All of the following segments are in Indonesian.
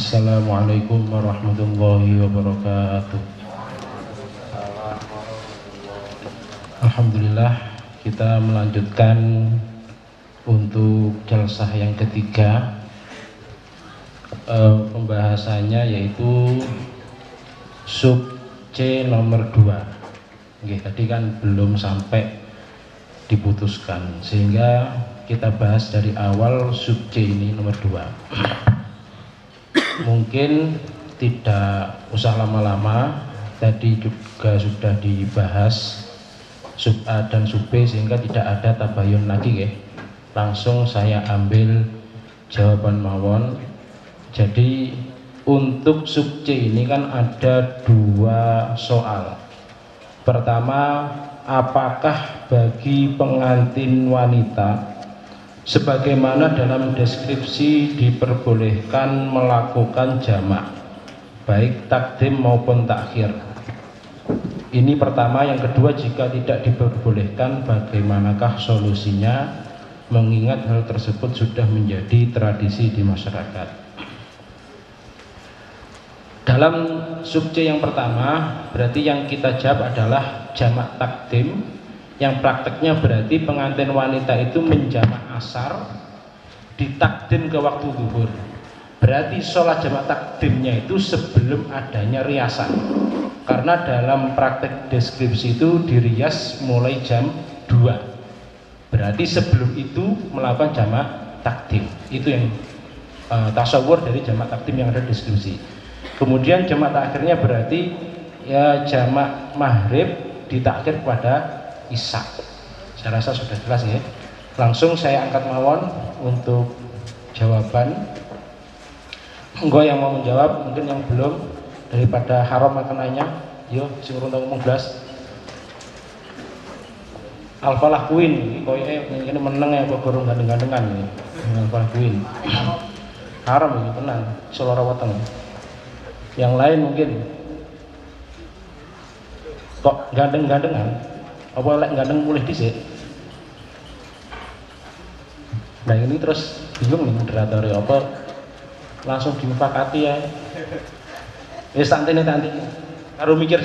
Assalamualaikum warahmatullahi wabarakatuh. Alhamdulillah, kita melanjutkan untuk jalsah yang ketiga. Pembahasannya yaitu sub C nomor 2. Oke, tadi kan belum sampai diputuskan, sehingga kita bahas dari awal sub C ini nomor 2. Mungkin tidak usah lama-lama, tadi juga sudah dibahas sub A dan sub B, sehingga tidak ada tabayun lagi ya. Langsung saya ambil jawaban mawon. Jadi untuk sub C ini kan ada dua soal. Pertama, apakah bagi pengantin wanita sebagaimana dalam deskripsi diperbolehkan melakukan jamak baik takdim maupun takhir? Ini pertama. Yang kedua, jika tidak diperbolehkan, bagaimanakah solusinya mengingat hal tersebut sudah menjadi tradisi di masyarakat? Dalam sub C yang pertama, berarti yang kita jawab adalah jamak takdim, yang prakteknya berarti pengantin wanita itu menjamak asar ditakdim ke waktu zuhur. Berarti sholat jamak takdimnya itu sebelum adanya riasan, karena dalam praktek deskripsi itu dirias mulai jam 2. Berarti sebelum itu melakukan jamak takdim. Itu yang tasawur dari jamak takdim yang ada deskripsi. Kemudian jamak takhirnya berarti ya jamak maghrib ditakhir kepada isya. Saya rasa sudah jelas ya. Langsung saya angkat mawon untuk jawaban. Enggo yang mau menjawab, mungkin yang belum daripada haram akan nanya. Yo sing runtung ngomong blas. Alfalah Queen, koyo ngene meneng ya kok gorong gandeng-gandengan iki. Alfalah Queen. Haram iki tenan, seloro weteng. Yang lain mungkin kok gandeng-gandengan. Apa lek gandeng mulih dhisik? Nah ini terus bingung nih moderatornya, apa langsung dimufakati ya? Ya santai nih nanti, kalau mikir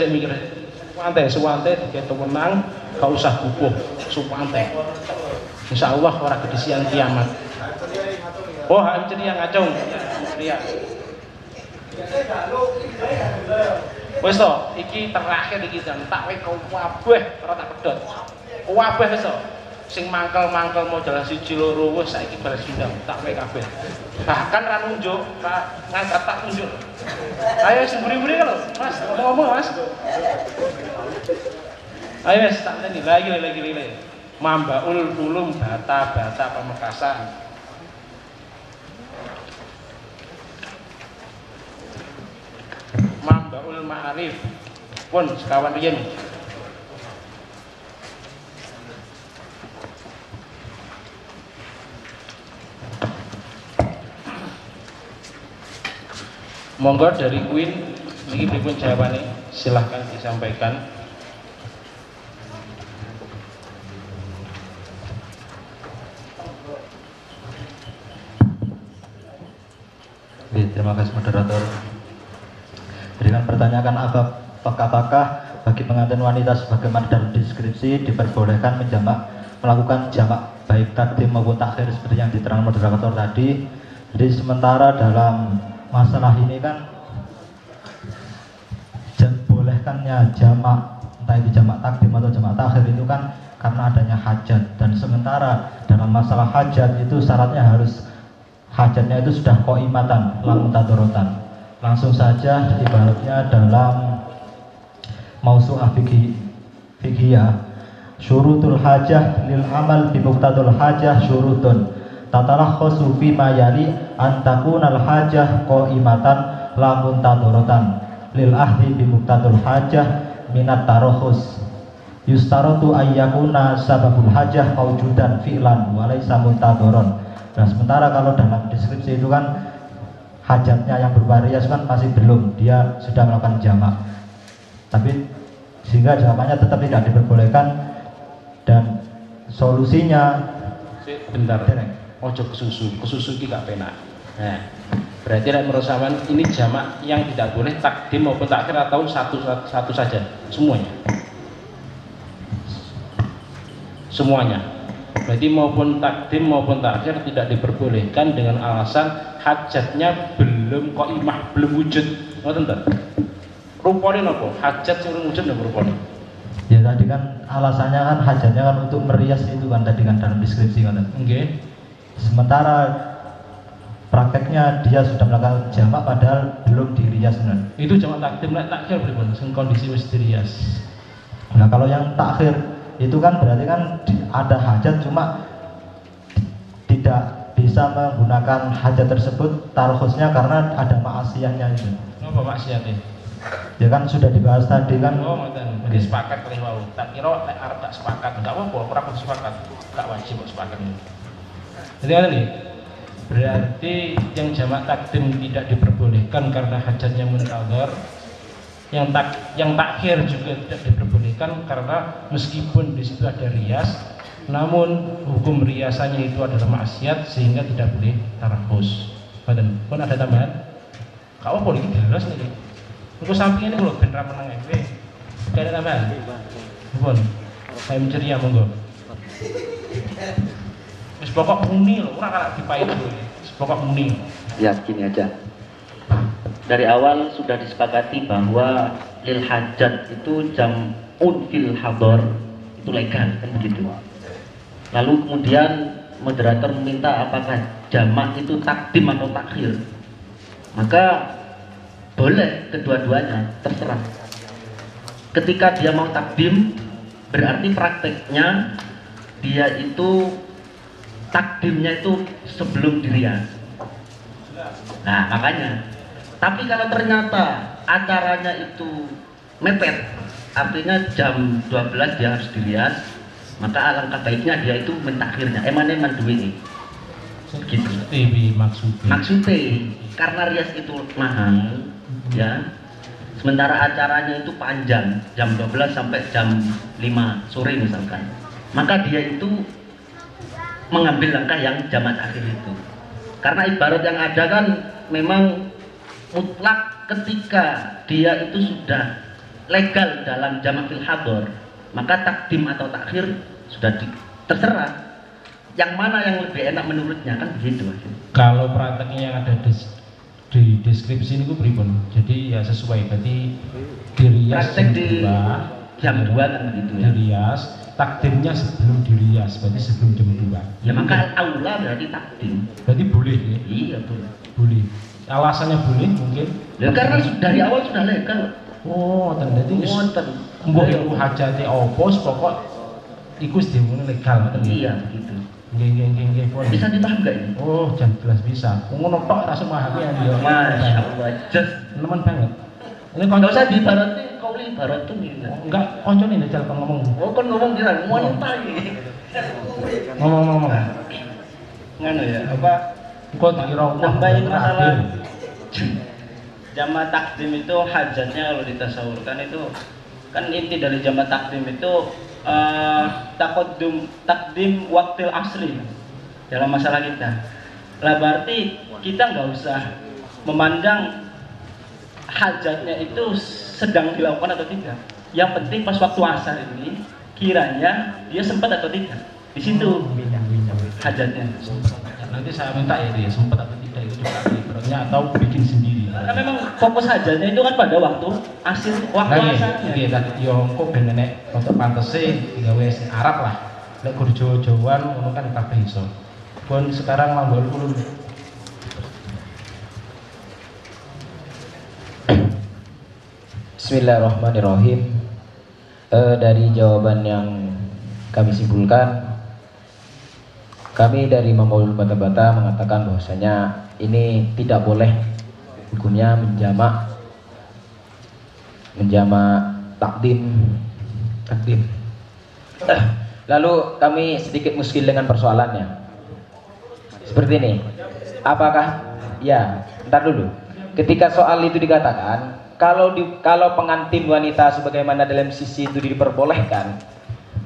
suwante, kita menang, gak usah gugup, suwante. Insya Allah orang kedisian kiamat. Oh, hancur ceria ngacung, ceria. Wes toh, iki terakhir iki jan tak wek kabeh ora tak pedhot. Kabeh wes toh. Sing mangkel-mangkel mau jalan siji loro wis saiki balas dendam tak wae kabeh. Bahkan ra nunjuk, ngangkat tak nunjuk. Ayo semburi-buri lho, Mas, ngomong-ngomong Mas. Ayo wis tak teni lagi. Mambaul ulum bata-bata pemekasan. Mambaul ma'arif. Pun sekawan riyen. Monggo dari Queen, ini berikut jawabannya, silahkan disampaikan. Terima kasih moderator. Jadi kan pertanyaan apakah bagi pengantin wanita sebagaimana dalam deskripsi diperbolehkan melakukan jamak baik takdim maupun takhir seperti yang diterangkan moderator tadi. Jadi sementara dalam masalah ini kan bolehkannya jamak, entah itu jamak takdim atau jamak takhir itu kan karena adanya hajat, dan sementara dalam masalah hajat itu syaratnya harus hajatnya itu sudah qoimatan lamun tadorotan. Langsung saja ibaratnya dalam mausu'ah fikihiyah, syurutul hajah lil amal bi muqtadul hajah syurutun tatalakhosu fima yali antakunal hajah qoimatan lamun tadorotan lil ahdi bimuktadul hajah minat tarohus yustarotu ayyakuna sababul hajah kaujudan fi'lan walaysa muntadoron. Nah sementara kalau dalam deskripsi itu kan hajatnya yang bervariasi kan masih belum, dia sudah melakukan jamak, tapi sehingga jamaknya tetap tidak diperbolehkan. Dan solusinya bentar, ojo kesusu iki gak penak. Nah, Berarti rek merusawan ini jamak yang tidak boleh takdim maupun takhir atau satu saja, semuanya. Berarti maupun takdim maupun takhir tidak diperbolehkan dengan alasan hajatnya belum qaimah, belum wujud. Ngoten ta? Rupane napa? Hajat sing wujud napa rupane? Ya tadi kan alasannya kan hajatnya kan untuk merias itu kan tadi kan dalam deskripsi kan. Nggih. Sementara prakteknya dia sudah melakukan jamak padahal belum dirias. Itu jamak takdim, takhir berarti kondisi wis dirias. Nah kalau yang takhir itu kan berarti kan ada hajat cuma tidak bisa menggunakan hajat tersebut tarhusnya karena ada maksiatnya itu. Apa maksiatnya? Ya kan sudah dibahas tadi kan. Oh ngoten. Mesti sepakat kali wau. Tak kira lek arep tak sepakat enggak apa-apa, ora kudu sepakat. Tak wajib kok sepakat. Jadi ngoten iki. Berarti yang jamak takdim tidak diperbolehkan karena hajatnya muntadhar, yang takhir juga tidak diperbolehkan karena meskipun di situ ada rias, namun hukum riasannya itu adalah maksiat sehingga tidak boleh tarahus. Badan, pun ada tambahan? Kau boleh jelas nih. Untuk samping ini kalau benar menang FB, ada tambahan? Pun, saya ceria monggo. Pokok muni loh, orang kalah dipain dulu. Pokok muni. Ya gini aja. Dari awal sudah disepakati bahwa lil hajat itu jam'un fil hador itu legal kan begitu. Lalu kemudian moderator meminta apakah jamak itu takdim atau takhir. Maka boleh kedua-duanya, terserah. Ketika dia mau takdim berarti prakteknya dia itu takdimnya itu sebelum dirias. Nah makanya, tapi kalau ternyata acaranya itu mepet, artinya jam 12 dia harus dirias, maka alangkah baiknya dia itu mentakhirnya. Eman-eman duwini. Gitu. Maksudnya, karena rias itu mahal, ya. Sementara acaranya itu panjang, jam 12 sampai jam 5 sore misalkan, maka dia itu mengambil langkah yang jamak akhir itu. Karena ibarat yang ada kan memang mutlak ketika dia itu sudah legal dalam jamak fil hador, maka takdim atau takhir sudah terserah. Yang mana yang lebih enak menurutnya kan begitu. Kalau prakteknya yang ada di deskripsi ini pripun. Jadi ya sesuai. Berarti dirias praktek di jam 2 kan begitu ya. Dirias. Takdimnya sebelum dirias, berarti sebelum jam 2. Ya maka aula berarti takdim. Berarti boleh ya? Iya boleh. Boleh. Alasannya boleh mungkin? Ya karena dari awal sudah legal. Oh, berarti ngoten. Mbok iku hajate opo pokok iku wis dimulai legal. Iya begitu. Nggih nggih nggih. Bisa ditahan enggak ini? Oh, jam 12 bisa. Ngono tok ra semahane ya. Masyaallah, jos nemen banget. Ini kalau saya di barat nih, kau lihat barat tuh gitu. Enggak, konco nih dajal kalau ngomong. Oh, kan ngomong kira, montai. Ngomong. Ngano ya? Apa? Kau dikira nambahin masalah jamak takdim itu hajatnya kalau ditasawurkan itu kan inti dari jamak takdim itu takdim waktil asli dalam masalah kita. Lah berarti kita nggak usah memandang hajatnya itu sedang dilakukan atau tidak. Yang penting pas waktu asar ini kiranya dia sempat atau tidak. Di situ hajatnya. Nanti saya minta ya dia sempat atau tidak itu juga ibaratnya atau bikin sendiri. Karena memang fokus hajatnya itu kan pada waktu asir waktu asarnya. Iya kan. Yo kok ben nek untuk pantese gawe sing Arab lah. Nek kurjo Jawa ngono kan kabeh iso. Pun sekarang manggol kulo. Bismillahirrahmanirrahim. Dari jawaban yang kami simpulkan, kami dari Maulul Bata-Bata mengatakan bahwasanya ini tidak boleh hukumnya menjamak takdim. Lalu kami sedikit muskil dengan persoalannya. Seperti ini. Apakah ya, ntar dulu. Ketika soal itu dikatakan kalau pengantin wanita sebagaimana dalam sisi itu diperbolehkan,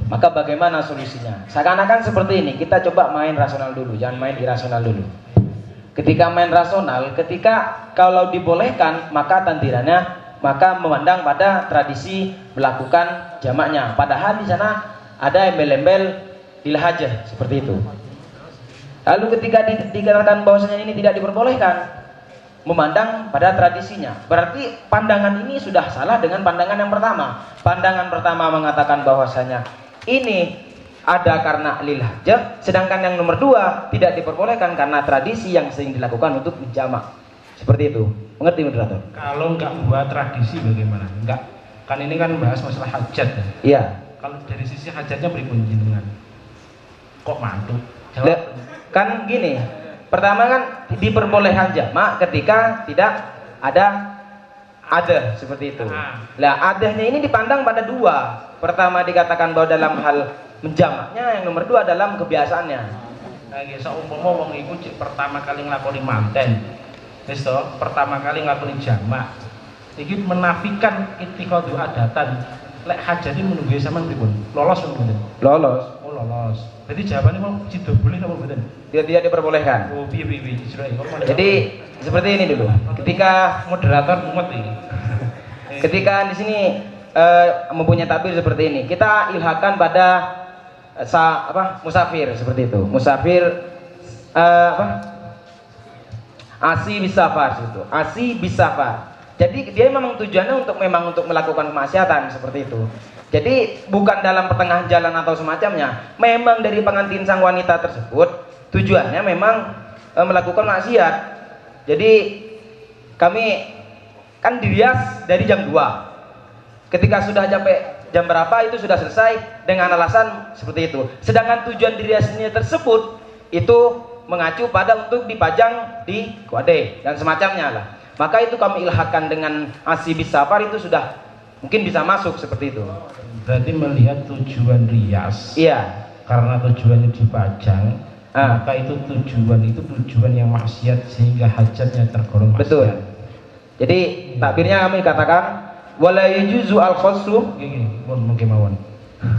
maka bagaimana solusinya? Seakan-akan seperti ini, kita coba main rasional dulu, jangan main irasional dulu. Ketika main rasional, ketika kalau dibolehkan maka tantirannya maka memandang pada tradisi melakukan jamaknya. Padahal di sana ada embel-embel dilahajah seperti itu. Lalu ketika dikatakan bahwasanya ini tidak diperbolehkan, memandang pada tradisinya. Berarti pandangan ini sudah salah dengan pandangan yang pertama. Pandangan pertama mengatakan bahwasanya ini ada karena lilhajah, sedangkan yang nomor dua tidak diperbolehkan karena tradisi yang sering dilakukan untuk menjamak. Seperti itu. Mengerti moderator? Kalau nggak buat tradisi bagaimana? Enggak. Kan ini kan bahas masalah hajat. Iya. Kalau dari sisi hajatnya berikut jenengan. Kok mantu? Kan gini. Pertama kan diperbolehkan jamak ketika tidak ada adeh seperti itu. Nah, adehnya ini dipandang pada dua. Pertama dikatakan bahwa dalam hal menjamaknya, yang nomor dua dalam kebiasaannya. Nah, seumpama wong iku pertama kali nglakoni manten. Wis to, pertama kali nglakoni jamak. Iki menafikan ittikhadhu adatan. Lek hajati menunggu sampean pripun? Lolos mboten? Lolos. Lolos. Jadi jawabannya mau tidak boleh atau tidak? Tidak diperbolehkan. Oh, jadi seperti ini dulu. Ketika moderator mumet ini, ketika di sini mempunyai tabir seperti ini, kita ilhakan pada musafir seperti itu. Musafir asi bisafar itu. Asi bisafar. Jadi dia memang tujuannya untuk melakukan kemaksiatan seperti itu. Jadi bukan dalam pertengahan jalan atau semacamnya. Memang dari pengantin sang wanita tersebut tujuannya memang melakukan maksiat. Jadi kami kan dirias dari jam 2. Ketika sudah sampai jam berapa itu sudah selesai dengan alasan seperti itu. Sedangkan tujuan diriasnya tersebut itu mengacu pada untuk dipajang di kuade dan semacamnya lah. Maka itu kami ilhakan dengan asibis safar itu sudah mungkin bisa masuk seperti itu. Berarti melihat tujuan rias. Iya. Karena tujuannya dipajang, maka itu tujuan yang maksiat sehingga hajatnya tergolong maksiat. Betul. Jadi takbirnya kami katakan wala yajuzu al-khassu. Gini, monggo mawon.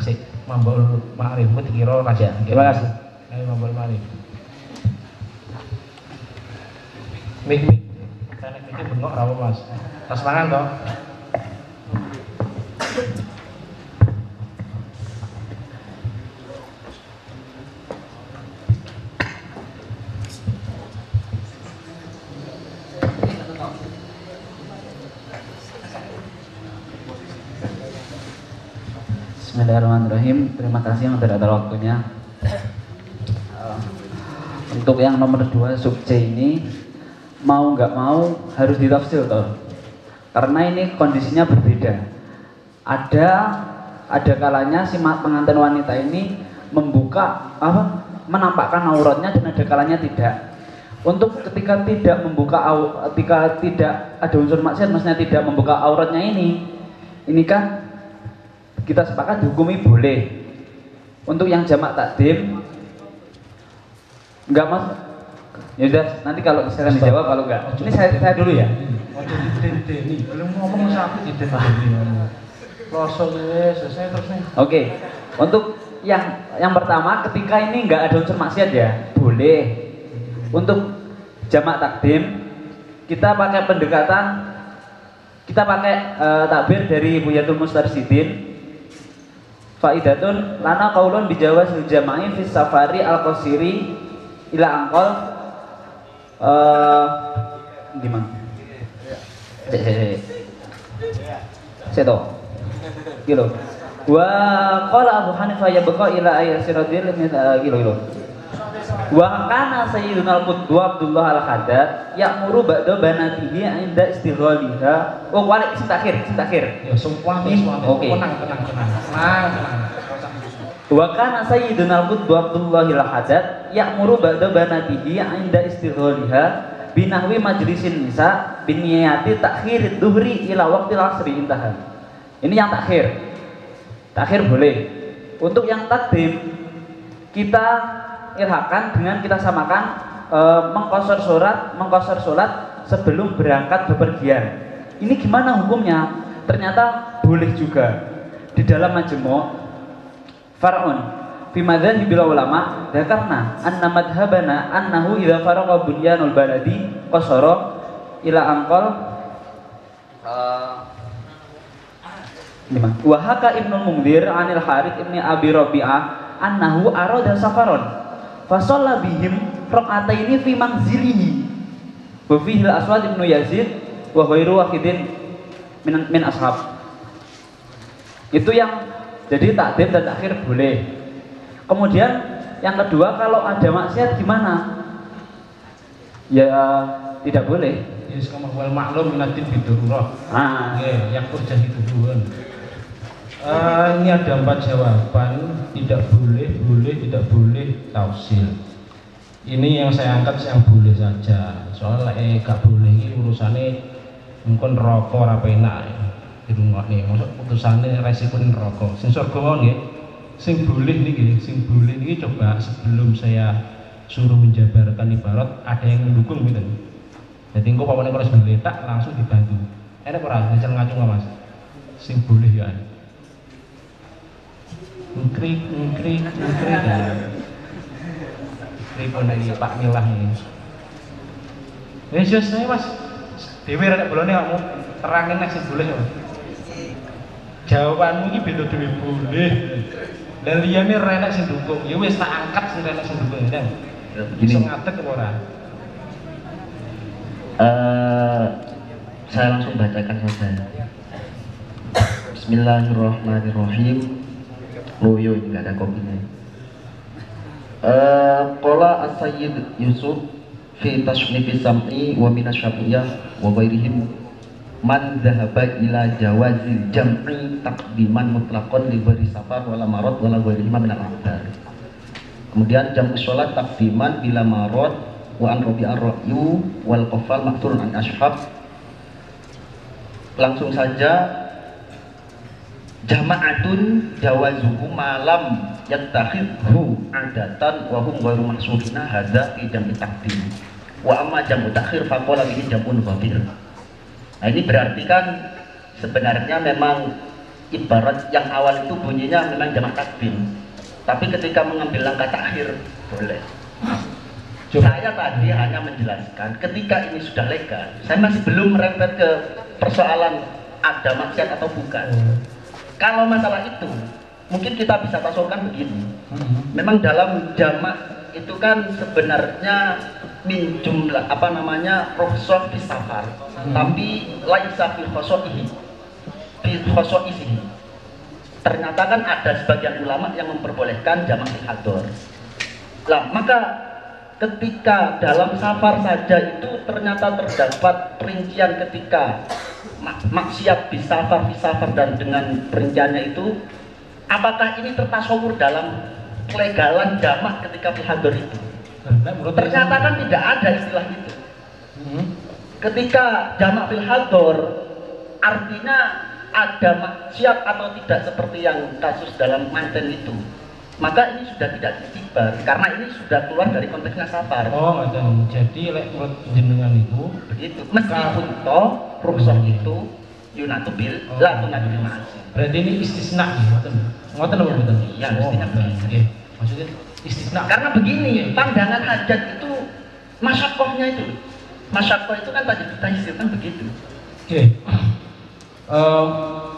Sik, mambul ma'rif dikira raja. Terima kasih. Ayo mambul ma'rif. Mik. Karena kita bengok rawo, Mas. Tas mangan toh. Bismillahirrahmanirrahim. Terima kasih moderator waktunya. Untuk yang nomor 2 sub C ini mau nggak mau harus ditafsir toh. Karena ini kondisinya berbeda. Ada kalanya si pengantin wanita ini membuka menampakkan auratnya dan ada kalanya tidak. Untuk ketika tidak membuka aurat, ketika tidak ada unsur maksiat, maksudnya tidak membuka auratnya ini kan kita sepakat hukumi boleh. Untuk yang jamak takdim enggak mas, ya sudah nanti kalau misalkan dijawab, kalau enggak ini saya dulu ya. Oke, untuk yang pertama ketika ini enggak ada unsur maksiat ya boleh. Untuk jamak takdim kita pakai pendekatan, kita pakai takbir dari Buyatul Mustarsidin. Faidatun lana qaulun bijawaz jama'i fi safari al-qasiri ila angkol gimana? Seto. Kilo. Wa qala Abu Hanifah yabqa ila ayasiradil kilo. Wa kana sayyiduna al-qudwa Abdullah al-Haddad ya'muru ba'da banatihi 'inda istighaliha. Oh, walik istakhir. Ya sumpah wis tenang. Wa kana sayyiduna al-qudwa Abdullah al-Haddad ya'muru ba'da banatihi 'inda istighaliha binahwi majlisin nisa biniyati ta'khir adh-dhuhri ila waqtil 'ashri intahan. Ini yang takhir. Takhir boleh. Untuk yang takdim kita ilhakan dengan kita samakan mengqasar sholat sebelum berangkat bepergian. Ini gimana hukumnya? Ternyata boleh juga. Di dalam majmu' Far'un fi madzhabil ulama Dzakarna anna madhhabana annahu idza faraqa bunyanul baladi qasara ila anqal wa haka Ibnu Mundhir anil Harits ibni Abi Rabi'ah annahu arada safaron fa shalla bihim rak'ataini fi manzilihi wa fihi al-Aswad ibnu Yazid wa ghairu wahidin min ashab. Itu yang jadi takdim dan takhir boleh. Kemudian yang kedua, kalau ada maksiat gimana? Ya tidak boleh. Yes, kamu wal maklum minatin bidurrah. Ah, yang kerja itu dua. Ini ada 4 jawaban, tidak boleh, boleh, tidak boleh, tausil. Ini yang saya angkat yang boleh saja. Soalnya gak boleh ini urusannya mungkin rokok apa enak. Dirungokne maksud putusane resikone neraka. Sing surga nggih. Sing boleh niki, sing boleh niki coba sebelum saya suruh menjabarkan ibarat ada yang mendukung gitu. Jadi engko pawone kalau sudah letak langsung dibantu. Enak ora ngecel ngacung Mas? Sing boleh ya. Ngkrik. Pripun niki Pak milah niki. Wis yo sae Mas. Dewe rek bolone kamu terangin nek sing boleh ya. Jawabanmu ini beda dhewe boleh. Dan liyane renek sing ndukung. Ya wis tak angkat sing renek sing ndukung. Iso ngadeg apa ora? Saya langsung bacakan saja. Bismillahirrahmanirrahim. Loyo enggak ada kopinya. Qala As-Sayyid Yusuf fi tashnifis sam'i wa minasyafi'iyah wa ghairihim. Man dhahaba ila jawazil jam'i takdiman mutlaqan li bari safar wala marad wala ghairihi min al-akhbar. Kemudian jam'u shalat takdiman bila marad wa an rabi'ar ra'yu wal qafal maqturun an ashab. Langsung saja jama'atun jawazuhu malam yattakhidhu adatan wa hum ghairu mahsudina hadza fi jam'i takdim. Wa amma jam'u ta'khir fa qala bihi jam'un ghafir. Nah, ini berarti kan sebenarnya memang ibarat yang awal itu bunyinya memang jamak takdim, tapi ketika mengambil langkah takhir boleh. Saya tadi hanya menjelaskan ketika ini sudah legal, saya masih belum merempet ke persoalan ada maksiat atau bukan. Kalau masalah itu mungkin kita bisa tasorkan begini, memang dalam jamak itu kan sebenarnya min jumlah apa namanya rohsoh fi safar, tapi laisa fi khosoihi. Ternyata kan ada sebagian ulama yang memperbolehkan jamak hador. Lah maka ketika dalam safar saja itu ternyata terdapat perincian ketika maksiat fi safar dan dengan perinciannya itu, apakah ini tertasawur dalam kelegalan jamak ketika fi hador itu? Ternyata kan tidak ada istilah itu. Ketika jamak fil hador artinya ada maksiat atau tidak seperti yang kasus dalam manten itu, maka ini sudah tidak ditibar karena ini sudah keluar dari konteksnya safar. Oh, jadi menurut jenengan itu begitu. Meskipun toh rukhsah itu yunatu bil la tunatul ma'asi. Berarti ini istisna, ngoten lho mboten? Iya, istisna. Nggih. Maksudnya istisna. Karena begini, pandangan hajat itu masyakohnya itu. Masyakoh itu kan tadi kita istilahkan begitu. Okay.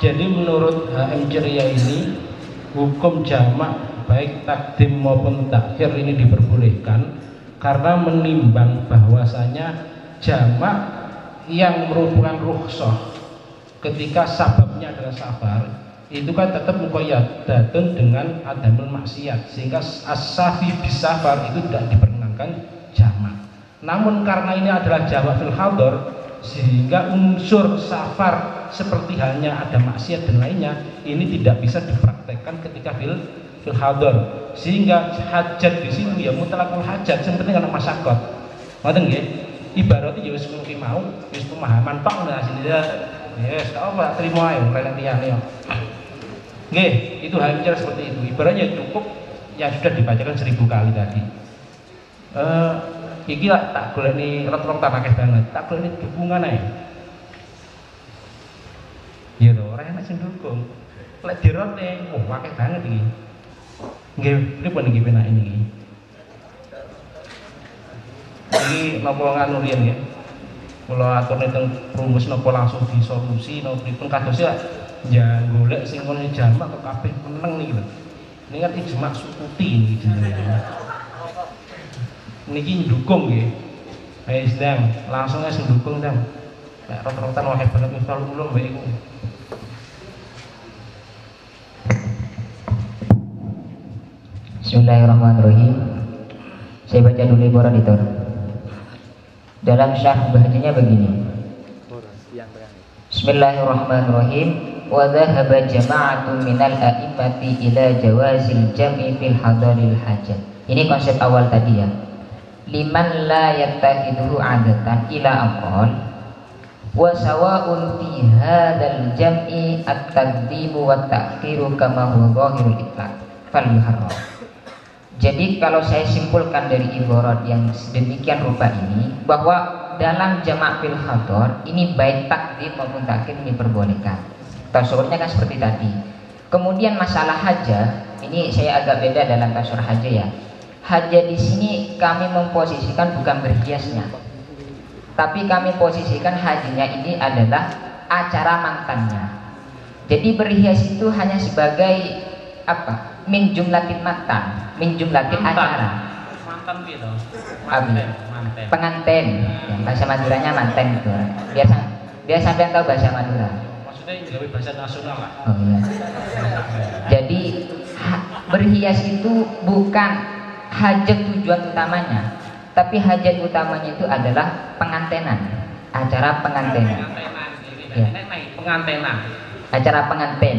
Jadi menurut HM Ceria ini, hukum jamak baik takdim maupun takhir ini diperbolehkan karena menimbang bahwasanya jamak yang merupakan rukhsah ketika sababnya adalah safar itu kan tetap muqayyadatun dengan adamul maksiat, sehingga as-safi bisafar itu tidak diperkenankan jamak. Namun karena ini adalah jamak fil hador, sehingga unsur safar seperti halnya ada maksiat dan lainnya ini tidak bisa dipraktekkan ketika fil hador, sehingga hajat di sini ya mutlakul hajat, seperti karena masyarakat ngoten nggih, ibaratnya ya wis mungkin mau wis pemahaman tok nah sinilah yes apa terima ayo relatiane yo. Nggih, itu hampir seperti itu. Ibaratnya cukup yang sudah dibacakan 1000 kali tadi. Iki lah tak golekne retrong tanakeh banget. Tak golekne dukungan ae. Ya to, ora enak sing dukung. Lek dirone, wah akeh banget iki. Nggih, pripun nggih penak ini. Ini nopo nganurian ya. Kalau atur niteng rumus nopo langsung disolusi nopo dipun kadosnya jangan golek sing kono jamak kok kabeh meneng niki lho. Ini kan ijma sukuti niki. Niki ndukung nggih. Ayo Islam, langsung aja ndukung Dam. Nek rot-rotan wae bener misal ulun wae iku. Bismillahirrahmanirrahim. Saya baca dulu ibarat editor. Dalam syarh bahasanya begini. Bismillahirrahmanirrahim. Wa dhahaba jama'atun minal a'immati ila jawazil jam'i fil hadaril hajat. Ini konsep awal tadi ya. Liman la yattahiduhu 'adatan ila aqal wa sawa'un fi hadzal jam'i at-taqdimu wa ta'khiru kama huwa zahirul itlaq fal muharram. Jadi kalau saya simpulkan dari ibarat yang sedemikian rupa ini bahwa dalam jamak fil hadar ini baik takdim maupun takhir diperbolehkan. Tasawurnya kan seperti tadi. Kemudian masalah haja, ini saya agak beda dalam tasawur haja ya. Haja di sini kami memposisikan bukan berhiasnya, tapi kami posisikan hajinya ini adalah acara mantannya. Jadi berhias itu hanya sebagai apa? Min jumlatil mantan, min jumlatil acara. Mantan gitu. Manten. Penganten. Ya, bahasa Maduranya manten gitu. Biar sampean tahu bahasa Madura. Maksudnya gawe bahasa nasional lah. Oh, iya. Jadi berhias itu bukan hajat tujuan utamanya, tapi hajat utamanya itu adalah pengantenan, acara pengantenan. Ya. Pengantenan. Acara penganten.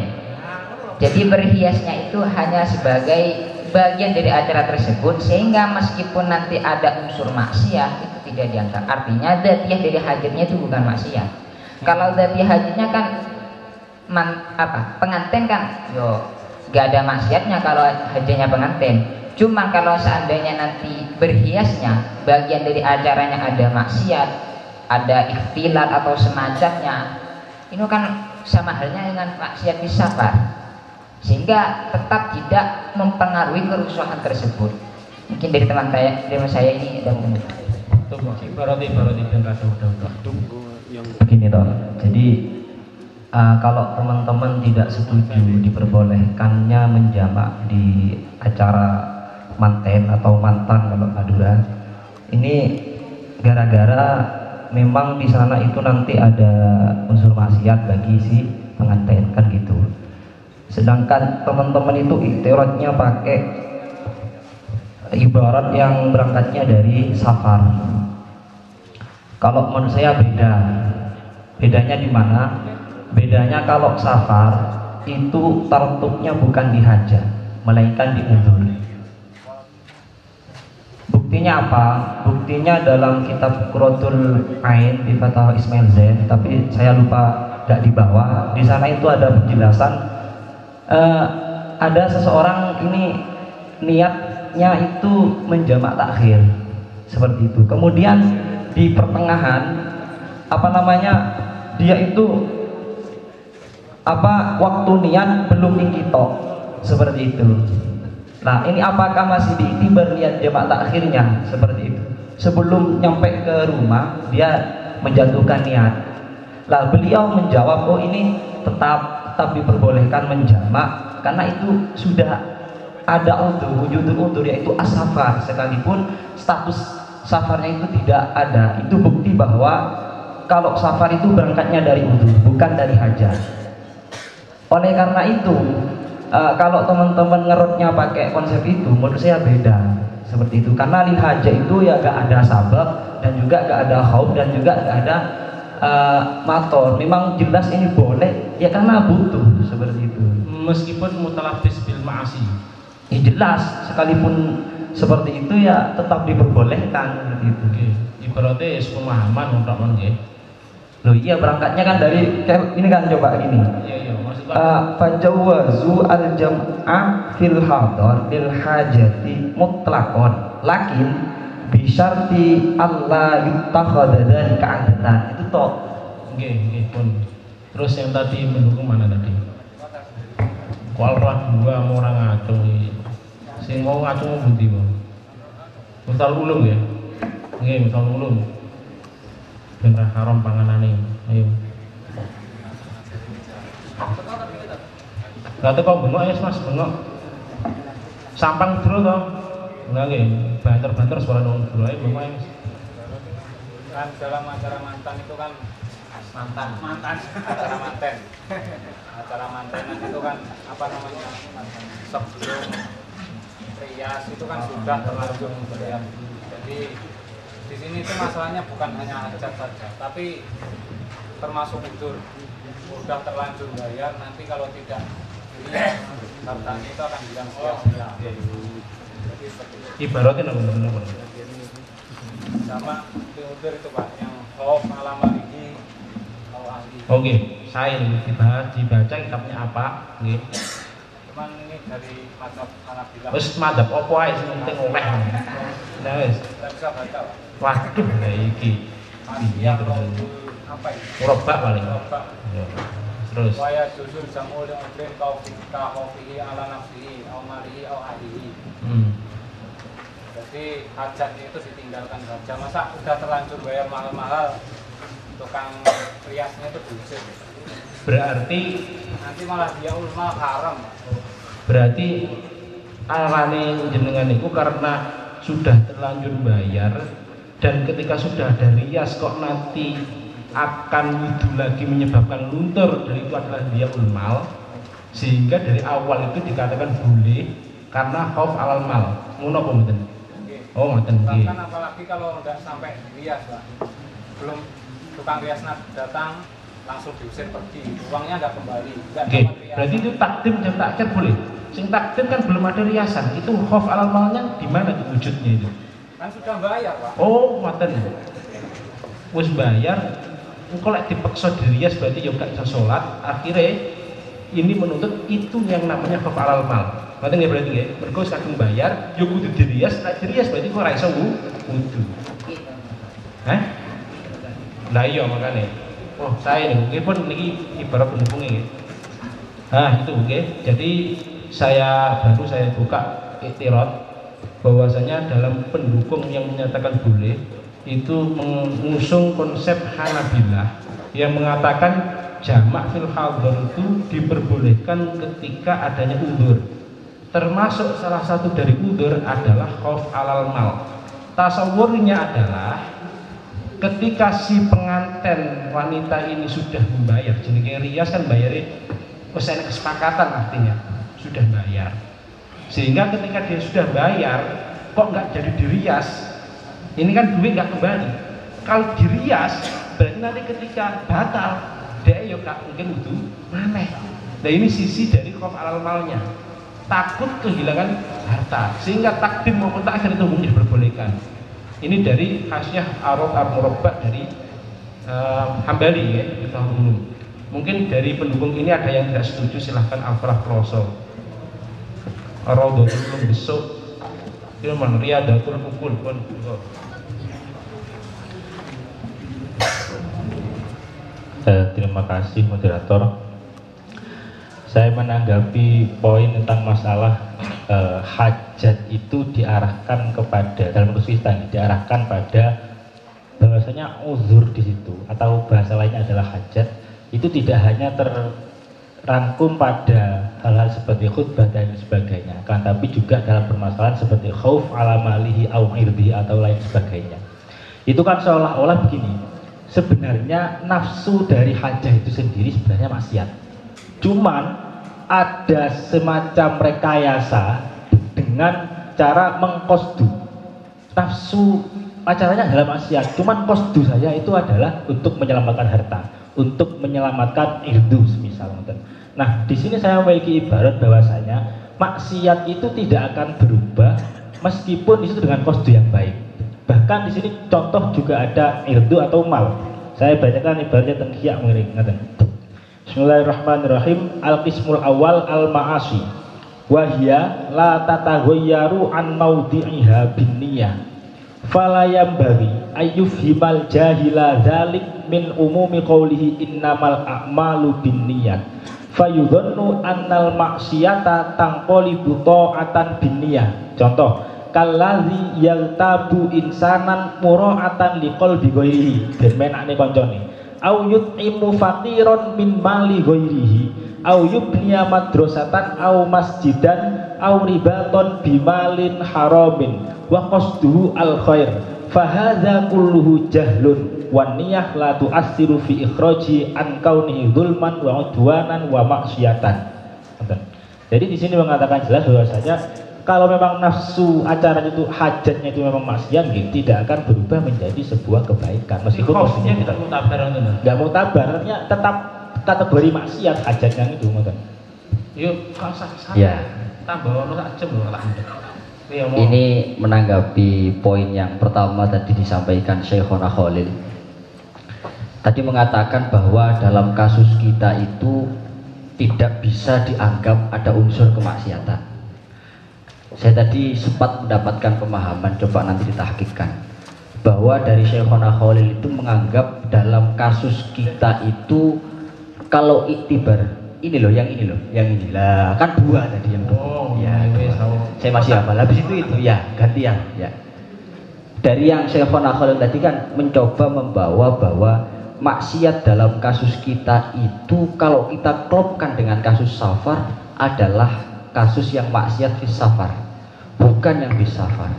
Jadi berhiasnya itu hanya sebagai bagian dari acara tersebut, sehingga meskipun nanti ada unsur maksiat itu tidak diangkat. Artinya dzatiyah dari hajatnya itu bukan maksiat. Kalau dzatiyah hajatnya kan penganten kan, yo gak ada maksiatnya kalau hajatnya penganten. Cuma kalau seandainya nanti berhiasnya bagian dari acaranya ada maksiat, ada ikhtilat atau semacamnya, ini kan sama halnya dengan maksiat di safar, sehingga tetap tidak mempengaruhi kerusuhan tersebut. Mungkin dari teman saya ini ada mungkin. Tunggu yang begini toh. Jadi kalau teman-teman tidak setuju diperbolehkannya menjamak di acara manten atau mantan kalau Madura ini, gara-gara memang di sana itu nanti ada unsur maksiat bagi si pengantin kan gitu. Sedangkan teman-teman itu iktiratnya pakai ibarat yang berangkatnya dari safar. Kalau menurut saya bedanya di mana? Bedanya kalau safar itu tartubnya bukan di haja melainkan di uzur. Buktinya apa? Buktinya dalam kitab Qurratul Ain di Fatah Ismail Zain, tapi saya lupa tidak dibawa. Di sana itu ada penjelasan, ada seseorang ini niatnya itu menjamak takhir seperti itu. Kemudian di pertengahan dia itu waktu niat belum ingkitok seperti itu. Nah, ini apakah masih diiktibar niat jamak takhirnya seperti itu? Sebelum nyampe ke rumah dia menjatuhkan niat. Lah beliau menjawab, oh ini tetap diperbolehkan menjamak karena itu sudah ada wujud udzur yaitu as-safar, sekalipun status safarnya itu tidak ada. Itu bukti bahwa kalau safar itu berangkatnya dari udzur, bukan dari hajat. Oleh karena itu kalau teman-teman ngerutnya pakai konsep itu, menurut saya beda seperti itu. Karena lil haja itu ya gak ada sabab dan juga gak ada khauf dan juga gak ada mator. Memang jelas ini boleh ya karena butuh seperti itu. Meskipun mutalafis bil ma'asi, ya jelas sekalipun seperti itu ya tetap diperbolehkan seperti itu. Ibaratnya pemahaman untuk menurut loh, iya berangkatnya kan dari ini kan, coba ini. Fajawwazu al-jam'a fil hadar lil hajati mutlaqan lakin bi syarti alla yuttakhadha ka'adatan. Itu toh. Nggih, pun. Terus yang tadi mendukung mana tadi? Kualrat dua orang ngaco. Sing mau ngaco mbundi, Bang. Mutal ulung ya. Nggih, misal ulun. Ben haram panganane. Ayo. Lha kok bengok ya, Mas, bengok. Sampang dro to. Enggak nggih, banter-banter suara nang dro ae bengok Mas. Kan dalam acara mantan itu kan acara mantenan itu kan apa namanya sebelum rias itu kan sudah terlanjur ya. Jadi di sini itu masalahnya bukan hanya hajat saja, tapi termasuk udzur. Sudah terlanjur bayar, nanti kalau tidak dilihat hartanya itu akan bilang sia-sia. Ibaratnya benar-benar sama udzur itu Pak, yang khauf alaman ini. Oke, saya dibahas, dibaca kitabnya apa? Nggih. Cuman ini dari mazhab Hanabilah. Wis mazhab opo ae sing penting oleh. Nah wis, tak bisa baca. Waduh, nah iki. Iya terus apa iki? Robak paling. Ya. Terus. Waya juzul jamul ibrin kaufikta kaufihi ala nafsihi au marihi au ahlihi. Jadi hajatnya itu ditinggalkan saja. Masa udah terlanjur bayar mahal-mahal, tukang riasnya itu buset. Berarti nanti malah dia ulama haram. Berarti arane jenengan itu karena sudah terlanjur bayar, dan ketika sudah ada rias kok nanti akan wudhu lagi menyebabkan luntur, dan itu adalah dia ulama, sehingga dari awal itu dikatakan boleh karena khauf alal mal. Ngono apa mboten? Oh, mboten nggih. Bahkan apalagi kalau enggak sampai rias, Pak. Belum tukang rias datang langsung diusir pergi, uangnya nggak kembali. Okay. Berarti itu takdim dan takhir boleh. Sing takdim kan belum ada riasan, itu khauf alal malnya di mana wujudnya itu? Kan sudah bayar, Pak. Oh, ngoten. Wis bayar, engko lek dipaksa dirias berarti ya nggak bisa sholat. Akhirnya ini menuntut itu yang namanya khauf alal mal. Ngoten nggih berarti nggih. Mergo wis kadung bayar, yo kudu dirias, nek dirias berarti kok ora iso wudu. Hah? Lah iya makane. Oh, saya ini mungkin pun ini ibarat pendukung ini. Nah itu oke. Jadi saya buka iktiraf bahwasanya dalam pendukung yang menyatakan boleh itu mengusung konsep Hanabilah yang mengatakan jamak fil hadhar itu diperbolehkan ketika adanya udzur. Termasuk salah satu dari udzur adalah khauf alal mal. Tasawurnya adalah ketika si pengantin wanita ini sudah membayar, jenenge rias kan bayarnya usaha kesepakatan, artinya sudah bayar, sehingga ketika dia sudah bayar kok nggak jadi dirias, ini kan duit nggak kembali. Kalau dirias berarti nanti ketika batal dia ya nggak mungkin butuh maneh. Nah ini sisi dari khauf alal malnya, takut kehilangan harta, sehingga takdim maupun takhir itu mungkin diperbolehkan. Ini dari khasiah Arab Al-Murabba dari Hambali ya, kita umum. Mungkin dari pendukung ini ada yang tidak setuju, silahkan Al-Farah Proso. Rodotul besok Ilman Riyadatul Ukul pun. Terima kasih moderator. Saya menanggapi poin tentang masalah hajat itu diarahkan kepada dalam kesulitan, diarahkan pada bahwasanya uzur di situ, atau bahasa lainnya adalah hajat itu tidak hanya terrangkum pada hal-hal seperti khutbah dan sebagainya, kan, tapi juga dalam permasalahan seperti khauf ala malihi au irdi atau lain sebagainya. Itu kan seolah-olah begini, sebenarnya nafsu dari hajat itu sendiri sebenarnya maksiat, cuman ada semacam rekayasa dengan cara mengkosdu. Nafsu acaranya adalah maksiat, cuman kosdu saya itu adalah untuk menyelamatkan harta, untuk menyelamatkan irdu misal. Nah di sini saya memiliki ibarat bahwasanya maksiat itu tidak akan berubah meskipun itu dengan kosdu yang baik. Bahkan di sini contoh juga ada irdu atau mal. Saya bacakan ibaratnya tengkiak mengingatkan. Bismillahirrahmanirrahim. Al-Qismul Awal Al-Ma'asi Wahia la tatagoyaru an maudi'iha bin niyah falayambari ayyufhimal jahila dhalik min umumi qawlihi innamal a'malu bin niyat fayudhannu annal maksiyata tangkoli buto'atan bin niyah. Contoh kallazi yaltabu insanan mura'atan liqalbi ghairihi den menakne kancane au yut'imu faqiran min mali ghairihi au yubniya madrasatan au masjidan au ribaton bimalin haramin wa qasduhu al khair fa hadza kulluhu jahlun wan niyah la tu'assiru fi ikhraji an kaunihi zulman wa udwanan wa maksiatan. Jadi di sini mengatakan jelas bahwasanya kalau memang nafsu acara itu hajatnya itu memang maksiat, gitu, tidak akan berubah menjadi sebuah kebaikan. Meskipun maksudnya tidak mutabar, nggak mutabar, artinya tetap kategori maksiat hajatnya itu, mungkin. Yuk, kasar-kasar. Ya. Tambah orang tak cemburu lah. Ini menanggapi poin yang pertama tadi disampaikan Syekhona Khalil. Tadi mengatakan bahwa dalam kasus kita itu tidak bisa dianggap ada unsur kemaksiatan. Saya tadi sempat mendapatkan pemahaman, coba nanti ditahkikkan, bahwa dari Syekhona Khalil itu menganggap dalam kasus kita itu kalau iktibar ini loh, yang ini loh, yang inilah kan dua tadi yang dua. Oh, ya, dua. Saya masih hafal. Habis itu ya gantian ya. Dari yang Syekhona Khalil tadi kan mencoba membawa bahwa maksiat dalam kasus kita itu kalau kita klopkan dengan kasus safar adalah kasus yang maksiat fi safar, bukan yang di safar.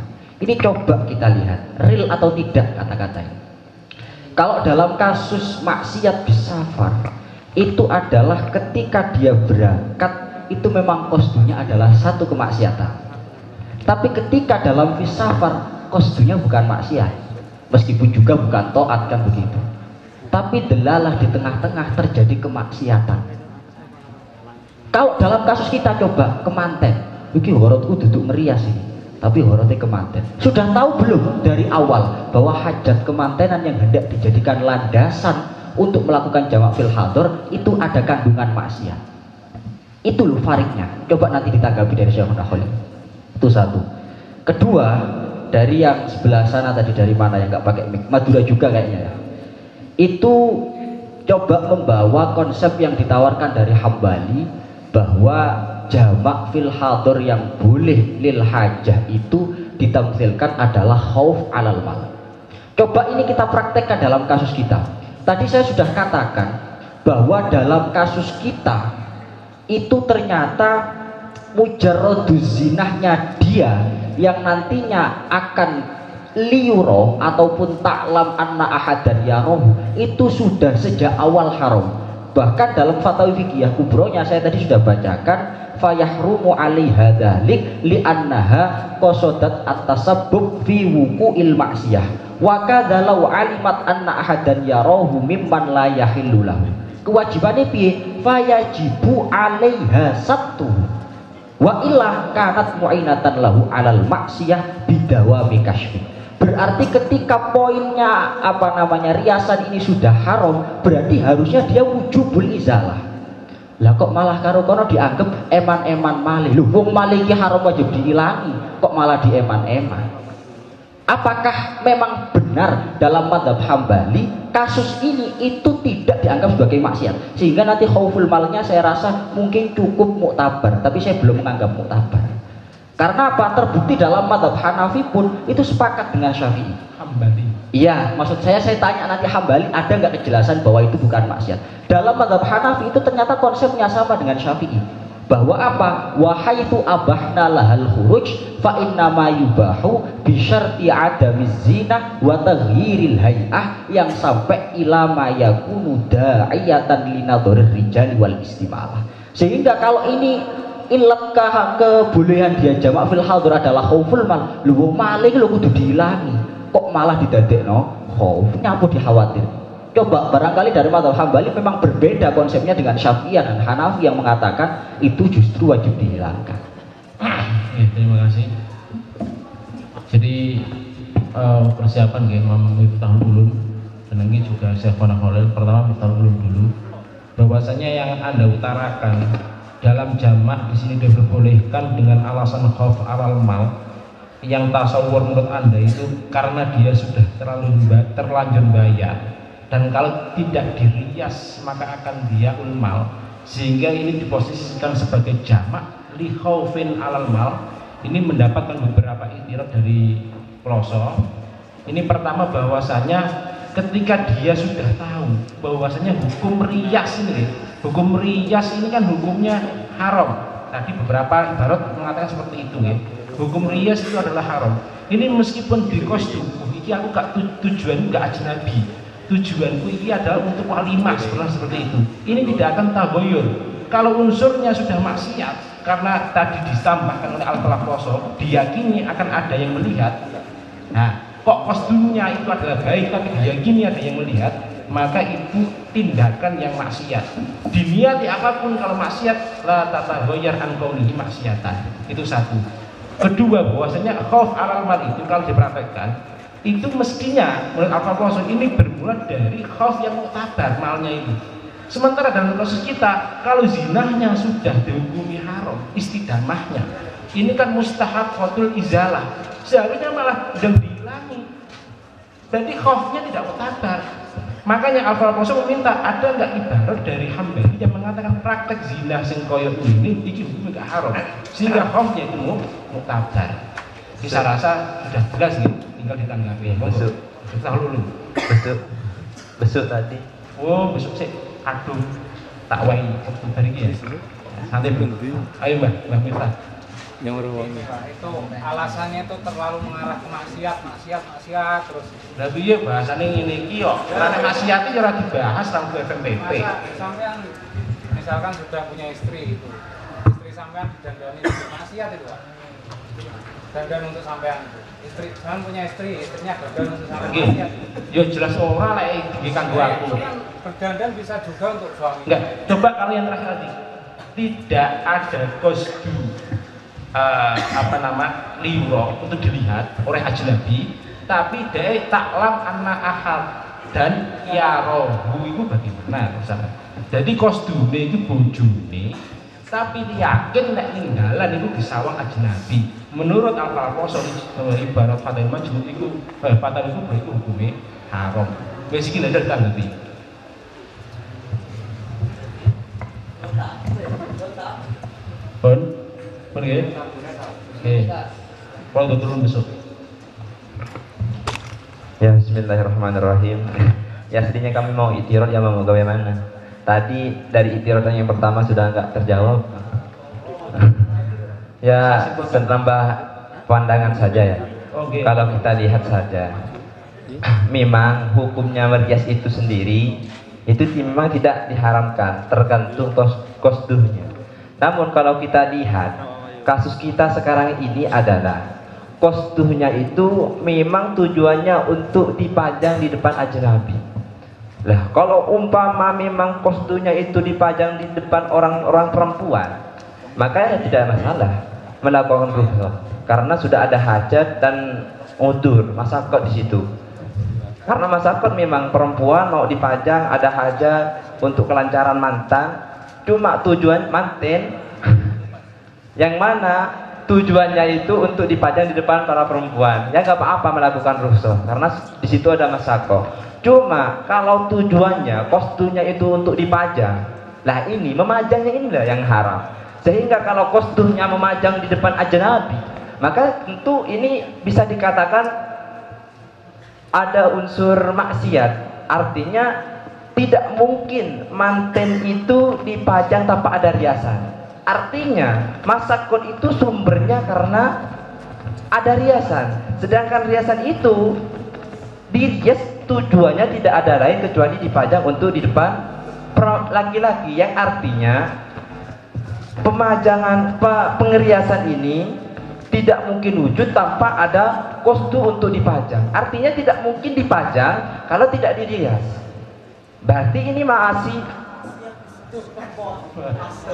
Ini coba kita lihat real atau tidak kata-kata ini. Kalau dalam kasus maksiat di safar itu adalah ketika dia berangkat itu memang kosdunya adalah satu kemaksiatan. Tapi ketika dalam fi safar kosdunya bukan maksiat, meskipun juga bukan toat kan begitu. Tapi delalah di tengah-tengah terjadi kemaksiatan. Kalau dalam kasus kita coba kemanten, iki horotku duduk merias ini, tapi horotnya kemanten. Sudah tahu belum dari awal bahwa hajat kemantenan yang hendak dijadikan landasan untuk melakukan jamak fil hador itu ada kandungan maksiat. Itu loh fariknya. Coba nanti ditanggapi dari Syekhona Khalil. Itu satu. Kedua, dari yang sebelah sana tadi dari mana yang nggak pakai mic, Madura juga kayaknya ya. Itu coba membawa konsep yang ditawarkan dari Hambali, bahwa jamak fil hadir yang boleh lil hajah itu ditamsilkan adalah khauf alal mal. Coba ini kita praktekkan dalam kasus kita. Tadi saya sudah katakan bahwa dalam kasus kita itu ternyata mujarradu zinahnya dia yang nantinya akan liuro ataupun ta'lam anna ahadan yarohu itu sudah sejak awal haram. Bahkan dalam fatwa fikih kubronya saya tadi sudah bacakan, fayahrumu alaiha dzalik li'annaha qasadat at-tasabbub fi wuqu'il ma'siyah wa kadzalau alimat anna ahadan yarahu mimman la yahillu lahu. Kewajibane piye? Fayajibu alaiha sattu wa illah kanat mu'inatan lahu alal ma'siyah bidawami kasfi. Berarti ketika poinnya apa namanya riasan ini sudah haram, berarti harusnya dia wujubul izalah. Lah kok malah karo-karo dianggap eman-eman malih. Loh, wong malih iki haram wajib diilangi, kok malah dieman-eman. Apakah memang benar dalam madzhab Hambali kasus ini itu tidak dianggap sebagai maksiat? Sehingga nanti khauful malnya saya rasa mungkin cukup muktabar, tapi saya belum menganggap muktabar. Karena apa? Terbukti dalam madzhab Hanafi pun itu sepakat dengan Syafi'i. Hambali. Iya, maksud saya tanya nanti Hambali ada nggak kejelasan bahwa itu bukan maksiat. Dalam madzhab Hanafi itu ternyata konsepnya sama dengan Syafi'i. Bahwa apa? Wa haitsu abahna lahal khuruj fa inna ma yubahu bi syarti adamiz zina wa taghyiril hay'ah yang sampai ila ma yakunu da'iyatan linadhuril rijal wal istimalah. Sehingga kalau ini ilatkah kebolehan dia jamak fil hadur adalah khauful mal. Lu maling lu kudu dihilangi, kok malah didadekno khauf, nyapu dikhawatir. Coba barangkali dari madzhab Hambali memang berbeda konsepnya dengan Syafi'i dan Hanafi yang mengatakan itu justru wajib dihilangkan. Ya, terima kasih. Jadi persiapan nggih memenuhi tahun ulun senengi juga Syekhona Khalil pertama tahun ulun dulu. Bahwasanya yang Anda utarakan dalam jamak di sini diperbolehkan dengan alasan khauf alal mal yang tasawur menurut Anda itu karena dia sudah terlanjur bayar, dan kalau tidak dirias maka akan dia ulmal, sehingga ini diposisikan sebagai jamak li khaufin alal mal ini mendapatkan beberapa iktiraf dari pelosok. Ini pertama bahwasannya ketika dia sudah tahu bahwasannya hukum riyas ini, hukum riyas ini kan hukumnya haram. Tadi beberapa ibarat mengatakan seperti itu ya. Hukum riyas itu adalah haram. Ini meskipun dikostum, ini aku gak tujuanku gak ajnabi. Tujuanku ini adalah untuk walimah seperti itu. Ini tidak akan taboyur. Kalau unsurnya sudah maksiat, karena tadi ditambahkan oleh al-falaqoso, diyakini akan ada yang melihat. Nah, kok kostumnya itu adalah baik tapi diyakini ada yang melihat, maka itu tindakan yang maksiat. Diniati apapun kalau maksiat, la tatahoyar anqaulihi maksiatan. Itu satu. Kedua, bahwasanya khauf alal mal itu kalau dipraktekkan, itu mestinya menurut al-falaqoso ini bermula dari khauf yang muktabar malnya ini. Sementara dalam proses kita, kalau zinahnya sudah dihukumi haram, istidamahnya ini kan mustahab khotul izalah, seharusnya malah sudah dihilangi, jadi khaufnya tidak mutabar. Makanya al-falaqoso meminta, ada nggak ibarat dari hamba yang mengatakan praktek zina singkoyo ini hukum nggak haram, sehingga khaufnya itu mutabar. Bisa rasa sudah jelas nih, tinggal ditanggapi. Besok kita lulu, besok tadi, besok sih, aduh tak wain waktu hari ini ya, santai dulu. Ayo mbak Mirta. Itu alasannya itu terlalu mengarah ke maksiat terus. Tapi ya bahasannya ini kio, karena maksiat itu jarang dibahas dalam FMPP. Sampean misalkan sudah punya istri itu, istri sampean didandani maksiat itu, dandan untuk sampean itu. Istri sampean punya istri, istrinya dandan untuk sampean. Ya jelas ora lek iki kanggo aku. Berdandan bisa juga untuk suami. Enggak, coba kalian perhati. Tidak ada kosdu liwok untuk dilihat oleh ajnabi, tapi dari taklam anak ahad dan yarohu itu bagaimana? Jadi kosdunya itu bojone, tapi yakin nek ninggalan itu disawang ajnabi. Menurut al-falaqoso ibarat fatal majnun itu hukumnya haram. Basic ini ada nanti. Bon. Pergi. Oke. Kalau turun besok. Ya, bismillahirrahmanirrahim. Ya, aslinya kami mau iktiraf yang mau bagaimana? Tadi dari iktiraf yang pertama sudah enggak terjawab. Ya, tambah pandangan saja ya. Okay. Kalau kita lihat saja, memang hukumnya merjas itu sendiri itu memang tidak diharamkan, tergantung kosduhnya. Namun kalau kita lihat kasus kita sekarang ini adalah kostumnya itu memang tujuannya untuk dipajang di depan ajnabi. Lah kalau umpama memang kostumnya itu dipajang di depan orang-orang perempuan, makanya tidak masalah melakukan rukhsah karena sudah ada hajat dan udzur masyarakat di situ. Karena masyarakat memang perempuan mau dipajang ada hajat untuk kelancaran mantan, cuma tujuan manten yang mana tujuannya itu untuk dipajang di depan para perempuan, ya nggak apa-apa melakukan rukhsah karena di situ ada masako. Cuma kalau tujuannya kostumnya itu untuk dipajang, lah ini memajangnya inilah yang haram. Sehingga kalau kostumnya memajang di depan ajnabi, maka tentu ini bisa dikatakan ada unsur maksiat. Artinya tidak mungkin manten itu dipajang tanpa ada riasan. Artinya masakun itu sumbernya karena ada riasan, sedangkan riasan itu dirias tujuannya tidak ada lain kecuali dipajang untuk di depan laki-laki, yang artinya pemajangan pengeriasan ini tidak mungkin wujud tanpa ada kostum untuk dipajang. Artinya tidak mungkin dipajang kalau tidak dirias. Berarti ini maasi.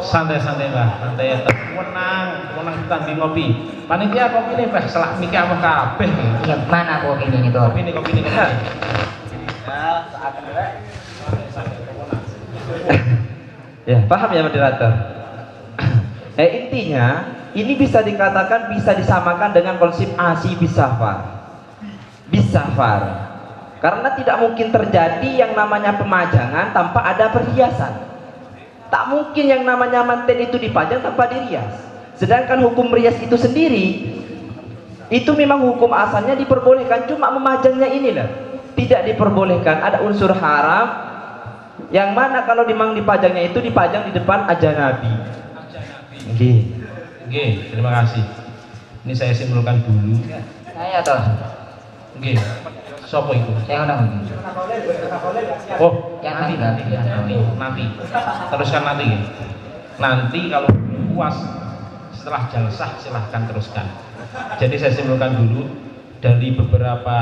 Santai-santai lah, santai ya. Menang kita ambil kopi. Panitia kopi nih, Pak. Selak miki apa kabeh. Mana kopi ini to? Kopi ini. Ya, saat derek. Ya, paham ya moderator. Intinya ini bisa dikatakan bisa disamakan dengan konsep asi bisafar. Bisafar. Karena tidak mungkin terjadi yang namanya pemajangan tanpa ada perhiasan. Tak mungkin yang namanya manten itu dipajang tanpa dirias. Sedangkan hukum rias itu sendiri itu memang hukum asalnya diperbolehkan, cuma memajangnya inilah tidak diperbolehkan. Ada unsur haram yang mana kalau memang dipajangnya itu dipajang di depan ajanabi. Oke. Oke, terima kasih. Ini saya simpulkan dulu. Saya toh. Oke. Sopo itu? Saya udah. Oh, yang nanti. Teruskan nanti. Nanti kalau puas setelah jalsah silahkan teruskan. Jadi saya simpulkan dulu dari beberapa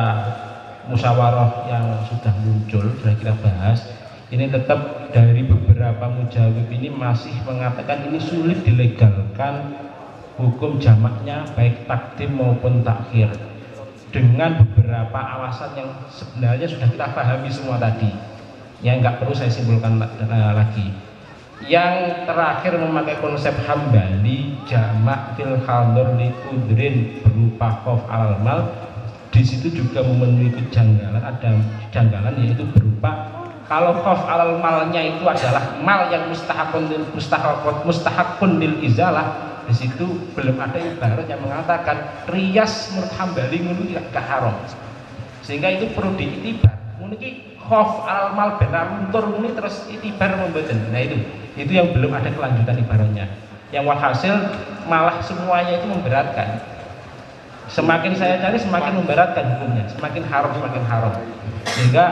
musyawarah yang sudah muncul, sudah kita bahas. Ini tetap dari beberapa mujawib ini masih mengatakan ini sulit dilegalkan hukum jamaknya baik takdim maupun takhir dengan beberapa alasan yang sebenarnya sudah kita pahami semua tadi, yang nggak perlu saya simpulkan lagi. Yang terakhir memakai konsep hambali jamak fil hadir li kudrin berupa qaf al mal, di situ juga memenuhi kejanggalan, ada kejanggalan yaitu berupa kalau qaf alal malnya itu adalah mal yang mustahakun lil izalah, di situ belum ada ibarat yang mengatakan rias menurut hambali menurut tidak haram, sehingga itu perlu diitibar. Menurut qaf alal mal benaruntur ini terus itibar membeten. Nah itu yang belum ada kelanjutan ibaratnya. Yang walhasil malah semuanya itu memberatkan. Semakin saya cari semakin memberatkan hukumnya, semakin haram. Sehingga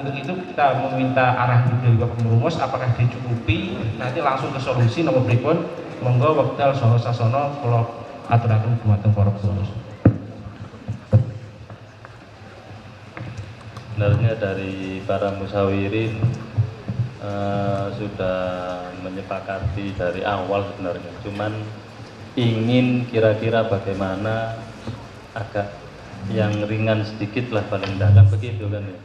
untuk itu kita meminta arah dari Bapak Perumus apakah dicukupi, nanti langsung ke solusi nomor berikut. Monggo wekdal saha sasana kula aturaken dumateng para perumus. Sebenarnya dari para musyawirin sudah menyepakati dari awal sebenarnya, cuman ingin kira-kira bagaimana agak yang ringan sedikit lah paling dalam begitu kan ya.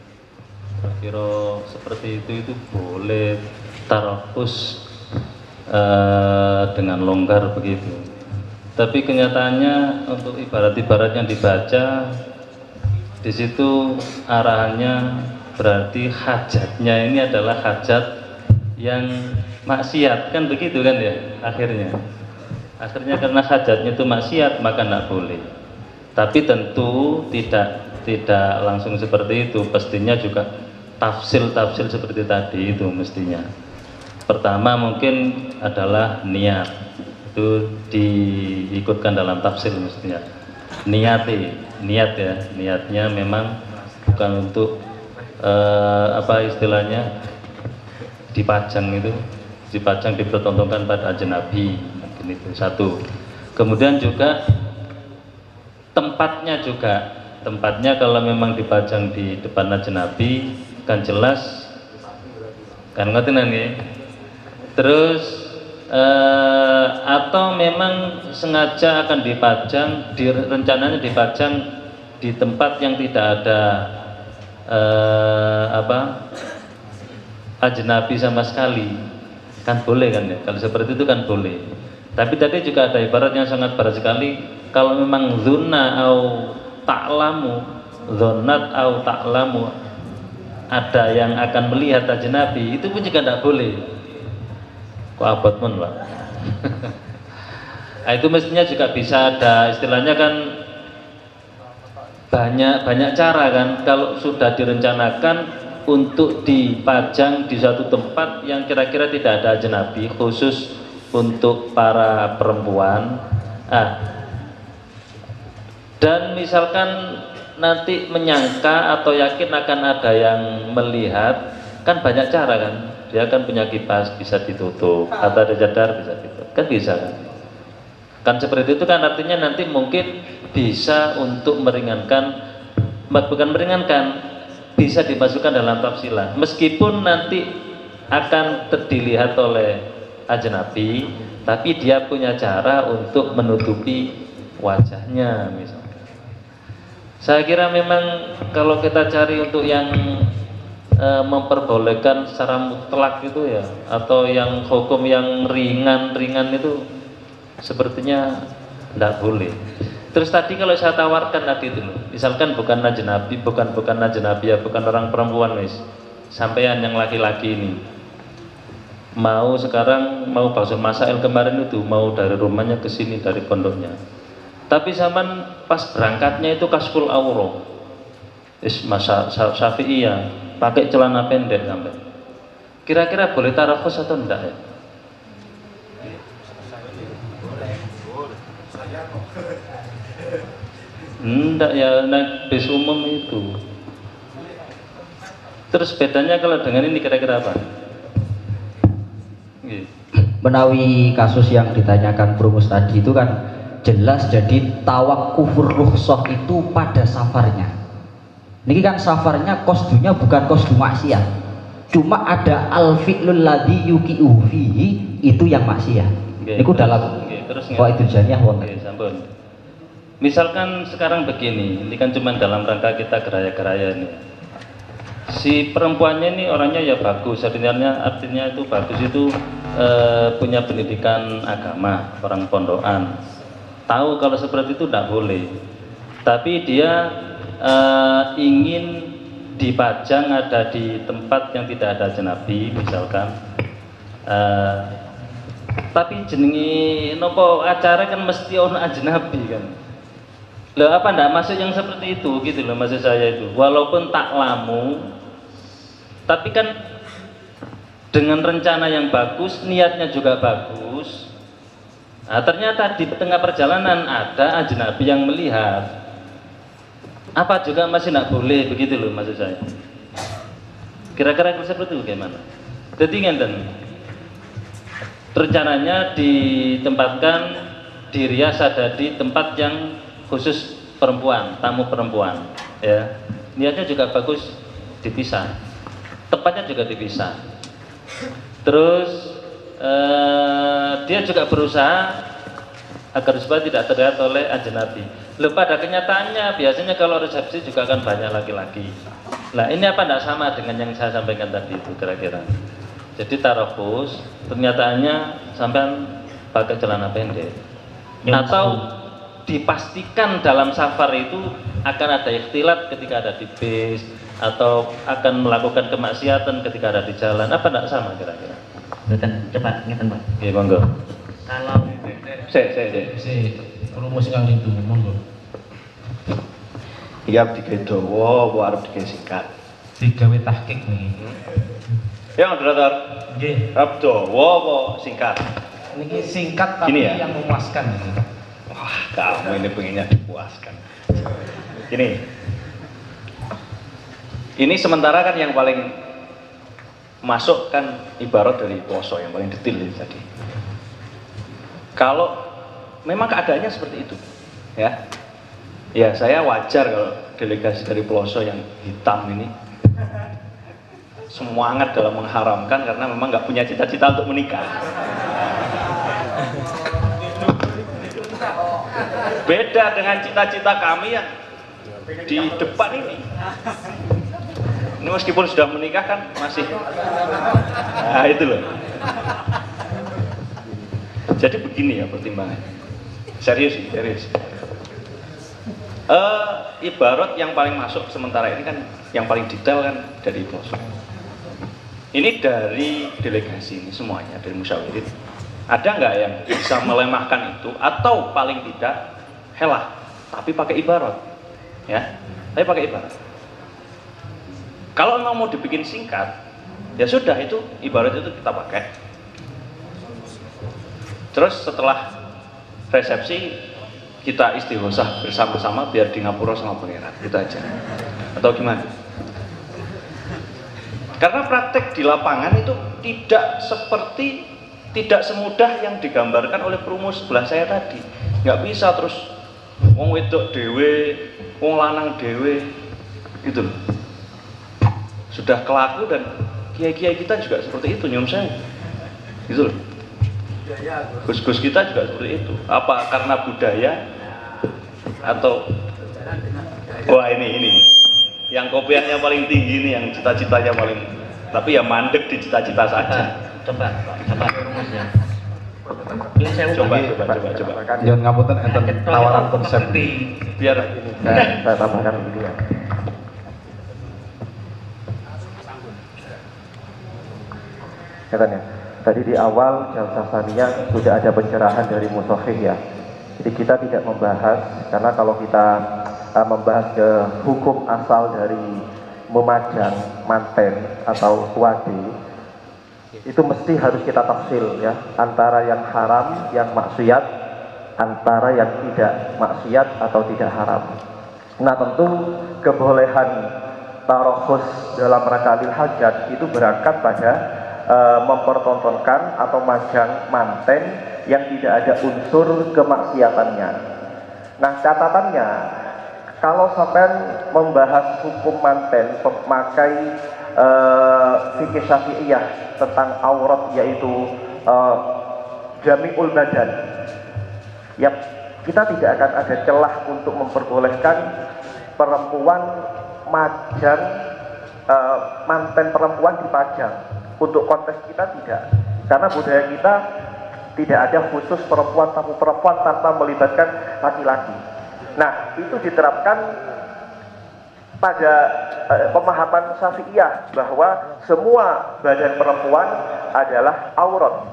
Kira-kira seperti itu boleh tarafus dengan longgar begitu, tapi kenyataannya untuk ibarat-ibarat yang dibaca di situ arahannya berarti hajatnya ini adalah hajat yang maksiat kan begitu kan ya, akhirnya karena hajatnya itu maksiat maka tidak boleh. Tapi tentu tidak langsung seperti itu, pastinya juga tafsil seperti tadi itu mestinya. Pertama mungkin adalah niat itu diikutkan dalam tafsil mestinya. Niatnya memang bukan untuk apa istilahnya dipajang dipertontonkan pada ajnabi itu satu. Kemudian juga tempatnya kalau memang dipajang di depan ajnabi kan jelas kan ngotenan nggih. Terus atau memang sengaja akan dipajang rencananya dipajang di tempat yang tidak ada ajnabi sama sekali kan boleh kan ya, kalau seperti itu kan boleh. Tapi tadi juga ada ibarat yang sangat berat sekali, kalau memang dzunna au ta'lamu dzunat au ta'lamu ada yang akan melihat ajnabi itu pun juga tidak boleh. Kok abot men, Pak? Nah, itu mestinya juga bisa ada istilahnya kan banyak cara kan kalau sudah direncanakan untuk dipajang di suatu tempat yang kira-kira tidak ada ajnabi khusus untuk para perempuan. Dan misalkan nanti menyangka atau yakin akan ada yang melihat kan banyak cara kan, dia kan punya kipas bisa ditutup atau ada jadar bisa ditutup kan bisa kan seperti itu kan, artinya nanti mungkin bisa untuk bisa dimasukkan dalam tafsilan meskipun nanti akan dilihat oleh ajnabi tapi dia punya cara untuk menutupi wajahnya misalnya. Saya kira memang kalau kita cari untuk yang memperbolehkan secara mutlak itu ya, atau yang hukum yang ringan itu sepertinya tidak boleh. Terus tadi kalau saya tawarkan tadi itu, misalkan bukan orang perempuan, sampean yang laki-laki ini mau sekarang, mau Bangsun Masail kemarin itu, mau dari rumahnya ke sini dari pondoknya. Tapi zaman pas berangkatnya itu kaskul auro, masa Syafi'iyah, pakai celana pendek sampai. Kira-kira boleh tarafus atau enggak ya? Enggak ya, naik bis umum itu. Terus bedanya kalau dengan ini kira-kira apa? Menawi kasus yang ditanyakan Brumus tadi itu kan jelas, jadi tawakufur rukhsah itu pada safarnya. Ini kan safarnya kosdunya bukan kosdu maksiat, cuma ada al-fi'lul ladhi yuki'u fihi, itu yang maksiat. Ini ku dalam kok itu janiah wonten. Misalkan sekarang begini, ini kan cuma dalam rangka kita geraya-geraya nih. Si perempuannya ini orangnya ya bagus, artinya itu bagus itu punya pendidikan agama, orang pondokan. Tahu kalau seperti itu tidak boleh. Tapi dia ingin dipajang ada di tempat yang tidak ada jenabi, misalkan. Tapi jenengi nopo acara kan mesti ono ajnabi kan. Loh, apa ndak masuk yang seperti itu gitu loh maksud saya itu. Walaupun tak lamu, tapi kan dengan rencana yang bagus, niatnya juga bagus. Nah, ternyata di tengah perjalanan ada ajnabi yang melihat. Apa juga masih ndak boleh begitu loh maksud saya. Kira-kira seperti itu gimana? Jadi ngenten. Rencananya ditempatkan di Rias ada di tempat yang khusus perempuan, tamu perempuan ya, niatnya juga bagus, dipisah tempatnya juga dipisah. Terus dia juga berusaha agar supaya tidak terlihat oleh ajnabi. Pada kenyataannya biasanya kalau resepsi juga akan banyak laki-laki. Nah ini apa tidak sama dengan yang saya sampaikan tadi itu kira-kira. Jadi tarafus ternyataannya sampai pakai celana pendek yang atau dipastikan dalam safar itu akan ada ikhtilat ketika ada di bis atau akan melakukan kemaksiatan ketika ada di jalan. Apa tidak sama kira-kira? Cepat, ngeten Pak. Iya monggo. Kalau rumus kang itu monggo. Iya digawe dawa apa arep digawe singkat? Digawe tahqiq niki. Ya moderator. Nggih. Arep dawa apa singkat? Niki singkat tapi ya? Yang memuaskan gitu. Kamu ini pengennya dipuaskan. Ini sementara kan yang paling masuk kan ibarat dari poso yang paling detail ini tadi. Kalau memang keadaannya seperti itu, ya, ya saya wajar kalau delegasi dari poso yang hitam ini semangat dalam mengharamkan karena memang nggak punya cita-cita untuk menikah. Beda dengan cita-cita kami yang di depan ini. Ini meskipun sudah menikah kan masih. Nah itu loh. Jadi begini ya pertimbangan. Serius, serius. Ibarat yang paling masuk sementara ini kan, yang paling detail kan dari Poso. Ini dari delegasi ini semuanya dari musyawirin. Ada nggak yang bisa melemahkan itu atau paling tidak helah, tapi pakai ibarat, ya, tapi pakai ibarat. Kalau memang mau dibikin singkat, ya sudah itu ibarat itu kita pakai. Terus setelah resepsi kita istighosah bersama-sama biar di Ngapura sama pangeran, gitu aja. Atau gimana? Karena praktek di lapangan itu tidak seperti tidak semudah yang digambarkan oleh perumus sebelah saya tadi. Nggak bisa terus wong wedok dewe, wong lanang dewe, gitu loh. Sudah kelaku dan kiai-kiai kita juga seperti itu, nyom saya, gitu loh. Gus-gus kita juga seperti itu. Apa karena budaya atau wah ini yang kopiannya paling tinggi ini, yang cita-citanya paling, tapi ya mandek di cita-cita saja. Coba rumusnya. Coba. Jangan ngapunten enten tawaran konsep biar ini. Saya tambahkan dulu ya. Katanya. Tadi di awal Jalsah Tsaniyah sudah ada pencerahan dari Mushahih ya. Jadi kita tidak membahas, karena kalau kita membahas ke hukum asal dari memajang, manten, atau wadi, itu mesti harus kita tafsil ya, antara yang haram, yang maksiat, antara yang tidak maksiat atau tidak haram. Nah tentu kebolehan tarokhus dalam rangka lil hajat itu berangkat pada mempertontonkan atau majang manten yang tidak ada unsur kemaksiatannya. Nah catatannya, kalau sampai membahas hukum manten memakai fikih syafi'iyah tentang aurat, yaitu jami'ul badan, ya kita tidak akan ada celah untuk memperbolehkan perempuan majang, manten perempuan dipajang. Untuk konteks kita tidak, karena budaya kita tidak ada khusus perempuan tamu perempuan tanpa melibatkan laki-laki. Nah itu diterapkan pada pemahaman Syafi'iyah bahwa semua badan perempuan adalah aurat,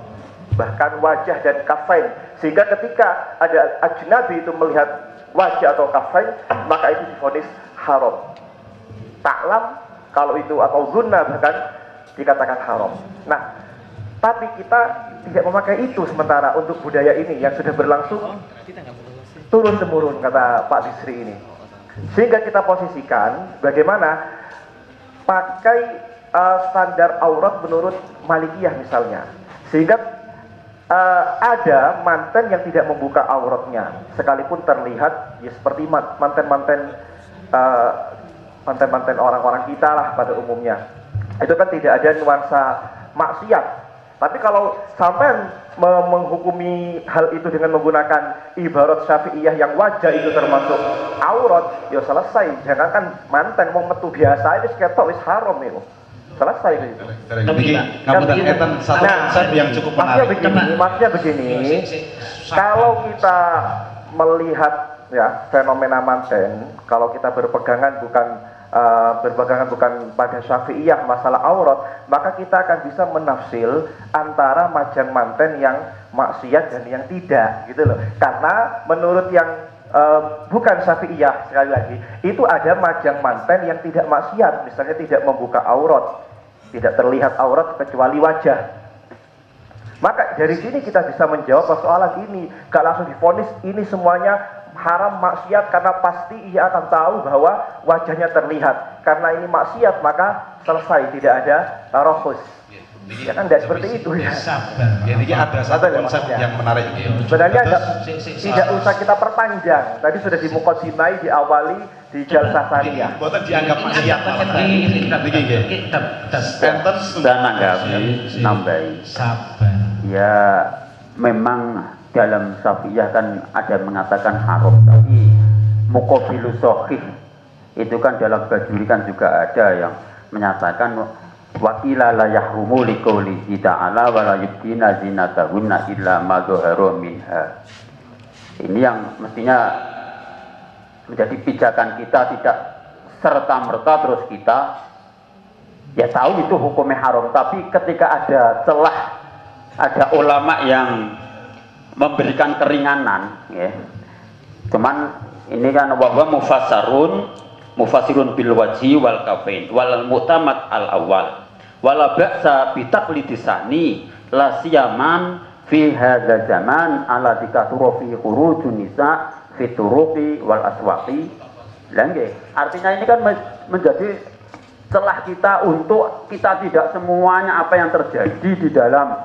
bahkan wajah dan kafain, sehingga ketika ada ajnabi itu melihat wajah atau kafain maka itu divonis haram ta'lam kalau itu, atau zunna bahkan dikatakan haram. Nah, tapi kita tidak memakai itu sementara untuk budaya ini yang sudah berlangsung turun-temurun, kata Pak Bisri ini. Sehingga kita posisikan bagaimana pakai standar aurat menurut Malikiyah misalnya. Sehingga ada manten yang tidak membuka auratnya, sekalipun terlihat ya seperti manten-manten orang-orang kita lah pada umumnya. Itu kan tidak ada nuansa maksiat. Tapi kalau sampai menghukumi hal itu dengan menggunakan ibarat Syafi'iyah yang wajah itu termasuk aurat, ya selesai. Jangan kan mantan mau metu biasa itu ketok wis haram itu. Selesai itu. Tapi satu konsep yang cukup menarik. Maksudnya begini, kalau kita melihat ya fenomena manten, kalau kita berpegangan bukan pada Syafi'iyah masalah aurat, maka kita akan bisa menafsil antara majang manten yang maksiat dan yang tidak, gitu loh. Karena menurut yang bukan Syafi'iyah, sekali lagi, itu ada majang manten yang tidak maksiat, misalnya tidak membuka aurat, tidak terlihat aurat kecuali wajah. Maka dari sini kita bisa menjawab persoalan ini, gak langsung divonis ini semuanya haram maksiat, karena pasti ia akan tahu bahwa wajahnya terlihat. Karena ini maksiat maka selesai, tidak ada tarokhus. Ya kan tidak seperti itu ya. Jadi ada satu konsep yang menarik. Sebenarnya tidak usah kita perpanjang. Tadi sudah dimukadimai, diawali di Jalsah Tsaniyah. Bukan dianggap maksiat. Sentence sudah nanggapi, nambahi. Ya memang dalam Syafi'iyah kan ada mengatakan haram, tapi muqabilus shahih itu kan dalam Bajuri kan juga ada yang menyatakan waqila la yahrumu liqaulihi ta'ala wa la yubdina zinatahunna illa ma dhahara minha. Ini yang mestinya menjadi pijakan kita, tidak serta-merta terus kita ya tahu itu hukumnya haram, tapi ketika ada celah, ada ulama yang memberikan keringanan, ya. Cuman ini kan bahwa mufassirun bil wajhi wal kafain wal mu'tamad al awal wala ba'sa bi taqlidisani la siyaman fi hadzal zaman ala dikatura fi khurujun nisa fi turuqi wal aswaqi. Artinya ini kan menjadi celah kita untuk kita tidak semuanya apa yang terjadi di dalam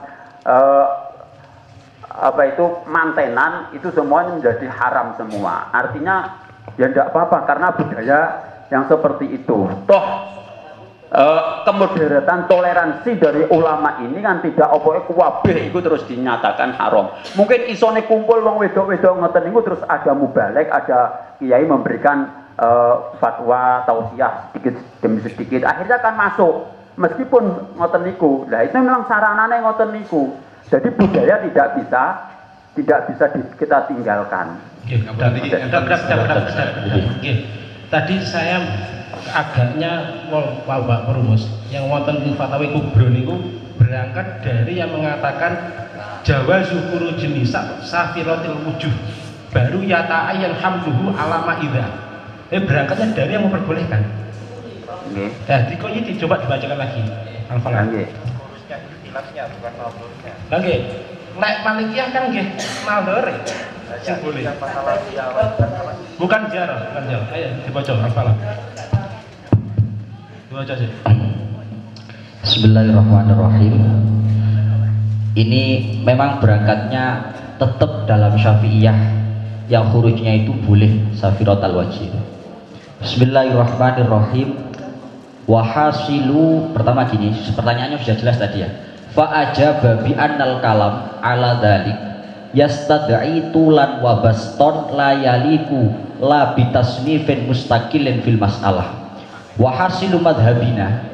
mantenan itu semuanya menjadi haram semua. Artinya ya tidak apa-apa, karena budaya yang seperti itu toh kemoderatan, toleransi dari ulama ini kan tidak apa-apa kuwabih itu terus dinyatakan haram. Mungkin isone kumpul wong wedok-wedok ngeten itu terus ada mubalek, ada kiai memberikan fatwa tausiah sedikit demi sedikit, akhirnya kan masuk meskipun ngoten niku. Nah itu memang saranane ngoten niku. Jadi budaya tidak bisa kita tinggalkan. Tadi saya agaknya wawak perumus yang wonten fatwa kubro niku berangkat dari yang mengatakan Jawa Zukuru jenisa Safirotil Wujuh, baru yata'ayyan hamduhu alama idha. Berangkatnya dari yang memperbolehkan. Jadi kok ini coba dibacakan lagi Al-Falah. Kurusnya itu hilafnya bukan malhurnya. Oke, naik malikiyah kan nggih malhur. Boleh. Bukan ziarah, bukan ziarah. Ayo dibaca Al-Falah. Dibaca sih. Bismillahirrahmanirrahim. Ini memang berangkatnya tetap dalam Syafi'iyah yang khurujnya itu boleh safiratul wajib. Bismillahirrahmanirrahim. Wahasilu, pertama gini, pertanyaannya sudah jelas tadi ya. Fa'ajaba bi annal kalam ala dzalik yastad'i tulan wa baston la yaliku la bitasnifin mustaqilin fil mas'alah. Wahasilu madhabina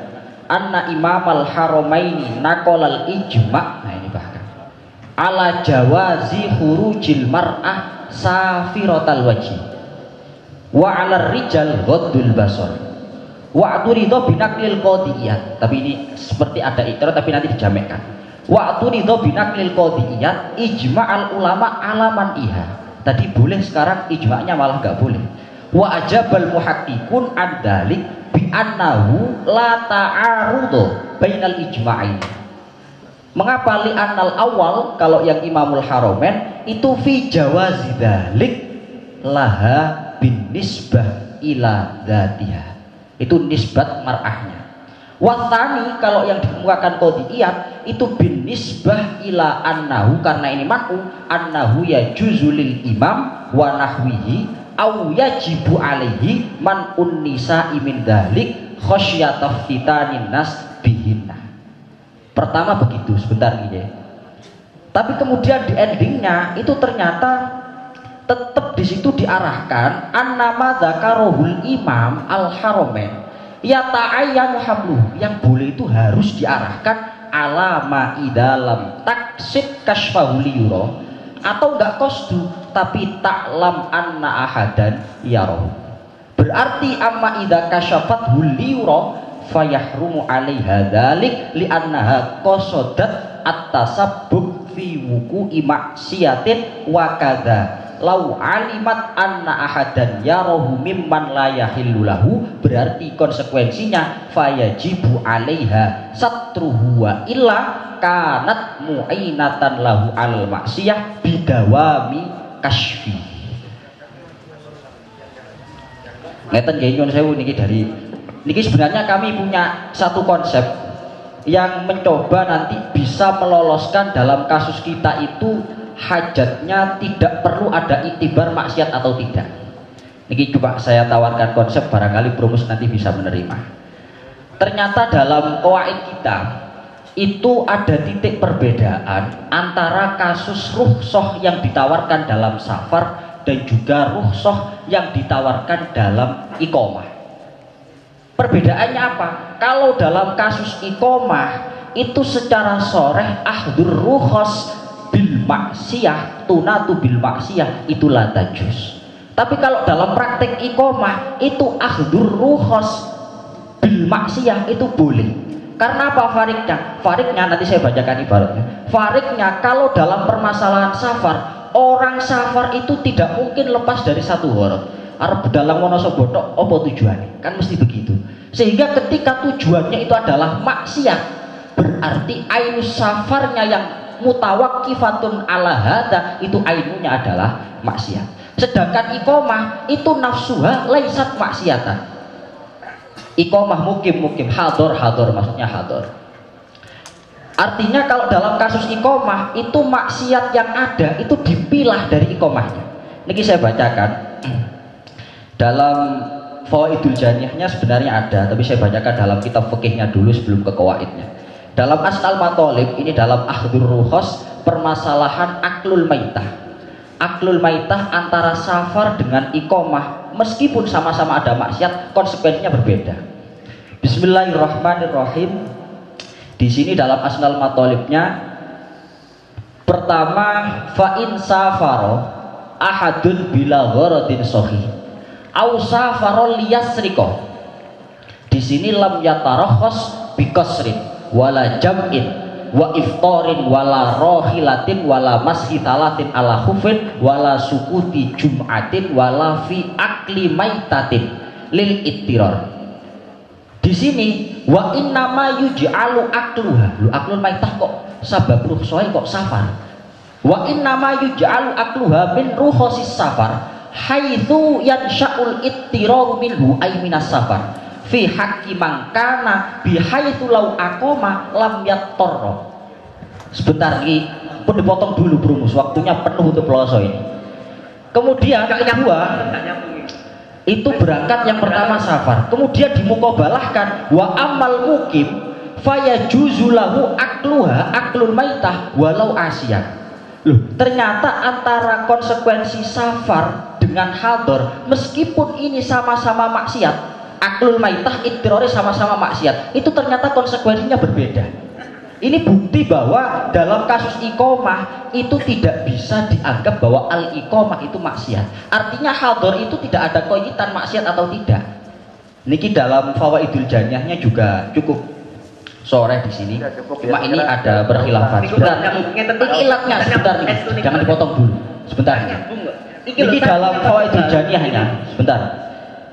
anna imam al-haramaini naqala al-ijma', nah ini bahkan ala jawazi khurujil mar'ah safiratal wajhi wa 'ala rijal ghaddul basar wa turidha binaqlil qadiyat, tapi ini seperti ada ikhtilaf tapi nanti dijamekkan. Wa turidha binaqlil qadiyat ijma'al ulama 'ala man iha, tadi boleh sekarang ijma'nya malah enggak boleh. Wa ajabal muhaqqiqun ad-dalik bi'annahu la ta'arudu bainal ijma'in. Mengapa li'annal awal, kalau yang Imamul Haromen itu fi jawazi dzalik laha bin nisbah ila dzatiha, itu nisbat mar'ahnya. Wa tsani, kalau yang dikemukakan qadhiyat itu bin nisbah ila annahu, karena ini ma'u annahu yajuzu lil imam wa nahwihi au yajibu alaihi man unnisa imin dalik khosyataf fitanin nas bihinna. Pertama begitu sebentar ini ya. Tapi kemudian di endingnya itu ternyata tetap di situ diarahkan annama dzakarohul imam al-haromen ya ta'ayyan hamluh, yang boleh itu harus diarahkan alama idalam taksid kasfahul yura, atau enggak qasdu tapi taklam anna ahadan yarahu, berarti amma idza kasyafat huliyura fayahrumu alaiha dzalik li'annaha qasadat at-tasabbub fi wuqu'i maksiatin wa kadza law alimat anna ahadan yarahu mimman la yahillu lahu, berarti konsekuensinya fayajibu alaiha satruhu wa illa kanat mu'inatan lahu al maksiyah bidawami kasfi. Ngeten nggih nyuwun sewu niki dari niki sebenarnya kami punya satu konsep yang mencoba nanti bisa meloloskan dalam kasus kita itu hajatnya tidak perlu ada itibar maksiat atau tidak. Niki coba saya tawarkan konsep, barangkali Brumus nanti bisa menerima. Ternyata dalam qawaid kita itu ada titik perbedaan antara kasus rukhsah yang ditawarkan dalam safar dan juga rukhsah yang ditawarkan dalam iqomah. Perbedaannya apa? Kalau dalam kasus iqomah itu secara soreh ahdur rukhos bil maksiyah tunatu bil maksiyah itu la tajus. Tapi kalau dalam praktek iqomah itu ahdur rukhos bil maksiyah itu boleh. Karena apa fariknya? Fariknya nanti saya bacakan ibaratnya. Fariknya kalau dalam permasalahan safar, orang safar itu tidak mungkin lepas dari satu huruf. Arep dalang Wonosobo tok apa tujuannya? Kan mesti begitu. Sehingga ketika tujuannya itu adalah maksiat, berarti ainu safarnya yang mutawakkifatun ala hadza itu ainunya adalah maksiat. Sedangkan iqomah itu nafsuha laisat maksiatan. Iqomah mukim-mukim, hador-hador maksudnya hador. Artinya kalau dalam kasus iqomah itu maksiat yang ada itu dipilah dari iqomahnya. Niki saya bacakan dalam Fawaidul Janiyahnya sebenarnya ada, tapi saya bacakan dalam kitab fikihnya dulu sebelum ke qawaidnya. Dalam Asnal Matolib ini dalam akhdur rukhos permasalahan aklul maitah. Aklul maitah antara safar dengan iqomah meskipun sama-sama ada maksiat, konsekuensinya berbeda. Bismillahirrahmanirrahim. Di sini dalam Asnal Matolibnya pertama fa'in safaro ahadun bila gharadin sohi au safaro liyasriko, di sini lam yatarohos bikosrin wala jam'in wa iftarin wala rohilatin wala masjidalatin ala khufin wala sukuti jum'atin wala fi akli maitatin lil ittiror. Di sini wa innama yuj'alu akluha, lu aklul maitah kok sabab rukhsah kok safar. Wa innama yuj'alu akluha min rukhsis safar haitsu yansha'ul ittiraru minhu ay minas safar. Fi haqqi man kana bihaitsu law aqama lam yattarra. Sebentar lagi pun dipotong dulu Brumus, waktunya penuh untuk peloso ini. Kemudian kak Nyawa itu berangkat yang pertama safar, kemudian dimukobalahkan wa amal mukim fayajuzu lahu akluha aklul maitah walau asiyan. Loh, ternyata antara konsekuensi safar dengan hador, meskipun ini sama-sama maksiat, aklul maitah ittirori sama-sama maksiat, itu ternyata konsekuensinya berbeda. Ini bukti bahwa dalam kasus iqomah itu tidak bisa dianggap bahwa al-iqomah itu maksiat. Artinya hador itu tidak ada koyitan maksiat atau tidak. Niki dalam fawaidul janiyahnya juga cukup sore di sini. Cuma ini ada berkhilafan. Sebentar, ilatnya sebentar nih. Jangan dipotong dulu. Sebentar. Niki dalam fawaidul janiyahnya sebentar.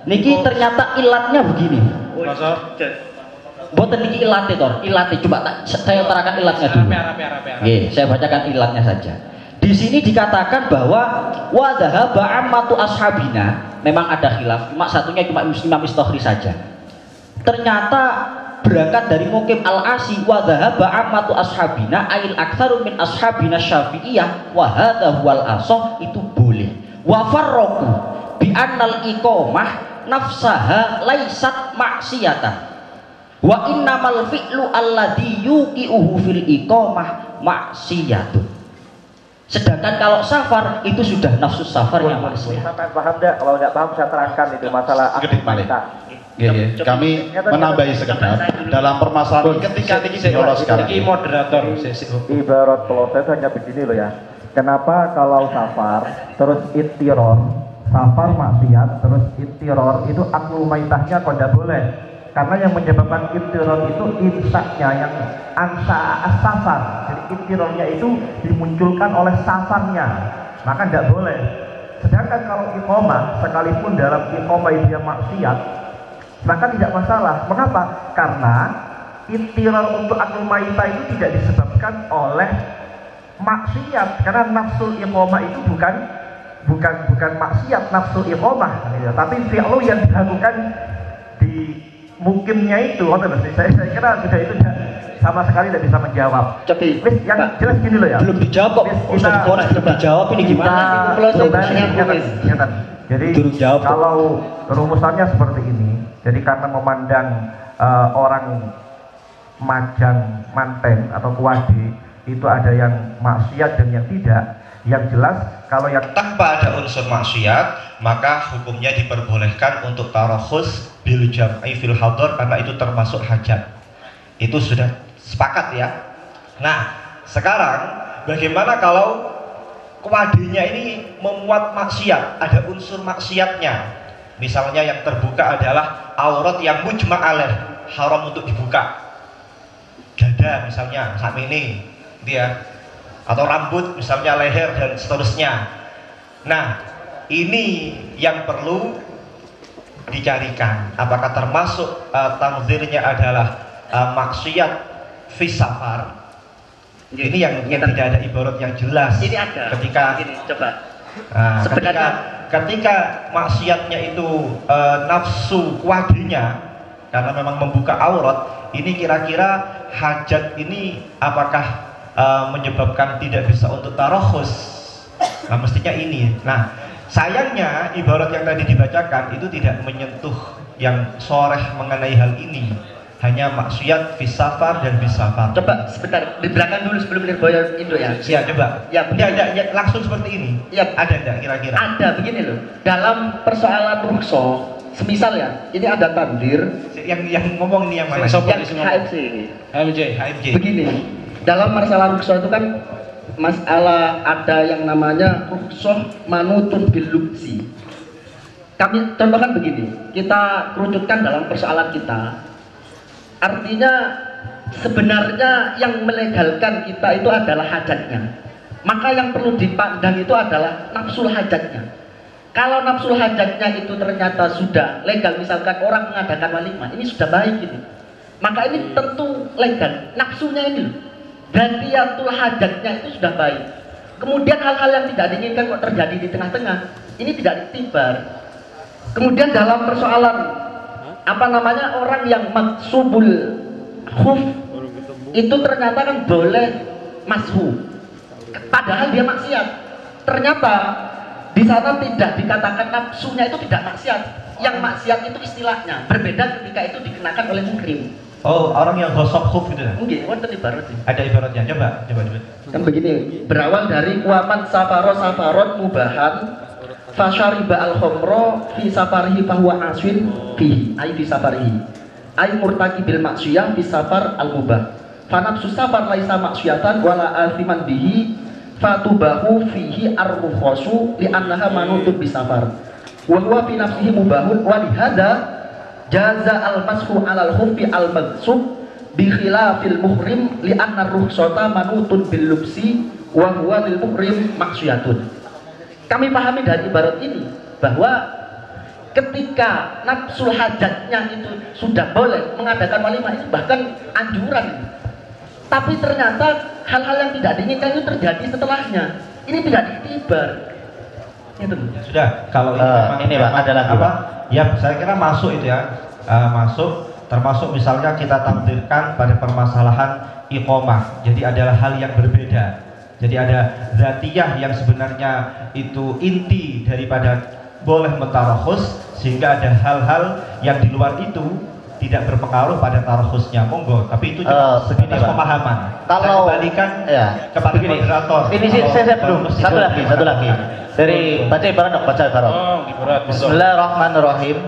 Niki ternyata ilatnya begini. Boten niki ilate tor, ilate coba saya utarakan ilatnya dulu. Oke, saya bacakan ilatnya saja. Di sini dikatakan bahwa wa dzahaba ammatu ashabina, memang ada khilaf, cuma satunya cuma Imam Istokhri saja. Ternyata berangkat dari mukim al-asi wa dzahaba ammatu ashabina ail aktsaru min ashabina syafi'iyah wa hadza huwal ashah, itu boleh. Wa farraqu bi annal iqomah nafsaha laisat maksiatan wa innamal fi'lu alladhi yuqi'uhu fil iqamah maksiyatun. Sedangkan kalau safar itu sudah nafsu safar yang maksiat. Paham enggak? Kalau enggak paham saya terangkan itu masalah akhlak. Kami menambahi sekedar dalam permasalahan ketika ini saya oloskan. Iki moderator ibarat proses hanya begini loh ya. Kenapa kalau safar terus ittiror, safar maksiat terus ittiror, itu aklul maitahnya kok tidak boleh, karena yang menyebabkan ittiror itu imsaknya yang ansa as-safar, jadi ittirornya itu dimunculkan oleh safarnya, maka tidak boleh. Sedangkan kalau iqomah, sekalipun dalam iqomah dia maksiat, maka tidak masalah. Mengapa? Karena ittiror untuk aklul maitah itu tidak disebabkan oleh maksiat, karena nafsul iqomah itu bukan maksiat nafsu iqomah gitu. Tapi fi'lu yang dilakukan di mukimnya itu, saya kira sudah itu sama sekali tidak bisa menjawab. Tapi yang Pak, jelas gini loh ya. Belum dijawab kok. Belum dijawab ini gimana? Kita, jadi kalau rumusannya seperti ini. Jadi karena memandang orang majang manten atau kuwadi itu ada yang maksiat dan yang tidak. Yang jelas kalau yang tanpa ada unsur maksiat, maka hukumnya diperbolehkan untuk tarakhus bil jam'i fil hadar, karena itu termasuk hajat. Itu sudah sepakat ya. Nah, sekarang bagaimana kalau kuadinya ini memuat maksiat, ada unsur maksiatnya. Misalnya yang terbuka adalah aurat yang mujma' alaih, haram untuk dibuka. Dada misalnya, samini gitu ya, atau rambut misalnya, leher dan seterusnya. Nah, ini yang perlu dicarikan apakah termasuk tangzirnya adalah maksiat fi safar. Ini yang tidak ada ibarat yang jelas. Ini ada. Ketika ini, coba. Ketika maksiatnya itu nafsu kuadinya, karena memang membuka aurat, ini kira-kira hajat ini apakah menyebabkan tidak bisa untuk tarokhus? Nah, mestinya ini. Nah, sayangnya ibarat yang tadi dibacakan itu tidak menyentuh yang soreh mengenai hal ini, hanya maksiat fi safar dan bis safar. Coba sebentar, di belakang dulu sebelum Nirboyo Indo ya. Iya, coba. Ya, ya, langsung seperti ini. Ya, ada enggak kira-kira? Ada, begini loh. Dalam persoalan rukhsah, semisal ya, ini ada tandir yang ngomong nih yang mana? HMJ. Begini. Dalam masalah rukhsah itu kan masalah ada yang namanya rukhsah manutun bil lubzi. Kami contohkan begini, kita kerucutkan dalam persoalan kita. Artinya Sebenarnya yang melegalkan kita itu adalah hajatnya. Maka yang perlu dipandang itu adalah nafsul hajatnya. Kalau nafsul hajatnya itu ternyata sudah legal, misalkan orang mengadakan walimah, ini sudah baik ini. Maka ini tentu legal, nafsunya ini. Berarti yatul hajatnya itu sudah baik. Kemudian hal-hal yang tidak diinginkan kok terjadi di tengah-tengah, ini tidak ditibar. Kemudian dalam persoalan apa namanya orang yang maksubul khuf itu ternyata kan boleh mashu. Padahal dia maksiat, ternyata di sana tidak dikatakan nafsunya itu tidak maksiat. Yang maksiat itu istilahnya berbeda ketika itu dikenakan oleh mukrim. Oh, orang yang gosok khuf gitu. Mungkin, ada ibaratnya. Ada ibaratnya, coba. Kan begini, berawal dari waman safaro safarot mubahan fasyariba al-khomro fi safarihi fahuwa aswin fi ay fi safarihi ay murtaki bil maksiyah fi safar al-mubah. Fanapsu safar laisa maksiatan wala alfiman bihi fatubahu fihi arruhosu li'annaha manutub bisafar wa huwa fi nafsihi mubahun walihada jaza al-masfu alal hufi al-madsub bikhilafil muhrim li'anna ruhsota manutun bil-lubsi wa huwa lil muhrim maksiyatun. Kami pahami dari ibarat ini bahwa ketika nafsul hajatnya itu sudah boleh mengadakan walimah, itu bahkan anjuran. Tapi ternyata hal-hal yang tidak diinginkan itu terjadi setelahnya. Ini tidak ditibar. Itu. Ya, sudah. Kalau ini Pak, ada lagi apa? Ya, saya kira masuk itu ya. Masuk. Termasuk misalnya kita takdirkan pada permasalahan iqomah. Jadi adalah hal yang berbeda. Jadi ada zatiyah yang sebenarnya itu inti daripada boleh mentarohus, sehingga ada hal-hal yang di luar itu tidak berpengaruh pada taruhusnya, monggo. Tapi itu juga sekitar pemahaman. Kalau balikan ya, kepada moderator. Ini saya belum. Satu lagi. Dari baca ibarat dong, baca ibarat. Bismillahirrahmanirrahim.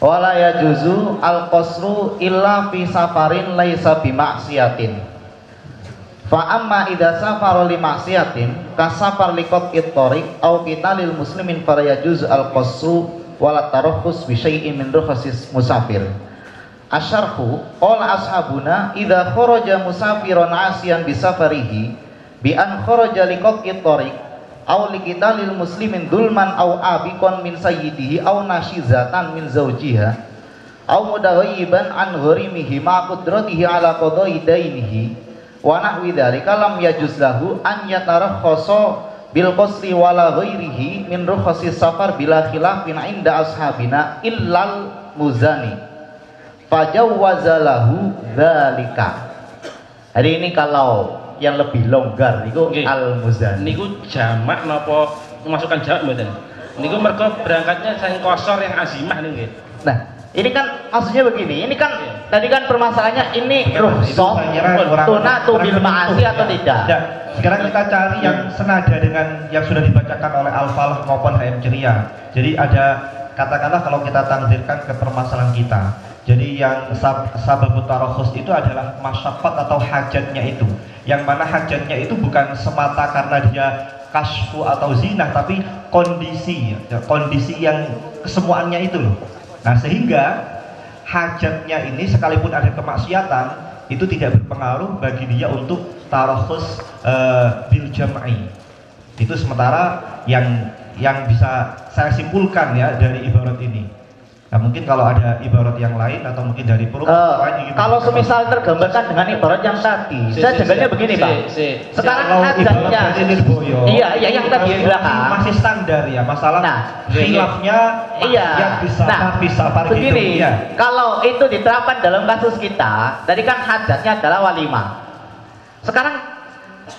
Wala yajuzu al-qasru illa fi safarin laisa bi maksiatin. Fa amma idza safara li maksiatin kasafar liqat at-tariq au qitalil muslimin fara yajuzu al-qasru wala tarohus bisyai'in min rukhsis musafir. Asyarhu qala ashabuna idza kharaja musafirun asiyan bisafarihi bi an kharaja liqat'it tariq aw liqitalil muslimin dulman aw abiqan min sayyidihi aw nashizatan min zawjiha aw mudaghiban an gharimihi ma qudratihi ala qada'i dainihi wa nahwi dzalika lam yajuz lahu an yatarahhasa bil qasri wala ghairihi min rukhsis safar bila khilafin inda ashabina illal muzani fajawwazalahu dzalika. Hari ini kalau yang lebih longgar niku okay. Al muzani niku jamak napa memasukkan jamak mboten niku mergo berangkatnya saking qasar yang azimah nggih. Nah, ini kan maksudnya begini, ini kan tadi kan permasalahannya ini rukhsah tunatu bil ma'asi atau tidak. Sekarang kita cari yang senada dengan yang sudah dibacakan oleh Al-Falah maupun HM Ceria. Jadi ada katakanlah kalau kita takdirkan ke permasalahan kita. Jadi yang sababut tarohus itu adalah masyafat atau hajatnya itu. Yang mana hajatnya itu bukan semata karena dia kasfu atau zina, tapi kondisi yang kesemuannya itu loh. Nah, sehingga hajatnya ini sekalipun ada kemaksiatan itu tidak berpengaruh bagi dia untuk tarohus bil jama'i. Itu sementara yang bisa saya simpulkan ya dari ibarat ini. Nah, mungkin kalau ada ibarat yang lain atau mungkin dari perubahan lain, kalau semisal tergambarkan dengan ibarat yang tadi, saya jadinya begini Pak. Sekarang hajatnya iya yang tadi di belakang masih standar ya, masalah khilafnya yang bisa begini itu, ya. Kalau itu diterapkan dalam kasus kita, tadi kan hajatnya adalah walimah. Sekarang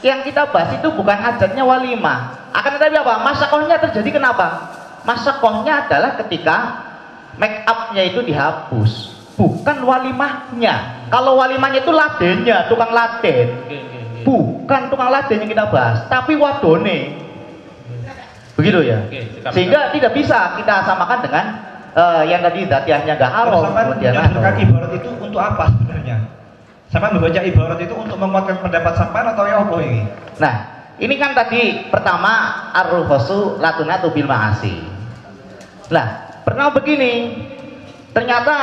yang kita bahas itu bukan hajatnya walimah. Akan tetapi apa? Masakohnya terjadi kenapa? Masakohnya adalah ketika make up-nya itu dihapus, bukan walimahnya. Kalau walimahnya itu ladennya, tukang laden, bukan tukang laden yang kita bahas, tapi wadone, begitu ya. Sehingga tidak bisa kita samakan dengan yang tadi datiahnya gak haram. Menjelaskan ibarat itu untuk apa sebenarnya? Sama membaca ibarat itu untuk menguatkan pendapat sampean atau ya apa ini? Nah, ini kan tadi pertama ar-rufasu latunatu bil ma'asi. Nah, pernah begini, ternyata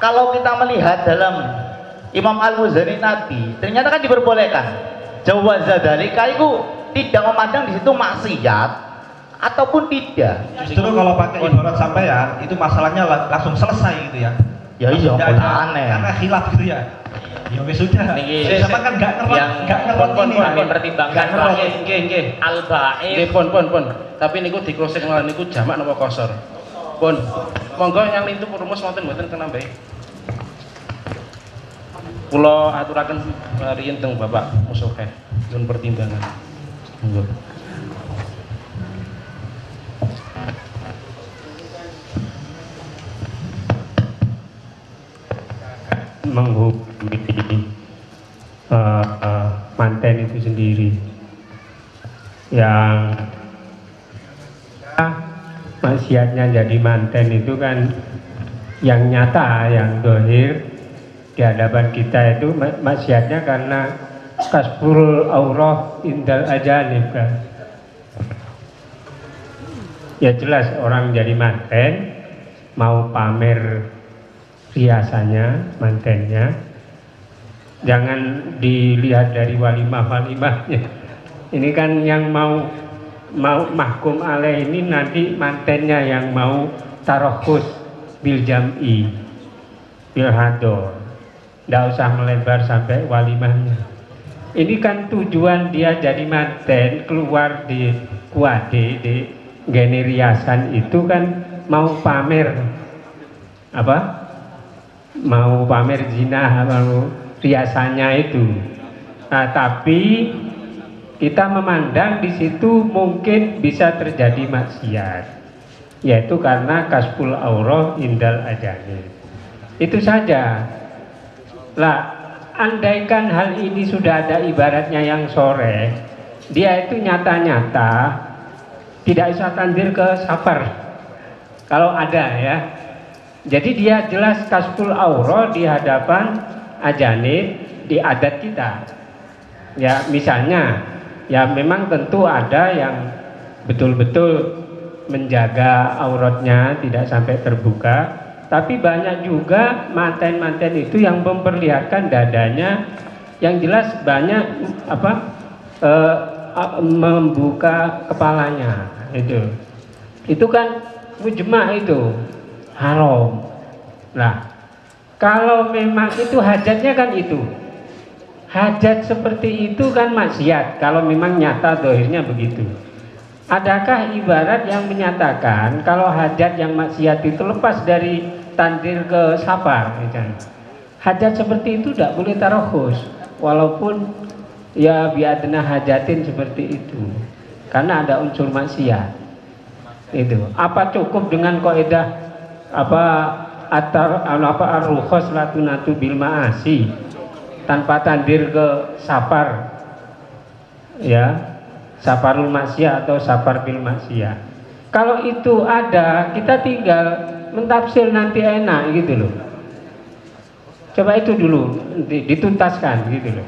kalau kita melihat dalam Imam Al-Muzani tadi ternyata kan diperbolehkan. Jawaza dzalika itu tidak memandang di situ maksiat ataupun tidak. Justru kalau pakai ibarat sampai ya itu masalahnya langsung selesai gitu ya. Ya iya, aneh. Karena khilaf gitu ya. Ya wis sudah. Sama kan gak ngerti, gak ngerti. Kami pertimbangkan nggih nggih nggih. Al-Baid. Nggih pun. Tapi niku dikrosing lan niku jamak napa qasar? Pun. Monggo yang lintu rumus wonten mboten kenambahi. Kula aturaken riyen teng Bapak Musokheh nun pertimbangan. Monggo. Menghubungi manten itu sendiri yang maksiatnya jadi manten itu kan yang nyata, yang dohir di hadapan kita itu maksiatnya karena kasful aurah indal ajanib kan ya jelas orang jadi manten mau pamer riasannya, mantennya, jangan dilihat dari walimah-walimahnya. Ini kan yang mau mahkum alaih ini nanti mantennya yang mau tarokus biljam'i bilhador, tidak usah melebar sampai walimahnya. Ini kan tujuan dia jadi manten keluar di kuade di geni riasan itu kan mau pamer apa? Mau pamer zina, mau riasannya itu. Nah, tapi kita memandang di situ mungkin bisa terjadi maksiat, yaitu karena kasful aurah indal ajani. Itu saja. Lah, andaikan hal ini sudah ada ibaratnya yang sore, dia itu nyata-nyata, tidak usah tandir ke safar. Kalau ada ya. Jadi dia jelas kasful aurah di hadapan ajanib di adat kita. Ya misalnya, ya memang tentu ada yang betul-betul menjaga auratnya tidak sampai terbuka. Tapi banyak juga manten-manten itu yang memperlihatkan dadanya, yang jelas banyak apa membuka kepalanya itu. Itu kan mujma itu. Haram. Nah, kalau memang itu hajatnya kan itu, hajat seperti itu kan maksiat. Kalau memang nyata dohirnya begitu. Adakah ibarat yang menyatakan kalau hajat yang maksiat itu lepas dari tandir ke safar? Hajat seperti itu tidak boleh tarokhus, walaupun ya biadna hajatin seperti itu, karena ada unsur maksiat. Itu. Apa cukup dengan kaidah? Apa atar apa arrukhos latunatu bil maasi tanpa tandir ke safar ya safarul maksiyah atau safar bil maksiyah. Kalau itu ada kita tinggal mentafsir nanti enak gitu loh. Coba itu dulu dituntaskan gitu loh.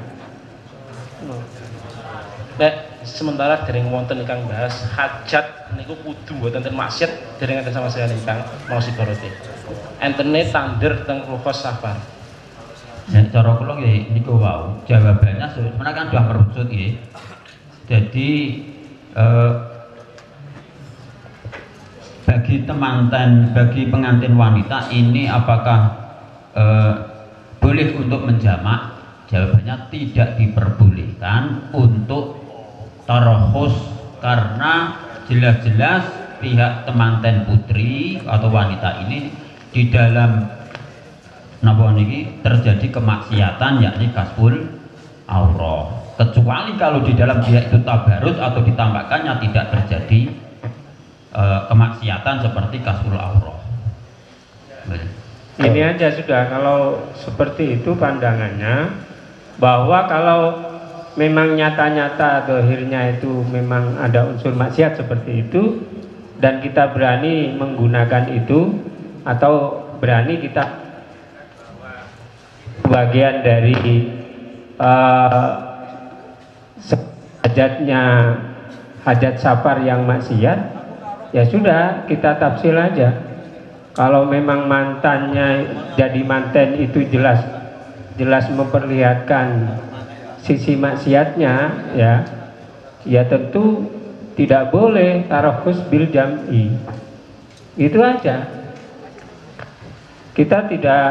Nek sementara dereng wonten ingkang bahas hajat niku kudu boten maksiat dereng enten sama sekali Kang Mosi Borote. Entene tandir teng rukhos safar. Jadi cara kula nggih niku wau jawabannya sebenarnya kan sudah merucut nggih. Jadi bagi temanten, bagi pengantin wanita ini apakah boleh untuk menjamak? Jawabannya tidak diperbolehkan untuk tarokhus karena jelas-jelas pihak temanten putri atau wanita ini di dalam napa niki terjadi kemaksiatan yakni kasful aurah. Kecuali kalau di dalam dia itu tabarut atau ditambahkannya tidak terjadi kemaksiatan seperti kasful aurah. Ini aja sudah kalau seperti itu pandangannya bahwa kalau memang nyata-nyata dohirnya itu memang ada unsur maksiat seperti itu dan kita berani menggunakan itu atau berani kita bagian dari hajatnya hajat safar yang maksiat ya sudah kita tafsir aja. Kalau memang mantannya jadi manten itu jelas jelas memperlihatkan sisi maksiatnya, ya, ya tentu tidak boleh tarahus bil jam'i. Itu aja. Kita tidak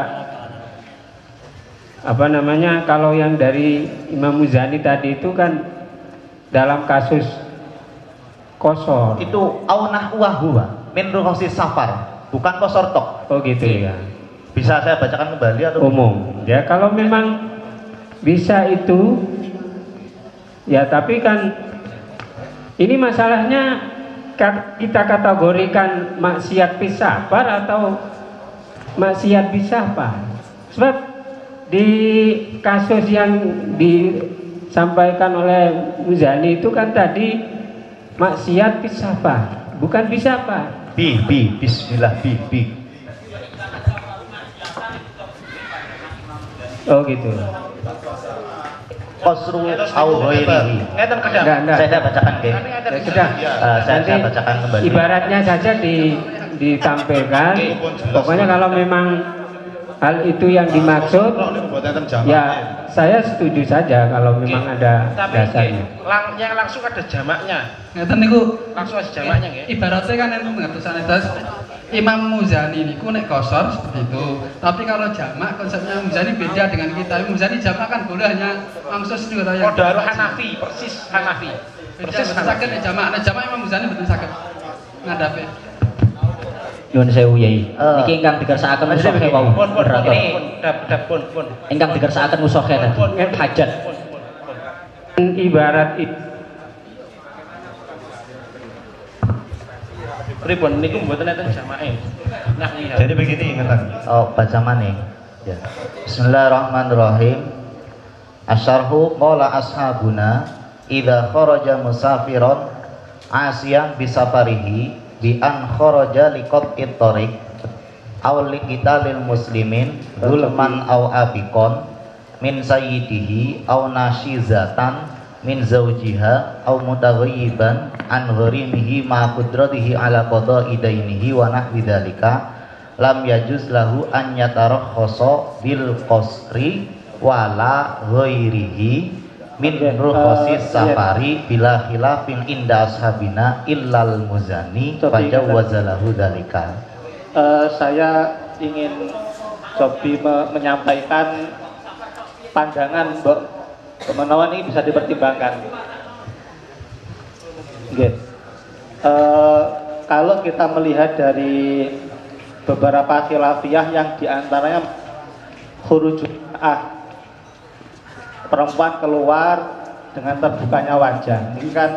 apa namanya, kalau yang dari Imam Muzani tadi itu kan dalam kasus kosor. Itu aunahwahuwa min rukhsis safar, bukan kosor tok. Oh gitu ya. Bisa saya bacakan kembali atau umum? Ya kalau memang bisa itu ya, tapi kan ini masalahnya kita kategorikan maksiat bisafar atau maksiat bisafar. Sebab di kasus yang disampaikan oleh Muzani itu kan tadi maksiat bisafar, bukan bisafar. Bismillah. Oh gitu. Qasrul au ghairihi. Saya bacakan nggih. Saya bacakan kembali. Ibaratnya saja ditampilkan. Pokoknya kalau memang hal itu yang dimaksud, ya saya setuju saja kalau memang ada dasarnya. Tapi yang langsung ada jamaknya. Ngeten niku langsung ada jamaknya nggih. Ibaratnya kan enten ngatusan edas. Imam Muzani ini kunek kosor seperti itu, tapi kalau jamak konsepnya Muzani beda dengan kita. Muzani jamak kan boleh hanya mangsus juga yang kodaru Hanafi, persis Hanafi, persis sakit ya jamak. Nah jamak Imam Muzani betul sakit ngadape. Nyuwun sewu yai. Iki ingkang dikersakaken musyawarah wau. Ingkang dikersakaken musyawarah hajat. Ibarat pripun niku mboten enten jamake. Nah, jadi begini ngeten. Oh, baca maneh. Ya. Bismillahirrahmanirrahim. Asyarhu qala ashabuna idza kharaja musafiron asiyam bisafarihi bi an kharaja liqat'it tariq aw liqitalil muslimin zulman aw abiqon min sayyidihi aw nashizatan min zawjiha au mutaghayyiban an gharimihi ma qudratihi ala qada'i dainihi wa nahwi dzalika lam yajuz lahu an yatarakhasa bil qasri wala ghairihi min rukhsis safari bila khilafin inda ashabina illal Muzani fajawwazalahu dzalika. Saya ingin Sobi menyampaikan pandangan teman-teman ini bisa dipertimbangkan. Kalau kita melihat dari beberapa khilafiyah yang diantaranya khuruj jum'ah, perempuan keluar dengan terbukanya wajah. Ini kan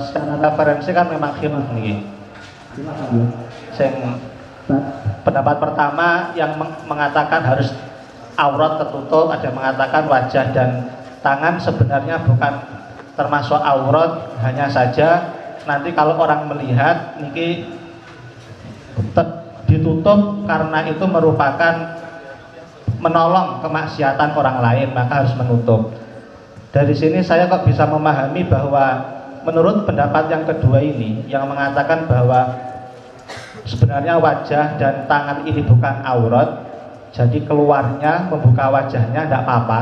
secara referensi kan memang khilaf nih. Pendapat pertama yang mengatakan harus aurat tertutup, ada yang mengatakan wajah dan tangan sebenarnya bukan termasuk aurat, hanya saja nanti kalau orang melihat niki ditutup karena itu merupakan menolong kemaksiatan orang lain, maka harus menutup. Dari sini saya kok bisa memahami bahwa menurut pendapat yang kedua ini yang mengatakan bahwa sebenarnya wajah dan tangan ini bukan aurat, jadi keluarnya membuka wajahnya tidak apa-apa,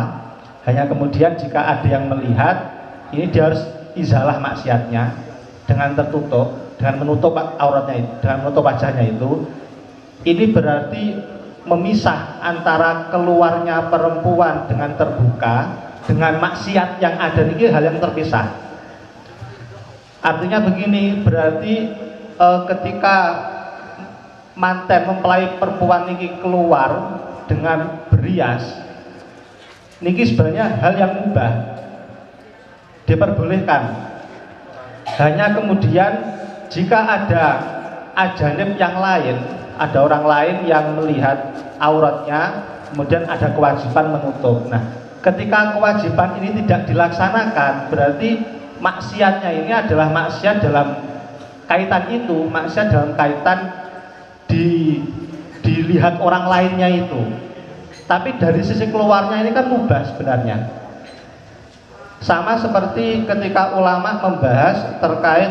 hanya kemudian jika ada yang melihat ini dia harus izalah maksiatnya dengan tertutup, dengan menutup auratnya itu, dengan menutup wajahnya itu. Ini berarti memisah antara keluarnya perempuan dengan terbuka dengan maksiat yang ada, ini hal yang terpisah. Artinya begini, berarti ketika manten mempelai perempuan niki keluar dengan berias, niki sebenarnya hal yang mubah, diperbolehkan. Hanya kemudian jika ada ajanib yang lain, ada orang lain yang melihat auratnya, kemudian ada kewajiban menutup. Nah, ketika kewajiban ini tidak dilaksanakan, berarti maksiatnya ini adalah maksiat dalam kaitan itu, maksiat dalam kaitan dilihat orang lainnya itu. Tapi dari sisi keluarnya ini kan mubah sebenarnya. Sama seperti ketika ulama membahas terkait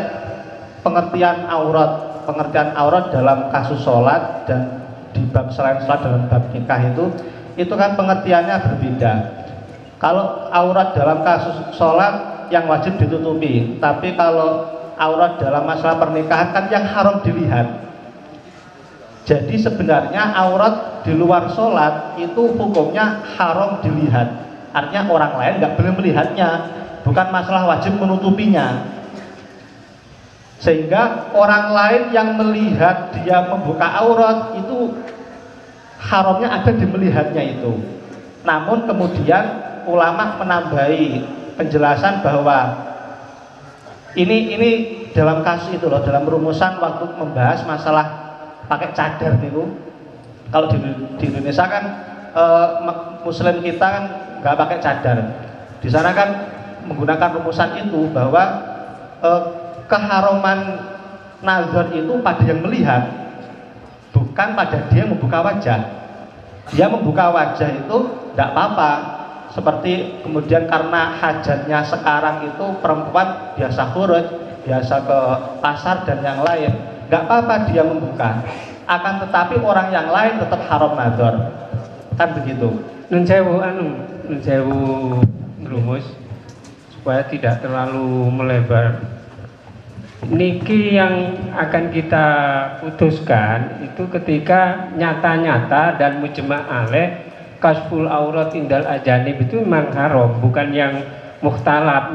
pengertian aurat, pengertian aurat dalam kasus sholat dan di bab selain sholat dalam bab nikah itu itu kan pengertiannya berbeda. Kalau aurat dalam kasus sholat yang wajib ditutupi, tapi kalau aurat dalam masalah pernikahan kan yang haram dilihat. Jadi sebenarnya aurat di luar sholat itu hukumnya haram dilihat, artinya orang lain nggak boleh melihatnya, bukan masalah wajib menutupinya. Sehingga orang lain yang melihat dia membuka aurat itu haramnya ada di melihatnya itu. Namun kemudian ulama menambahi penjelasan bahwa ini dalam kasus itu loh, dalam rumusan waktu membahas masalah pakai cadar itu. Kalau di Indonesia kan muslim kita kan nggak pakai cadar. Di sana kan menggunakan rumusan itu bahwa keharuman nazar itu pada yang melihat, bukan pada dia membuka wajah. Dia membuka wajah itu tidak apa-apa. Seperti kemudian karena hajatnya sekarang itu perempuan biasa huruf, biasa ke pasar dan yang lain, nggak apa-apa dia membuka. Akan tetapi orang yang lain tetap haram nazar, kan begitu. Nun sewu rumus supaya tidak terlalu melebar. Niki yang akan kita putuskan itu ketika nyata-nyata dan mujma' alaih kasful aurat indal ajanib itu memang haram, bukan yang mukhtalaf,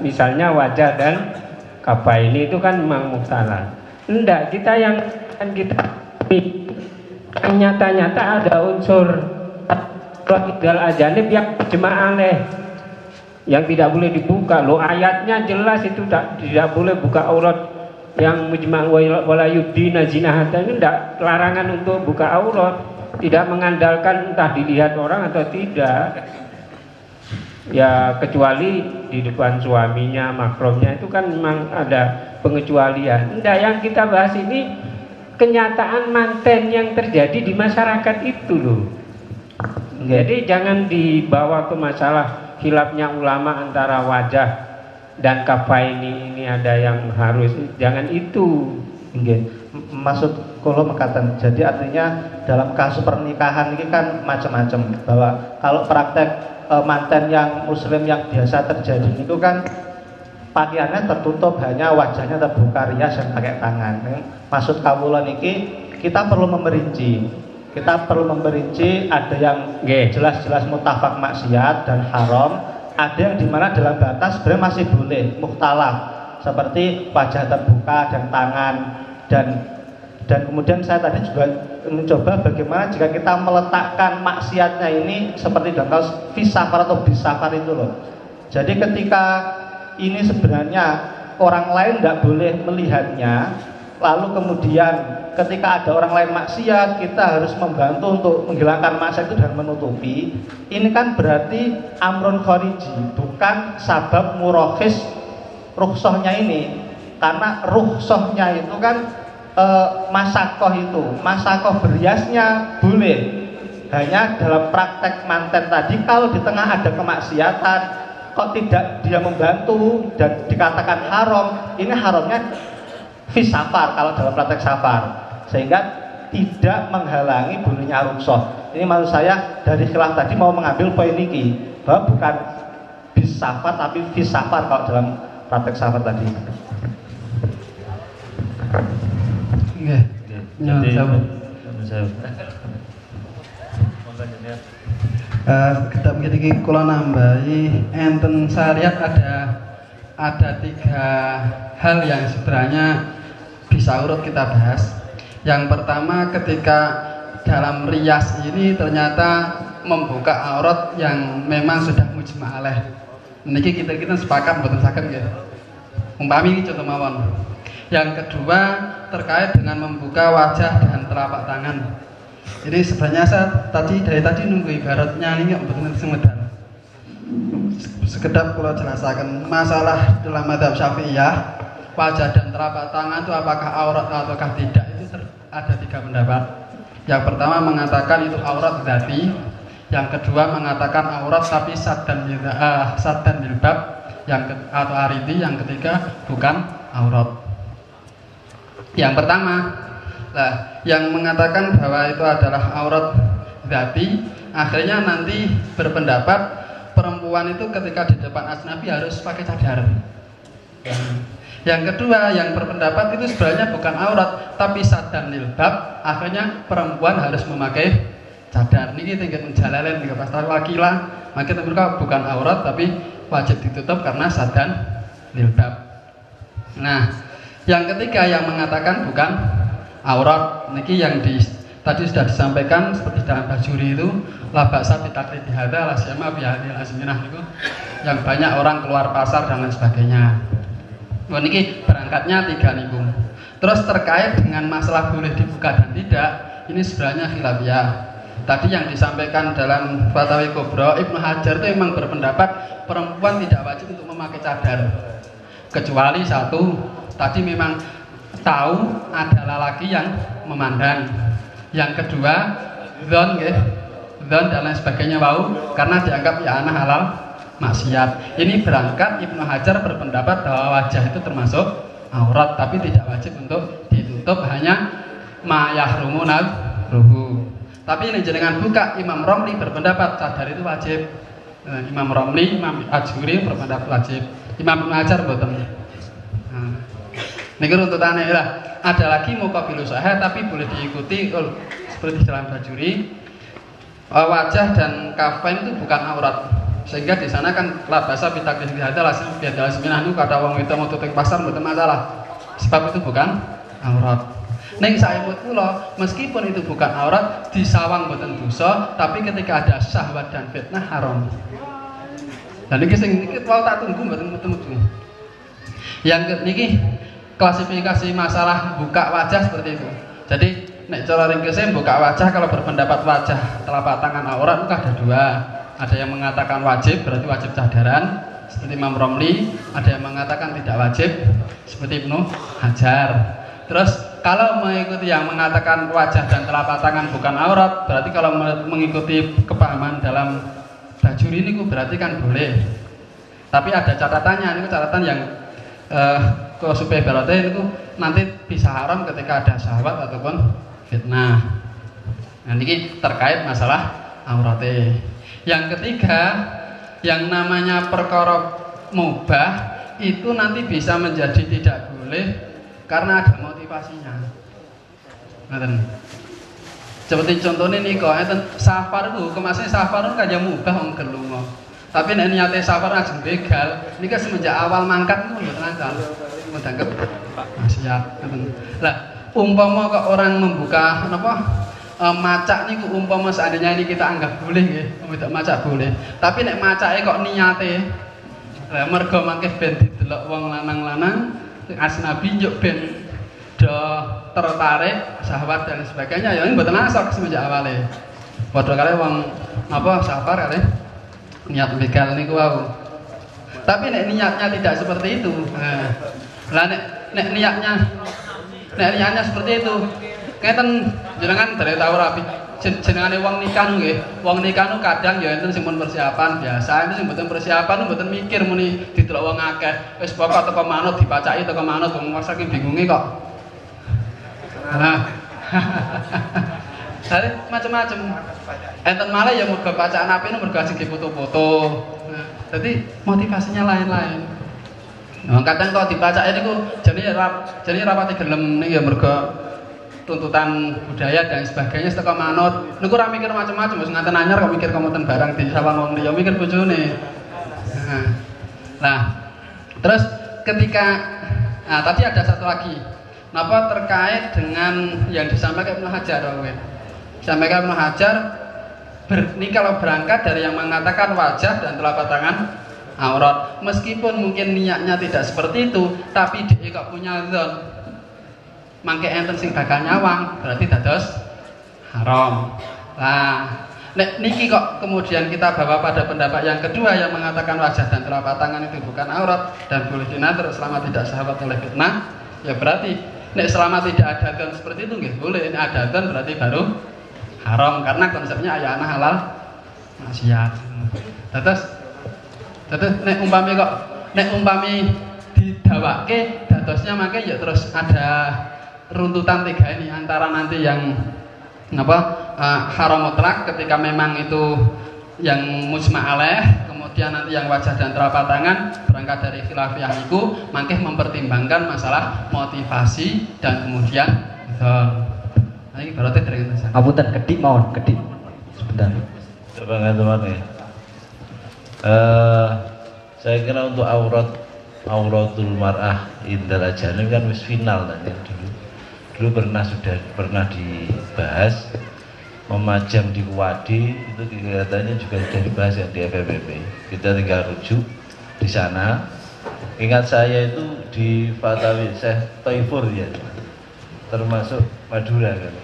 misalnya wajah dan kapa ini itu kan memang mukhtalaf. Enggak, kita yang akan kita nyata-nyata ada unsur indal ajanib yang jemaah leh, yang tidak boleh dibuka. Lo ayatnya jelas itu tidak boleh buka aurat yang mujma' wala yudina zinahata, itu enggak larangan untuk buka aurat. Tidak mengandalkan entah dilihat orang atau tidak, ya kecuali di depan suaminya, makromnya, itu kan memang ada pengecualian. Nah, yang kita bahas ini kenyataan manten yang terjadi di masyarakat itu loh. Jadi jangan dibawa ke masalah khilafnya ulama antara wajah dan kafain ini ada yang harus, jangan itu. Maksud kalau mengatakan, jadi artinya dalam kasus pernikahan ini kan macam-macam, bahwa kalau praktek manten yang muslim yang biasa terjadi itu kan pakaiannya tertutup, hanya wajahnya terbuka rias dan pakai tangan. Maksud kawulan ini kita perlu memerinci, ada yang jelas-jelas mutafak maksiat dan haram, ada yang dimana dalam batas sebenarnya masih boleh mukhtalaf, seperti wajah terbuka dan tangan. Dan kemudian saya tadi juga mencoba bagaimana jika kita meletakkan maksiatnya ini seperti dalam kasus fisafar atau bisafar itu loh. Jadi ketika ini sebenarnya orang lain tidak boleh melihatnya, lalu kemudian ketika ada orang lain maksiat kita harus membantu untuk menghilangkan maksiat itu dan menutupi. Ini kan berarti amrun khariji, bukan sabab murakhis rukhsahnya ini, karena rukhsahnya itu kan masakoh itu, masakoh beriasnya boleh, hanya dalam praktek manten tadi kalau di tengah ada kemaksiatan kok tidak dia membantu dan dikatakan haram, ini haramnya fisafar kalau dalam praktek safar, sehingga tidak menghalangi bolehnya rukhsah. Ini maksud saya dari khilaf tadi mau mengambil poin ini bahwa bukan bisafar tapi fisafar kalau dalam praktek safar tadi. Nggih. Jadi kita begini kula nambahi enten syariat ada tiga hal yang sebenarnya bisa urut kita bahas. Yang pertama ketika dalam rias ini ternyata membuka aurat yang memang sudah mujma' alaih. Niki kita sepakat mboten saged nggih. Umpami iki contoh mawon. Yang kedua terkait dengan membuka wajah dan telapak tangan. Jadi sebenarnya saya tadi nunggu ibaratnya ini mboten semedan. Sekedar kula jelasaken masalah dalam mazhab Syafi'iyah, wajah dan telapak tangan itu apakah aurat ataukah tidak, itu ada tiga pendapat. Yang pertama mengatakan itu aurat dzati. Yang kedua mengatakan aurat tapi saddan bilbab atau aridi. Yang ketiga bukan aurat. Yang pertama lah yang mengatakan bahwa itu adalah aurat berarti akhirnya nanti berpendapat perempuan itu ketika di depan ajnabi harus pakai cadar. Yang kedua yang berpendapat itu sebenarnya bukan aurat tapi sadar nilbab, akhirnya perempuan harus memakai cadar. Ini tinggal menjalalen tinggal pasal wakilah, maka mereka bukan aurat tapi wajib ditutup karena sadar nilbab. Nah, yang ketiga yang mengatakan bukan aurat, niki yang tadi sudah disampaikan seperti dalam Bajuri itu labaksa bitaklid dihada lasyama bihadil asminah itu yang banyak orang keluar pasar dan lain sebagainya. Nah, niki berangkatnya tiga niku. Terus terkait dengan masalah boleh dibuka dan tidak, ini sebenarnya khilafiyah. Tadi yang disampaikan dalam Fatawi Kubra Ibnu Hajar itu memang berpendapat perempuan tidak wajib untuk memakai cadar kecuali satu tadi memang tahu ada lelaki yang memandang. Yang kedua, zon dan lain sebagainya wau, karena dianggap ya anak halal maksiat. Ini berangkat Ibnu Hajar berpendapat bahwa wajah itu termasuk aurat, tapi tidak wajib untuk ditutup, hanya mayahrumu nadruhu. Tapi ini jenengan buka, Imam Romli berpendapat cadar itu wajib. Imam Romli, Imam Ajuri berpendapat wajib. Imam Ibnu Hajar boten. Niku runtutane lah. Ada lagi muqabilu sahih tapi boleh diikuti seperti dalam Bajuri, wajah dan kafain itu bukan aurat, sehingga di sana kan labasa bitaklid dihada lasim biadal asminah nu kada wong itu mau tutup pasar mboten masalah sebab itu bukan aurat. Ning saestu kula meskipun itu bukan aurat disawang mboten dosa, tapi ketika ada syahwat dan fitnah haram. Dan niki sing niki wae tak tunggu mboten ketemu. Yang niki klasifikasi masalah buka wajah seperti itu. Jadi nek cara ringkese buka wajah kalau berpendapat wajah telapak tangan aurat itu ada dua. Ada yang mengatakan wajib berarti wajib cadaran seperti Imam Romli, ada yang mengatakan tidak wajib seperti Ibnu Hajar. Terus kalau mengikuti yang mengatakan wajah dan telapak tangan bukan aurat, berarti kalau mengikuti kepahaman dalam Bajuri ini berarti kan boleh. Tapi ada catatannya, ini catatan yang kalau supaya berarti itu nanti bisa haram ketika ada syahwat ataupun fitnah. Nah, ini terkait masalah auratnya. Yang ketiga, yang namanya perkara mubah itu nanti bisa menjadi tidak boleh karena ada motivasinya. Ngeten. Seperti contohnya nih kok enten safar itu kemasin safar kan ya mubah wong gelungo. Tapi nek niate safar ajeng begal, niki semenjak awal mangkat niku mboten lancar. Mendangkep maksiat. Lah, umpama kok orang membuka napa macak niku umpama seandainya ini kita anggap boleh nggih, tidak macak boleh. Tapi nek macake kok niate lah mergo mangke ben didelok wong lanang-lanang, asnabi njuk ben do tertarik syahwat dan sebagainya ya mboten asok semenjak awale. Padha kare wong apa safar kare niat begal niku wau. Tapi nek niatnya tidak seperti itu. Nah, lah nek niatnya seperti itu. Keten jenengan derek tau rapi. Jenengane wong nikah nggih. Wong nikah nu kadang ya enten sing mun persiapan biasa, enten sing mboten persiapan mboten mikir muni ditelok wong akeh. Wis bapak teko manut dipacaki teko manut wong saking bingunge kok. Nah. Arep macam-macam. Enten malah ya mergo pacaan apik nu mergo ajeng foto-foto. Jadi motivasinya lain-lain. Nah, kadang kalau dibaca ini ku jadi rapati gelem nih ya merga tuntutan budaya dan sebagainya setelah manut. Niku ra mikir macam-macam, wis ngaten anyar kok mikir kemutan barang di sawang wong liya mikir bojone. Nah, terus ketika tadi ada satu lagi. Napa terkait dengan yang disampaikan Ibnu Hajar Rowe. Sampaikan Ibnu Hajar ini kalau berangkat dari yang mengatakan wajah dan telapak tangan aurat, meskipun mungkin niatnya tidak seperti itu, tapi dia kok punya zon mangke enten sing bakal nyawang, berarti dados haram. Nah, niki kok kemudian kita bawa pada pendapat yang kedua yang mengatakan wajah dan telapak tangan itu bukan aurat dan boleh dinatur selama tidak syahwat oleh fitnah, ya berarti nek selama tidak ada zon seperti itu nggih boleh, ada zon berarti baru haram karena konsepnya ayana halal maksiat. Terus nek umpami didawake dadosnya mangke ya terus ada runtutan tiga ini antara nanti yang apa haram mutlak ketika memang itu yang mujma' alaih, kemudian nanti yang wajah dan telapak tangan berangkat dari khilafiyah itu mangkeh mempertimbangkan masalah motivasi dan kemudian nah ini baratnya dari kita apunten kedik mau kedik sebentar teman-teman ya. Saya kira untuk auratul mar'ah indal ajanib kan wis final tadi dulu sudah pernah dibahas. Memajam di Wadi itu kelihatannya juga sudah dibahas ya, di FPPB. Kita tinggal rujuk di sana. Ingat saya itu di Fatawi Syekh Taifur ya, termasuk Madura kan.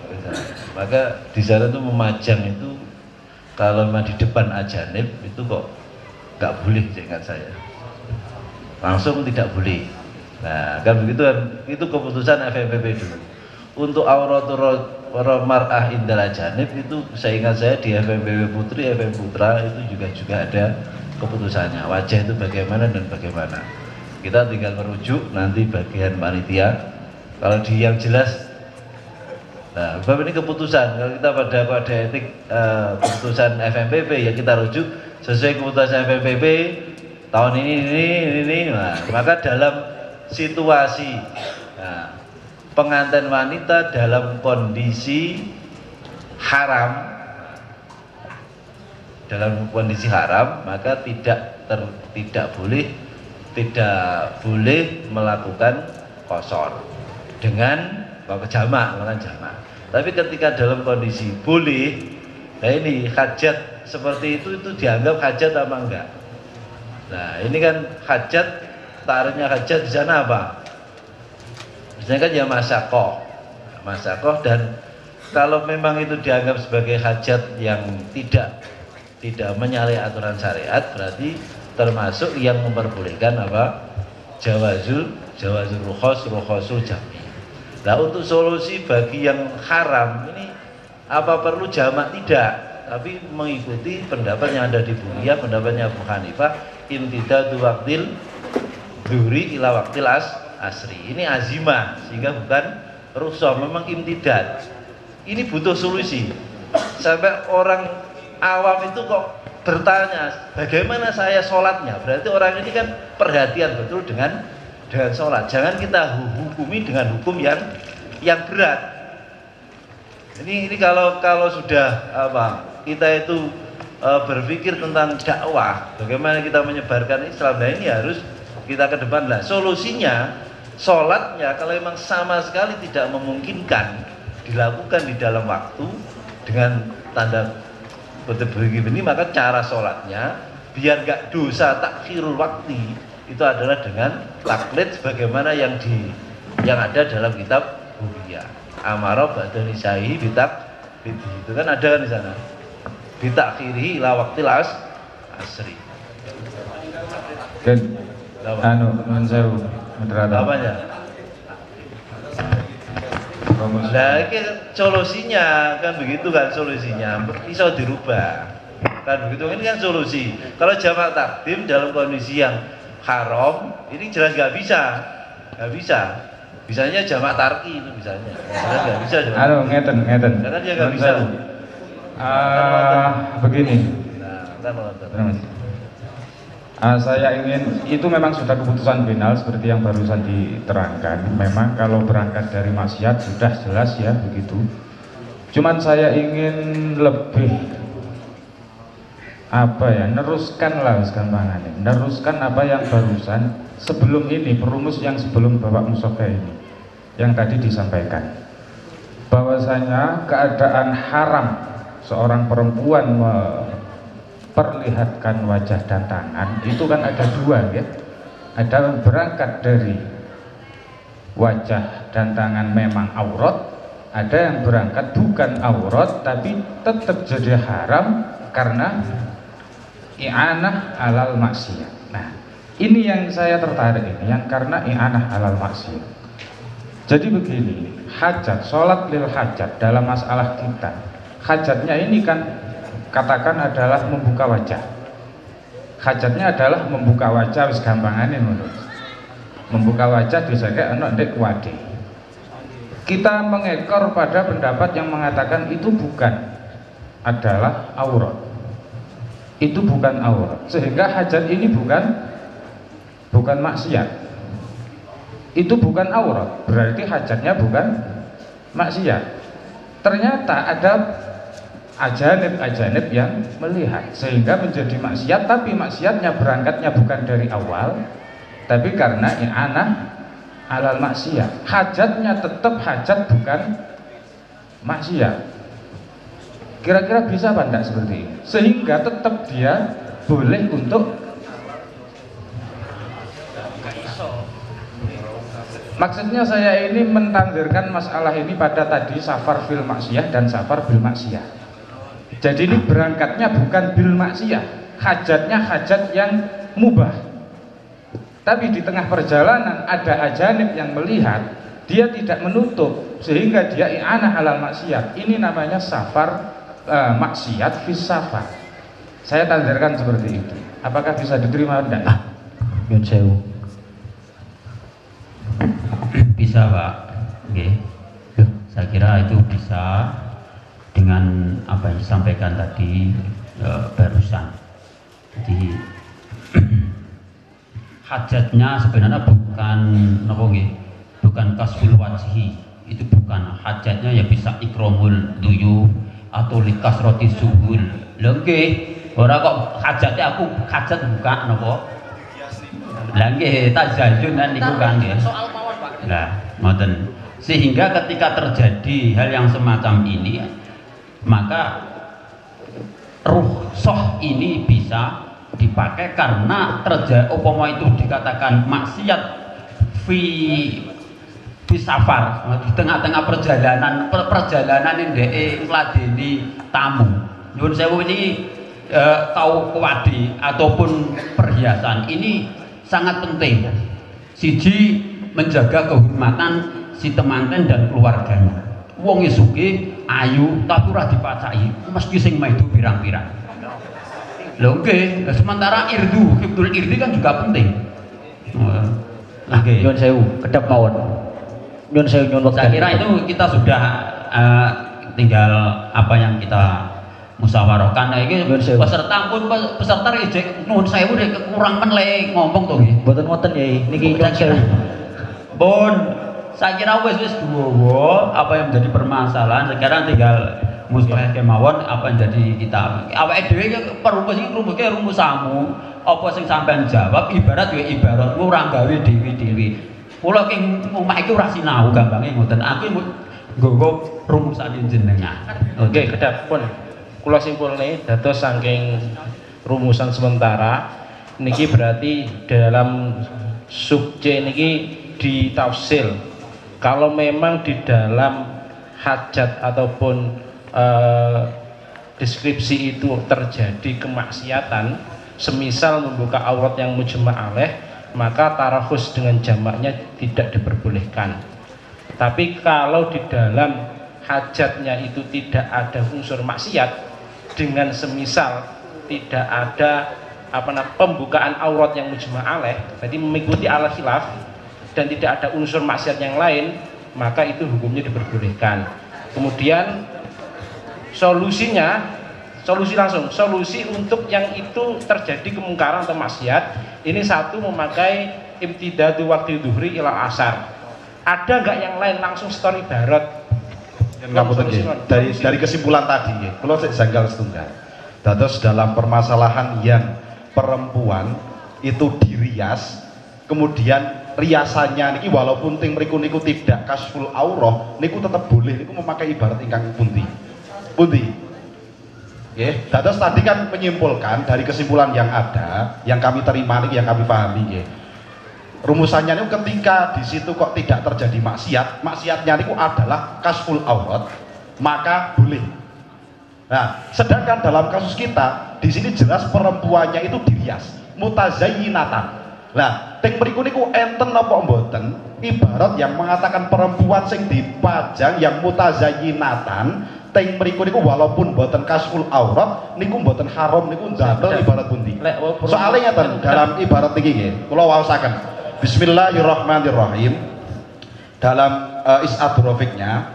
Maka di sana itu memajang itu kalau memang di depan ajanib itu kok nggak boleh, ingat saya. Langsung tidak boleh. Nah kan begitu kan, itu keputusan FPPB dulu. Untuk auratul mar'ah indal ajanib itu saya ingat saya di FMPB Putri, FM Putra itu juga ada keputusannya wajah itu bagaimana dan bagaimana. Kita tinggal merujuk nanti bagian panitia kalau di yang jelas. Nah, sebab ini keputusan kalau kita pada etik keputusan FMPB ya kita rujuk sesuai keputusan FMPB tahun ini. Nah, maka dalam situasi pengantin wanita dalam kondisi haram, maka tidak boleh melakukan qasar dengan jamak. Tapi ketika dalam kondisi boleh, nah ini hajat seperti itu dianggap hajat apa enggak? Nah ini kan hajat, taruhnya hajat di sana apa? Biasanya kan ya masakoh, dan kalau memang itu dianggap sebagai hajat yang tidak menyalahi aturan syariat berarti termasuk yang memperbolehkan apa jawazul rukhosul jami. Nah untuk solusi bagi yang haram ini apa perlu jamak? Tidak, tapi mengikuti pendapat yang ada di Bunia, pendapatnya Abu Hanifah, imtidadu waktil duri ila waktil asri, ini azimah sehingga bukan rusuh, memang imtidad. Ini butuh solusi. Sampai orang awam itu kok bertanya, bagaimana saya sholatnya? Berarti orang ini kan perhatian betul dengan sholat. Jangan kita hukumi dengan hukum yang berat. Ini kalau sudah apa kita itu berpikir tentang dakwah, bagaimana kita menyebarkan Islam, nah ini harus kita ke depan lah. Solusinya sholatnya kalau memang sama sekali tidak memungkinkan dilakukan di dalam waktu dengan tanda kutip begini, maka cara sholatnya biar gak dosa takhirul waktu itu adalah dengan taklid sebagaimana yang ada dalam kitab Bukhari. Amaro badani sahi bitak itu kan ada di sana. Bitakhiri ila waktil asri. Dan nah, ini solusinya kan begitu kan, solusinya bisa dirubah kan begitu, ini kan solusi. Kalau jamak takdim dalam kondisi yang haram ini jelas nggak bisa. Bisanya jamak tarki itu bisanya, jelas nggak bisa. Halo, ngeten. Karena dia nggak bisa. Begini. Nah, kita saya ingin, itu memang sudah keputusan final seperti yang barusan diterangkan. Memang kalau berangkat dari maksiat sudah jelas ya begitu. Cuman saya ingin lebih neruskan apa yang barusan sebelum ini, perumus yang sebelum Bapak Musoka ini yang tadi disampaikan, bahwasanya keadaan haram seorang perempuan perlihatkan wajah dan tangan itu kan ada dua ya, ada berangkat dari wajah dan tangan memang aurat, ada yang berangkat bukan aurat tapi tetap jadi haram karena i'anah alal maksiyah. Nah ini yang saya tertarik ini, yang karena i'anah alal maksiyah. Jadi begini, hajat, sholat lil hajat dalam masalah kita, hajatnya ini kan katakan adalah membuka wajah. Hajatnya adalah membuka wajah, wis gampangane ngono. Membuka wajah disake ana ndek wadi. kita mengekor pada pendapat yang mengatakan itu bukan adalah aurat, itu bukan aurat, sehingga hajat ini bukan maksiat, itu bukan aurat, berarti hajatnya bukan maksiat. Ternyata ada ajanib-ajanib yang melihat sehingga menjadi maksiat, tapi maksiatnya berangkatnya bukan dari awal, tapi karena i'anah alal maksiat, hajatnya tetap hajat bukan maksiat. Kira-kira bisa apa enggak seperti ini? Sehingga tetap dia boleh untuk, maksudnya saya ini mentangdirkan masalah ini pada tadi safar fil maksiyah dan safar bil maksiyah. Jadi ini berangkatnya bukan bil maksiyah, hajatnya hajat yang mubah, tapi di tengah perjalanan ada ajanib yang melihat, dia tidak menutup sehingga dia i'anah halal maksiyah. ini namanya safar maksiat filsafat. Saya tandarkan seperti itu. Apakah bisa diterima enggak? Bisa, Pak. Okay. Saya kira itu bisa dengan apa yang disampaikan tadi barusan. Jadi hajatnya sebenarnya bukan bukan kasful wajhi, itu bukan hajatnya, ya bisa ikromul duyuh atau likas roti suhul lagi, orang kok hajatnya aku hajat buka nopo lagi tajajun dan dibuka soal mawon Pak lah ngoten. Sehingga ketika terjadi hal yang semacam ini, maka rukhsah ini bisa dipakai karena terjadi upama itu dikatakan maksiat fi safar di tengah-tengah perjalanan ini ngladeni tamu nyuwun sewu ini tau kuwadi ataupun perhiasan ini sangat penting. Siji menjaga kehormatan si temanten dan keluarganya, wong sugih ayu tapi ora dipacaki mesti sing maido pirang-pirang lho. Nggih, sementara irdu hibdul irdi kan juga penting. Nah nyuwun sewu kedhep mawon. Saya kira itu kita sudah tinggal apa yang kita musyawarahkan. Nah, ini peserta pun peserta rejek nuhun sewu kurang menle ngomong to nggih. Mboten wonten nggih niki nyuwun sewu. Pun saya kira wis duwe apa yang menjadi permasalahan sekarang tinggal musyawarah kemawon apa yang jadi kita. Awake dhewe iki perumus iki rumbuke rumusamu apa sing sampean jawab ibarat ya ibarat ora gawe dhewe-dhewe. Kula ing omah iki ora sinau gambange ngoten. Aku nggo rumusane jenengan. Oke, kedapun kula simpulne dados saking rumusan sementara niki berarti dalam sub C niki ditafsir. Kalau memang di dalam hajat ataupun deskripsi itu terjadi kemaksiatan, semisal membuka aurat yang mujma' alaih, maka tarahus dengan jamaknya tidak diperbolehkan. Tapi kalau di dalam hajatnya itu tidak ada unsur maksiat, dengan semisal tidak ada pembukaan aurat yang mujma' alaih, jadi mengikuti ala khilaf dan tidak ada unsur maksiat yang lain, maka itu hukumnya diperbolehkan. Kemudian solusinya, solusi untuk yang itu terjadi kemungkaran atau maksiat ini, satu, memakai imtidadu waktu duhri ila asar. Ada nggak yang lain? Langsung story barat dari kesimpulan tadi. Kalau saya janggal setunggal terus dalam permasalahan yang perempuan itu dirias, kemudian riasannya ini walaupun ting meriku niku tidak kasful aurah, niku tetap boleh, niku memakai ibarat ingkang pundi Dados tadi kan menyimpulkan dari kesimpulan yang ada, yang kami terima, yang kami pahami, rumusannya itu ketika di situ kok tidak terjadi maksiat, maksiatnya itu adalah kasful aurat, maka boleh. Nah, sedangkan dalam kasus kita di sini jelas perempuannya itu dirias, mutazayyinatan. Nah, teng mriku niku enten napa mboten ibarat yang mengatakan perempuan sing dipajang yang mutazayyinatan. Teng mriku niku walaupun mboten kasful aurat niku mboten haram niku ndamel ibarat pundi. Soalnya ngeten dalam ibarat iki nggih, kula waosaken. Bismillahirrahmanirrahim. dalam is'adrofiknya,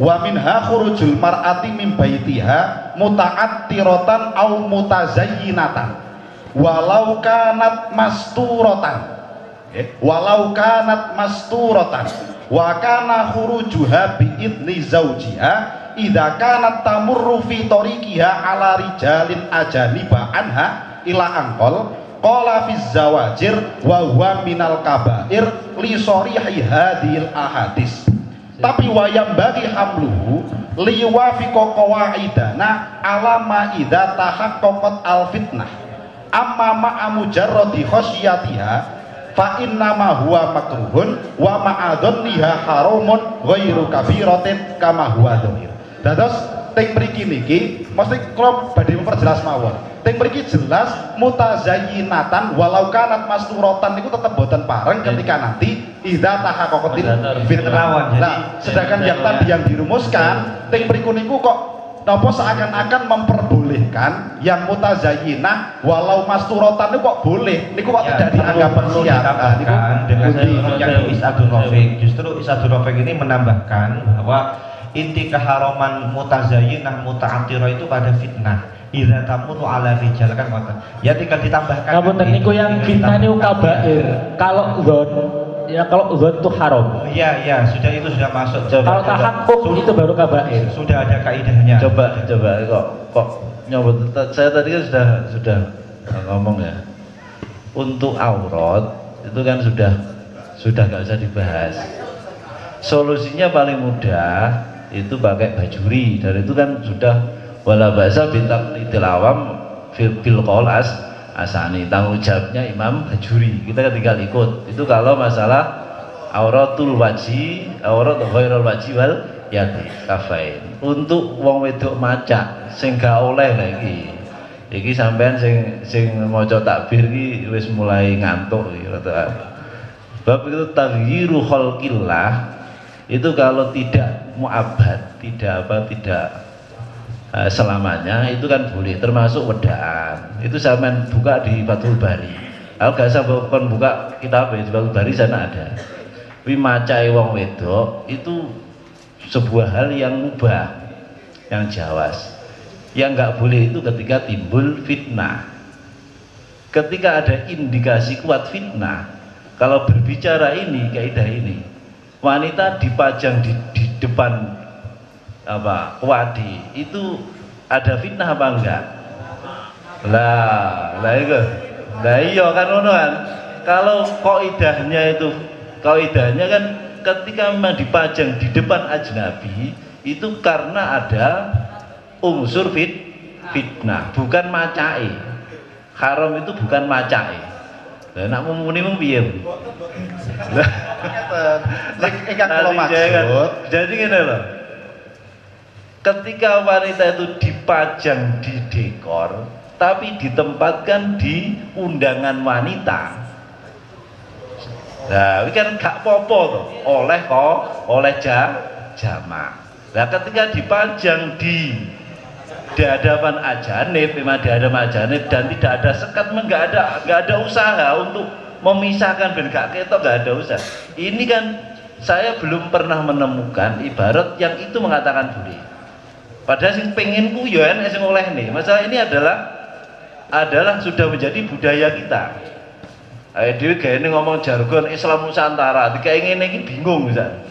wa minha khurujul mar'ati min baitiha muta'attiratan aw mutazayyinatan walau kanat masturatan, walau kanat masturatan wa kana khurujuha bi idzni zawjiha idza kanat tamurru fi tariqiha ala rijalin ajaniba anha ila anqal qala fi zawajir wa huwa minal kabair li sarihi hadhil ahadis. Tapi wayam bagi hamluhu liwafiqa qawaidana alama idza tahaqqaqat al fitnah amma ma'amujarrodi khosyatiha fa innama huwa makruhun wa ma'adonniha haramun ghairu kabiratin kama huwa dhahir. Dados teng mriki niki mesti klop badhe memperjelas mawon. Teng mriki jelas mutazayyinatan walau kanat masturatan niku tetep boten pareng ketika nanti idza tahaqqaqatil fitrawan. Nah, sedangkan yang tadi yang dirumuskan teng mriku niku kok nopo seakan-akan memperbolehkan yang mutazayyinah walau masturatan itu kok boleh, ini kok ya, tidak dianggap bersia. Dengan yang is'adurofik, justru is'adurofik ini menambahkan bahwa inti keharaman mutazayyinah muta'athirah itu pada fitnah. Idza tamuru ala rijal kan ngoten. Ya tinggal ditambahkan. Namun niku yang fitnah niku kabair. Kalau zon ya kalau zon itu haram. Iya iya, sudah itu sudah masuk. Kalau tahakkuk itu baru kabair. Sudah ada kaidahnya. Coba kok nyobot. Saya tadi kan sudah ngomong ya. Untuk aurat itu kan sudah enggak usah dibahas. Solusinya paling mudah itu pakai bajuri. Dan itu kan sudah wala bahasa bintang lidil awam fil qolas asani, tanggung jawabnya Imam Bajuri, kita tinggal ikut. Itu kalau masalah auratul wajib, aurat ghairul wajib wal yati kafain. Untuk wong wedok macak sing gak oleh lagi iki sampean sing maca takbir iki wis mulai ngantuk iki rata. Bab itu taghyiru khalqillah itu kalau tidak mu'abbad, tidak selamanya itu kan boleh, termasuk wedaan. Itu saya main buka di Fathul Bari. Kalau gak saya bukan buka kitab di Fathul Bari sana ada. Wimacai wong wedok itu sebuah hal yang mubah, yang jawas. Yang nggak boleh itu ketika timbul fitnah. Ketika ada indikasi kuat fitnah. Kalau berbicara ini kaidah ini, wanita dipajang di depan apa wadi itu ada fitnah apa enggak? Lah itu lah iya kan ono kan. Kalau kaidahnya kan ketika memang dipajang di depan ajnabi itu karena ada unsur fitnah, bukan macai. Haram itu bukan macai. Lah nak muni mung piye? Lah ingkang kula maksud. Jadi ngene lho. Ketika wanita itu dipajang di dekor, tapi ditempatkan di undangan wanita. Nah, ini kan gak popo tuh, oleh jama. Nah, ketika dipajang di hadapan ajanib, memang di hadapan ajanib dan tidak ada sekat, nggak ada usaha untuk memisahkan ben gak ketok, nggak ada usaha. Ini kan saya belum pernah menemukan ibarat yang itu mengatakan boleh. Padahal sing pengen ku yo enek sing oleh nih. Masalah ini adalah sudah menjadi budaya kita. Ayo dhewe gaene ngomong jargon Islam Nusantara, dikek ngene iki bingung misal.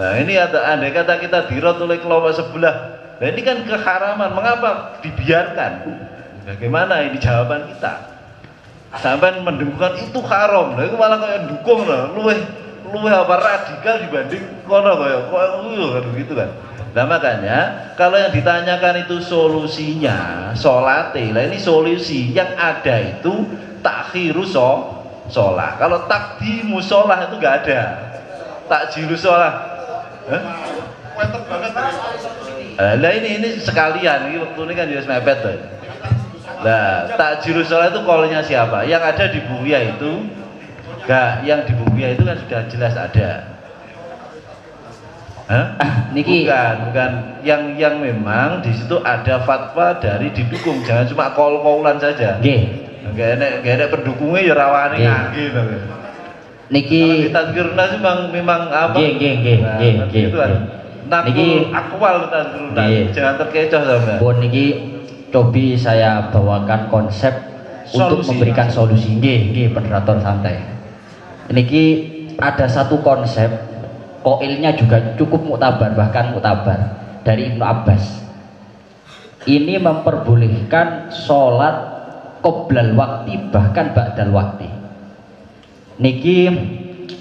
Nah, ini ada andai kata kita dirot oleh kelompok sebelah. Nah, ini kan keharaman. Mengapa dibiarkan? Bagaimana ini jawaban kita? Sampean mendengungkan itu haram. Lah iku malah kaya ndukung lho, luwih apa radikal dibanding kono kaya gitu kan. Nah makanya kalau yang ditanyakan itu solusinya sholate, lah ini solusi yang ada itu takhiru sholat. Kalau takdimu sholat itu nggak ada, takjilu sholat. Nah ini sekalian, ini waktu ini kan juga mepet. Nah takjilu sholat itu kolnya siapa? Yang ada di Buya itu, nggak, yang di Buya itu kan sudah jelas ada. Niki. Bukan yang memang di situ ada fatwa dari didukung, jangan cuma kol-kolan saja. Nggih. Enggak enak pendukungnya ya rawani ngangge. niki tazkiruna memang memang apa nggih niki akwal tazkiruna jangan terkecoh sampean. Pun niki cobi saya bawakan konsep solusi, untuk memberikan solusi nggih moderator santai. Niki ada satu konsep koilnya juga cukup muktabar bahkan muktabar dari Ibnu Abbas. Ini memperbolehkan sholat qoblal wakti bahkan ba'dal wakti. Niki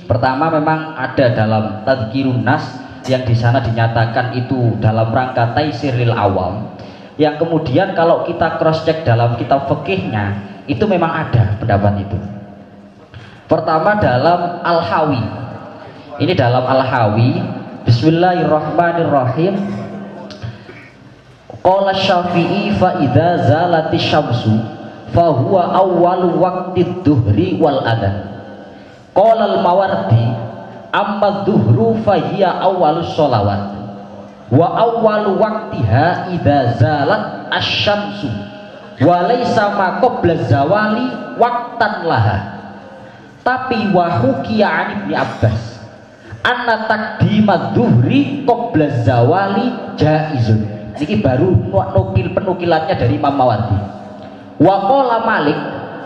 pertama memang ada dalam tadzkirun nas yang di sana dinyatakan itu dalam rangka taisiril awam. Yang kemudian kalau kita cross check dalam kitab fikihnya itu memang ada pendapat itu. Pertama dalam Al-Hawi. Ini dalam Al-Hawi, Bismillahirrahmanirrahim. Qala Syafi'i fa idza zalati syamsu fa huwa awwalu waqtid dhuhri wal adzan. Qala al-Mawardi amma dhuhru fa hiya awwalu sholawat wa awwalu waqtiha idza zalat asy-syamsu wa laysa ma qabla zawali waqtan laha. Tapi wahukiya Ibnu Abbas anna takdimad dhuhri qabla zawali jaizun. Niki baru nukil penukilannya dari Imam Mawardi. Wa qala Malik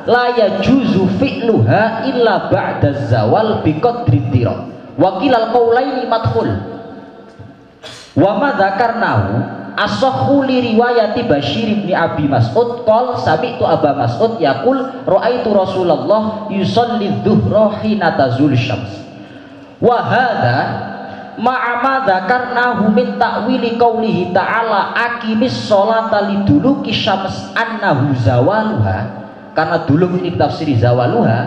la yajuzu fi'luha illa ba'da zawal bi qadri tirah. Wa qilal qaulaini madkhul. Wa ma dzakarnahu asahhu li riwayati Bashir ibn Abi Mas'ud qol sami'tu Aba Mas'ud yaqul ra'aitu Rasulullah yusalli dhuhra hina tazul syams. Wa hadza ma'a ma dzakarnahu min ta'wili qaulihi ta'ala aqimis sholata liduluki syams annahu zawaluha. Karena dulu ini tafsiri zawaluha,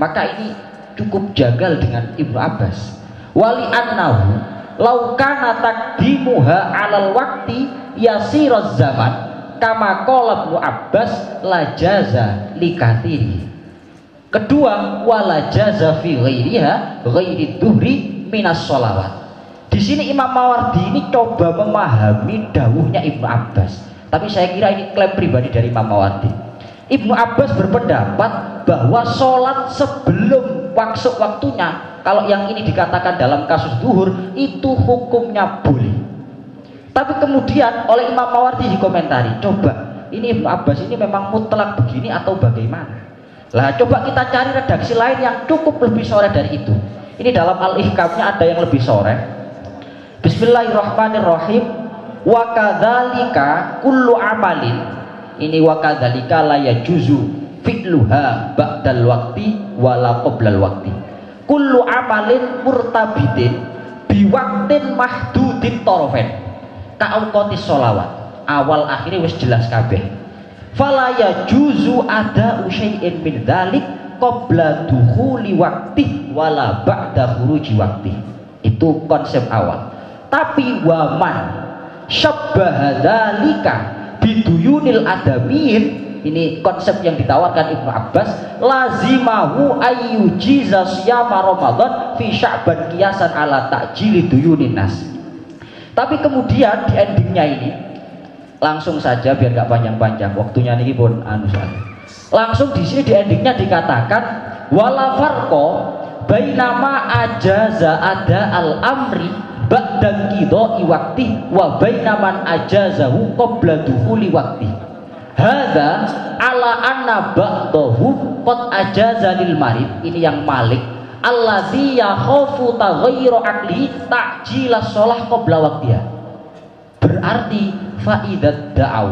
maka ini cukup jagal dengan Ibnu Abbas. Wali annahu law kana takdimuha 'alal waqti yasiraz zaman kama qala Ibnu Abbas la jaza likathiri. Kedua wala jaza fi ghairiha ghairi dhuhri minas sholawat. Di sini Imam Mawardi ini coba memahami dawuhnya Ibnu Abbas. Tapi saya kira ini klaim pribadi dari Imam Mawardi. Ibnu Abbas berpendapat bahwa sholat sebelum waktunya, kalau yang ini dikatakan dalam kasus duhur itu hukumnya boleh. Tapi kemudian oleh Imam Mawardi dikomentari, coba ini Ibnu Abbas ini memang mutlak begini atau bagaimana? Lah coba kita cari redaksi lain yang cukup lebih sore dari itu. Ini dalam Al-Ihkamnya ada yang lebih sore. Bismillahirrahmanirrahim. Wa kadzalika kullu amalin. Ini wa kadzalika la yajuzu fi'luha ba'dal waqti wala qoblal waqti. Kullu amalin murtabidin biwaktin mahdudin torofen ka'aukotis sholawat awal akhirnya wis jelas kabeh falaya juzu ada usyain min dhalik qobla dukhuli waktih wala ba'da khuruji waktih. Itu konsep awal. Tapi waman syabbaha dhalika biduyunil adamiin. Ini konsep yang ditawarkan Ibnu Abbas. Lazimahu ayyujiza siyama Ramadan fi sya'ban kiasan ala ta'jili duyunin nas. Tapi kemudian di endingnya ini langsung saja biar nggak panjang-panjang. Waktunya ini pun langsung di sini di endingnya dikatakan wala farqa bainama ajaza ada al-amri ba'da qidha'i waqti wa bainaman ajazahu qabla dukhuli waqti. Hadza ala anna ba'dahum qad ajaza lil marid. Ini yang Malik allazi yakhafu taghayyur aqli ta'jilas shalah qabla waqtiha. Berarti fa'idat da'aw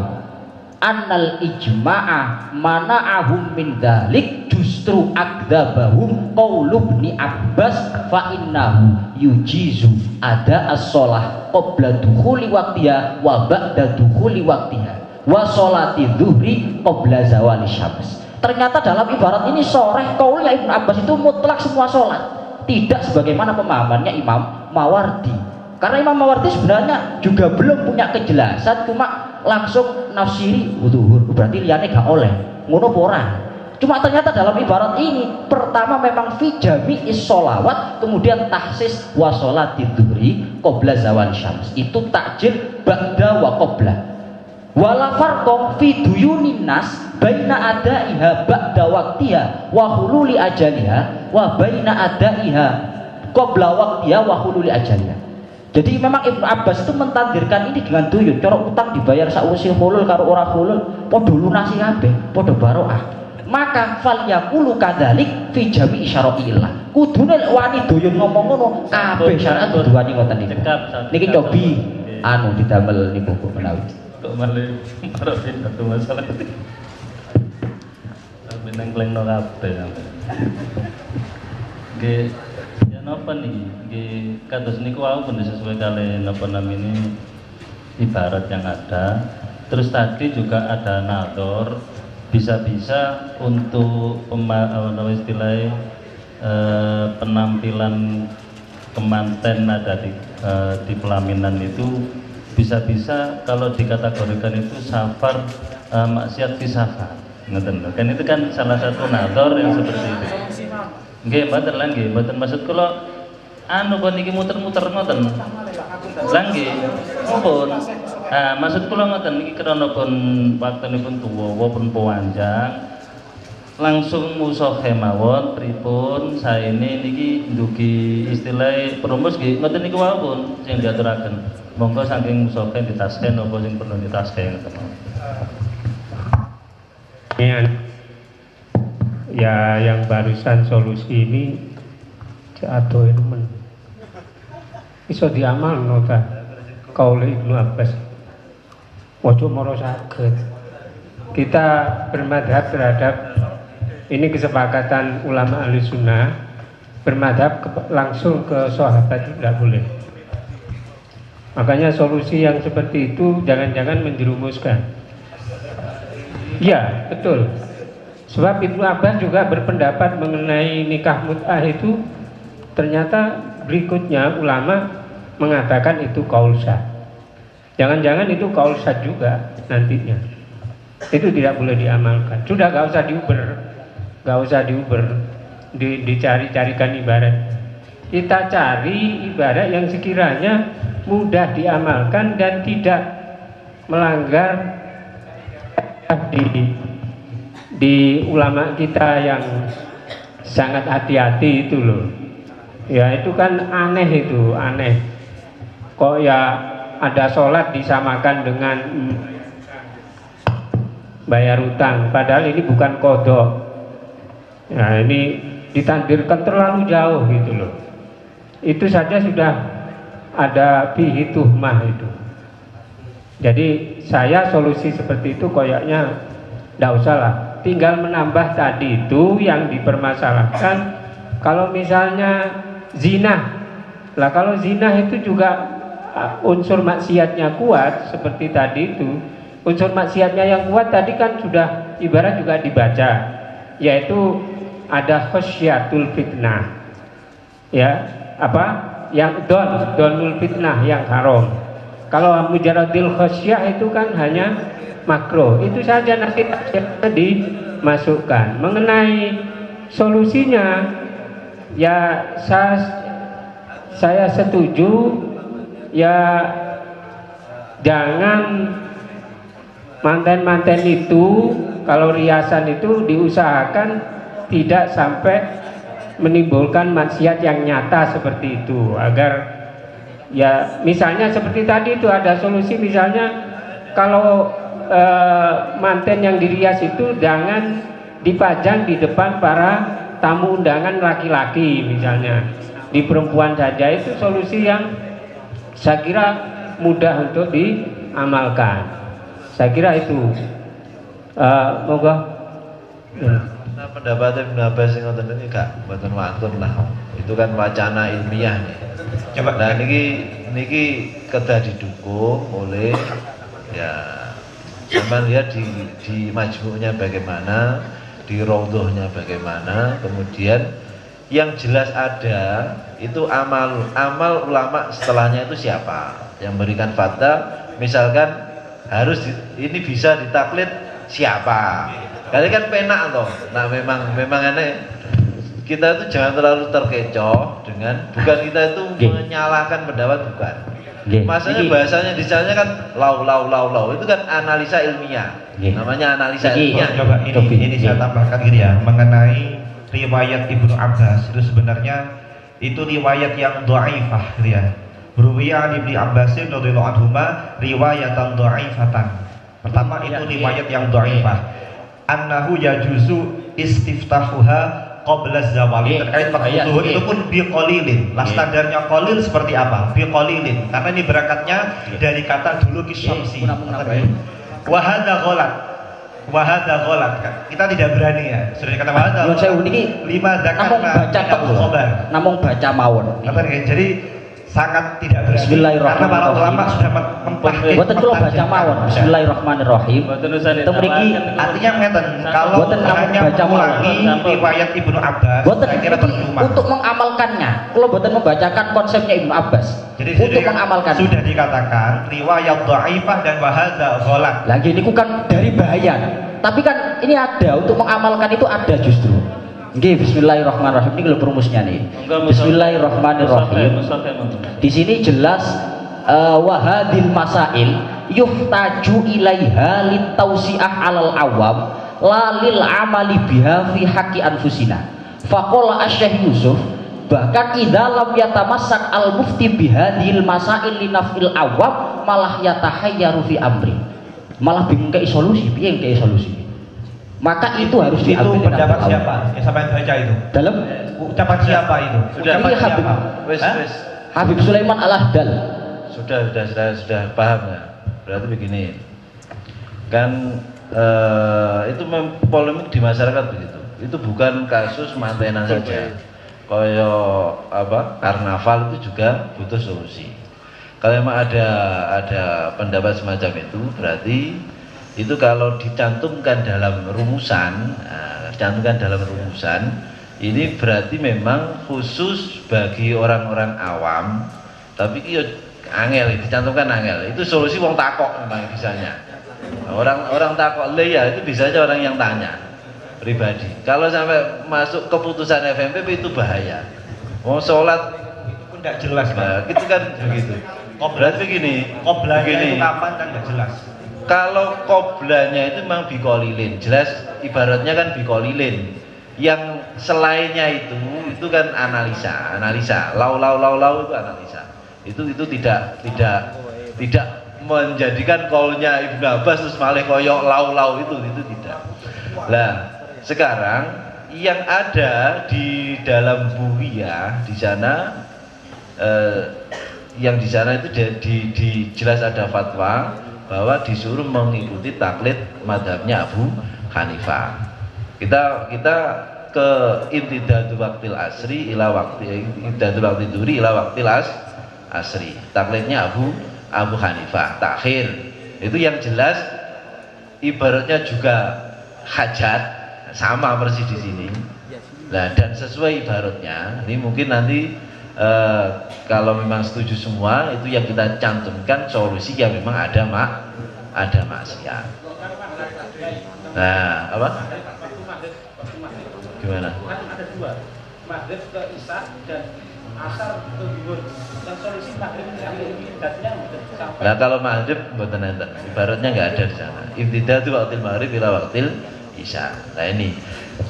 annal ijma'a mana'ahum min dhalik justru akdzabahum qaulu Ibnu Abbas fa innahu yujizu ada as-shalah qabla dukhuli waqtiha wa ba'da dukhuli waqtiha wa sholati dhuhri qabla zawali syams. Ternyata dalam ibarat ini soreh kaulnya Ibnu Abbas itu mutlak semua sholat, tidak sebagaimana pemahamannya Imam Mawardi. Karena Imam Mawardi sebenarnya juga belum punya kejelasan, cuma langsung nafsiri dhuhur berarti liane gak oleh ngono ora. Cuma ternyata dalam ibarat ini pertama memang fi jami'is sholawat, kemudian tahsis wa sholati dhuhri qabla zawali syams. Itu takjil ba'da wa qabla. Wala farqa fi duyunin nas baina adaiha ba'da waktiha wa hululi ajaliha wa baina adaiha qabla waktiha wa hululi ajaliha. Jadi memang Ibnu Abbas itu mentadbirkan ini dengan tuyul, cara utang dibayar sakwise hulul karo ora hulul padha lunasi kabeh, padha barokah. Maka fal yaqulu kadzalik fi jami' syara'illah. Kudune lek wani doyon ngomong ngono kabeh syariat kudu wani ngoten niku. Niki cobi anu didamel niku buku menawi. Kok malah marapin satu masalah. Benang kleng no kabeh. Nggih, ya napa niki? Nggih, kados niku wau ben sesuai kali napa namine ibarat yang ada. Terus tadi juga ada nador, bisa-bisa untuk istilahnya penampilan kemanten ada di pelaminan itu bisa-bisa kalau dikategorikan itu safar maksiat fi safar, kan itu kan salah satu nador yang seperti itu. Nggih mboten lagi, mboten maksud kula anu kon iki muter-muter ngoten. Langgi pun maksud kula ngoten niki krana pun waktunipun tuwa pun panjang. Langsung musohe mawon pripun saene niki ndugi istilah perumus nggih ngoten niku mawon sing diaturaken. Monggo saking musohe ditasken apa sing perlu ditasken ngoten. Ya yang barusan solusi ini atau ilmu iso diamal nota kaule Ibnu Abbas ojo moro saged kita bermadhab terhadap ini kesepakatan ulama Ahlussunnah bermadhab langsung ke sahabat tidak boleh, makanya solusi yang seperti itu jangan-jangan menjerumuskan. Ya betul, sebab Ibnu Abbas juga berpendapat mengenai nikah mut'ah itu. Ternyata berikutnya ulama mengatakan itu kaul syadz. Jangan-jangan itu kaul syadz juga nantinya. Itu tidak boleh diamalkan. Sudah gak usah diuber, gak usah diuber, dicari-carikan ibarat. Kita cari ibarat yang sekiranya mudah diamalkan dan tidak melanggar di ulama kita yang sangat hati-hati itu loh. Ya itu kan aneh itu, aneh. Kok ya ada sholat disamakan dengan bayar utang. Padahal ini bukan kodok. Nah ini ditandirkan terlalu jauh gitu loh. Itu saja sudah ada bihi tuhmah itu. Jadi saya solusi seperti itu koyaknya tidak usah lah. Tinggal menambah tadi itu yang dipermasalahkan. Kalau misalnya zina lah, kalau zina itu juga unsur maksiatnya kuat seperti tadi itu, unsur maksiatnya yang kuat tadi kan sudah ibarat juga dibaca, yaitu ada khosyatul fitnah ya apa yang donul fitnah yang haram. Kalau mujaradil khosyah itu kan hanya makro, itu saja nanti dimasukkan. Mengenai solusinya ya saya setuju ya jangan manten-manten itu kalau riasan itu diusahakan tidak sampai menimbulkan maksiat yang nyata seperti itu, agar ya misalnya seperti tadi itu ada solusi misalnya kalau manten yang dirias itu jangan dipajang di depan para tamu undangan laki-laki misalnya, di perempuan saja. Itu solusi yang saya kira mudah untuk diamalkan. Saya kira itu moga pendapat Ibnu Abbas yang ngoten niki Kak mboten wonten lah. Itu kan wacana ilmiah nih. Coba nah niki kedah didukung oleh ya sampean lihat di majmu'nya bagaimana, di raudhahnya bagaimana, kemudian yang jelas ada itu amal ulama setelahnya itu siapa yang memberikan fatwa, misalkan harus ini bisa ditaklid siapa, kali kan penak loh. Nah memang aneh kita itu jangan terlalu terkecoh dengan bukan kita itu menyalahkan pendapat bukan, yeah. Masanya bahasanya di sana kan lau itu kan analisa ilmiah, yeah. Namanya analisa ilmiah. Coba ini saya tambahkan gini ya, mengenai riwayat Ibnu Abbas itu sebenarnya itu riwayat yang dhaifah gitu ya. Ruwiya Ibnu Abbas radhiyallahu anhuma riwayatan dhaifatan. Pertama itu riwayat yang dhaifah. Annahu yajuzu istiftahuha qabla zawali, terkait waktu zuhur itu pun biqolilin. Lah standarnya kolil seperti apa? Biqolilin, karena ini berangkatnya dari kata dulu kisyamsi. Wahada gholat kan? Kita tidak berani ya. Sudah kata wahada gholat lima zakat namung baca mawon. Jadi sangat tidak berani karena para ulama sudah mentahkik. Buatan kula baca mawon. Bismillahirrahmanirrahim. Itu mriki artinya ngeten, kalau hanya baca ulangi riwayat Ibnu Abbas saya kira percuma. Untuk mengamalkannya, kula boten membacakan konsepnya Ibnu Abbas. Jadi untuk mengamalkan sudah dikatakan riwayat dhaifah dan wahadza ghalat. Lagi ini kan dari bahaya. Tapi kan ini ada untuk mengamalkan itu ada justru. Nggih, bismillahirrahmanirrahim ini lho perumusnya nih. Bismillahirrahmanirrahim. Di sini jelas wahadil masail yuhtaju ilaiha litausiah alal awam lalil amali biha fi haqqi anfusina. Faqala Asy-Syaikh Yusuf bahkan idza lam yatamassak al mufti bihadil masail linafil awam malah yatahayyaru fi amri. Malah bingung kayak solusi, piye kayak solusi. Maka itu harus diambil. Itu pendapat siapa? Ya sampai baca itu. Dalam ucapan siapa itu? Sudah Habib. Habib Sulaiman Al-Ahdal. Sudah paham ya. Berarti begini. Kan itu polemik di masyarakat begitu. Itu bukan kasus mantenan saja. Koyo apa? Karnaval itu juga butuh solusi. Kalau memang ada pendapat semacam itu, berarti itu kalau dicantumkan dalam rumusan, ini berarti memang khusus bagi orang-orang awam. Tapi iyo angel, dicantumkan angel. Itu solusi wong takok memang bisanya. Orang takok le ya itu bisa aja orang yang tanya pribadi. Kalau sampai masuk keputusan FMPP itu bahaya. Mau sholat itu pun tidak jelas. Nah, itu kan begitu. Berarti begini, koblanya itu kapan kan tidak jelas. Kalau qoblanya itu memang biqolilin, jelas ibaratnya kan biqolilin. Yang selainnya itu kan analisa. Lau itu analisa. Itu tidak menjadikan qaulnya Ibnu Abbas terus malih koyok lau itu tidak. Nah, sekarang yang ada di dalam buhiyah di sana yang di sana itu di jelas ada fatwa bahwa disuruh mengikuti taklid madhabnya Abu Hanifah. Kita ke intidadu waktil asri ila wakti intidadu waktil duri ila waktil asri. Taklidnya Abu Hanifah takhir. Itu yang jelas ibaratnya juga hajat sama persis di sini. Nah, dan sesuai ibaratnya ini mungkin nanti kalau memang setuju semua itu yang kita cantumkan solusi yang memang ada maksiat. Nah, apa? Gimana? Ada dua, maghrib ke isya dan asar ke zuhur. Dan solusi maghrib sampai. Nah, kalau maghrib mboten enten, ibaratnya nggak ada di sana. Ibtidatu waqtil maghrib ila waqtil isya. Nah, ini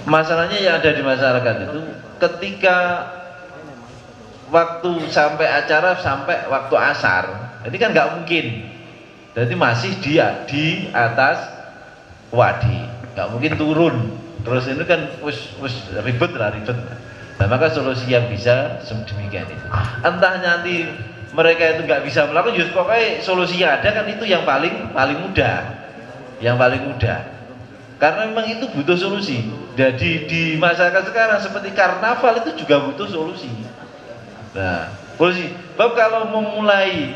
masalahnya yang ada di masyarakat itu ketika waktu sampai acara sampai waktu asar ini kan nggak mungkin, jadi masih dia di atas wadi, nggak mungkin turun terus ini kan ribet. Nah, maka solusi yang bisa demikian itu entah nanti mereka itu nggak bisa melakukan, justru pokoknya solusi yang ada kan itu yang paling mudah karena memang itu butuh solusi. Jadi di masyarakat sekarang seperti karnaval itu juga butuh solusi. Nah, sebab kalau memulai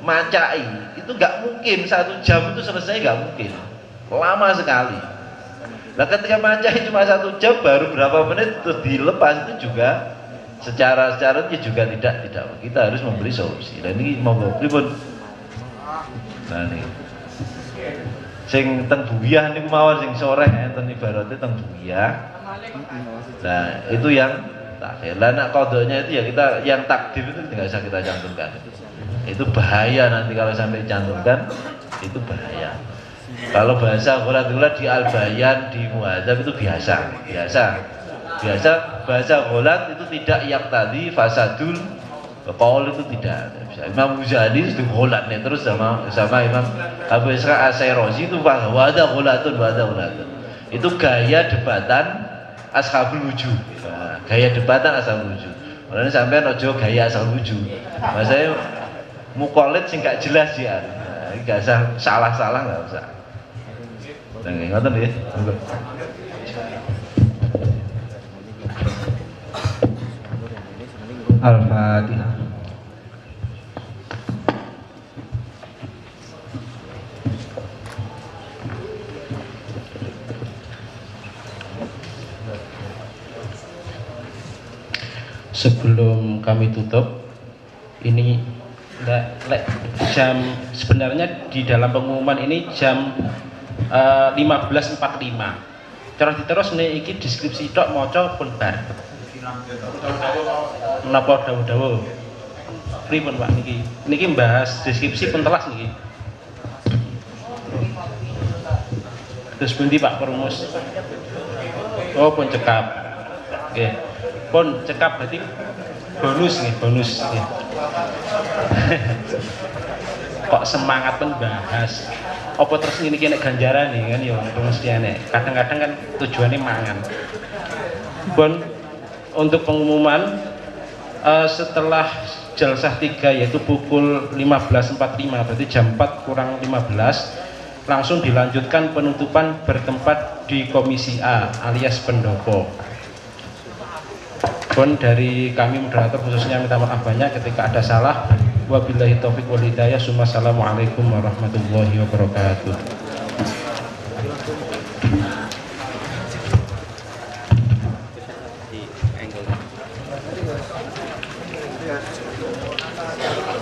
macai itu nggak mungkin 1 jam itu selesai, nggak mungkin, lama sekali. Nah, ketika macai cuma 1 jam baru berapa menit terus dilepas itu juga secara itu juga tidak. Kita harus memberi solusi. Dan ini mau pripun? Nah, ini sing teng buiyah niku mawon sing soreh enten ibarate teng buiyah. Nah, itu yang takhir. Lah nak qadanya itu ya kita yang takdir itu tidak usah kita cantumkan. Itu bahaya nanti kalau sampai cantumkan, itu bahaya. Kalau bahasa gholat-gholat di Al-Bayan, di Muhadzab itu biasa. Bahasa gholat itu tidak yang tadi fasadul qaul itu tidak. Imam Ghazali itu gholatnya terus sama Imam Abu Ishaq As-Syairazi itu wada gholatun. Itu gaya debatan ashabul wujud. Nah, gaya debatan ashabul wujud. Mulane sampean aja gaya ashabul wujud. Masane muqallid sing gak jelas ya. Enggak usah salah-salah enggak usah. Nggih ngoten nggih. Al-Fatihah. Sebelum kami tutup ini jam sebenarnya di dalam pengumuman ini jam 15.45 terus diterus nih iki deskripsi tok maca pun bar menapa dawuh-dawuh pripun Pak niki bahas deskripsi pun telas niki terus pundi Pak perumus oh pun cekap nggih okay. Pon cekap berarti bonus nih. Kok semangat membahas. Apa terus ini kena ganjaran nih kan ya mestiane. Kadang-kadang kan tujuannya mangan. Pon untuk pengumuman setelah jalsah 3 yaitu pukul 15.45 berarti jam 4 kurang 15 langsung dilanjutkan penutupan bertempat di Komisi A alias pendopo. Pun dari kami moderator khususnya minta maaf banyak ketika ada salah. Wabillahi taufiq wal hidayah. Assalamualaikum warahmatullahi wabarakatuh. Di angle.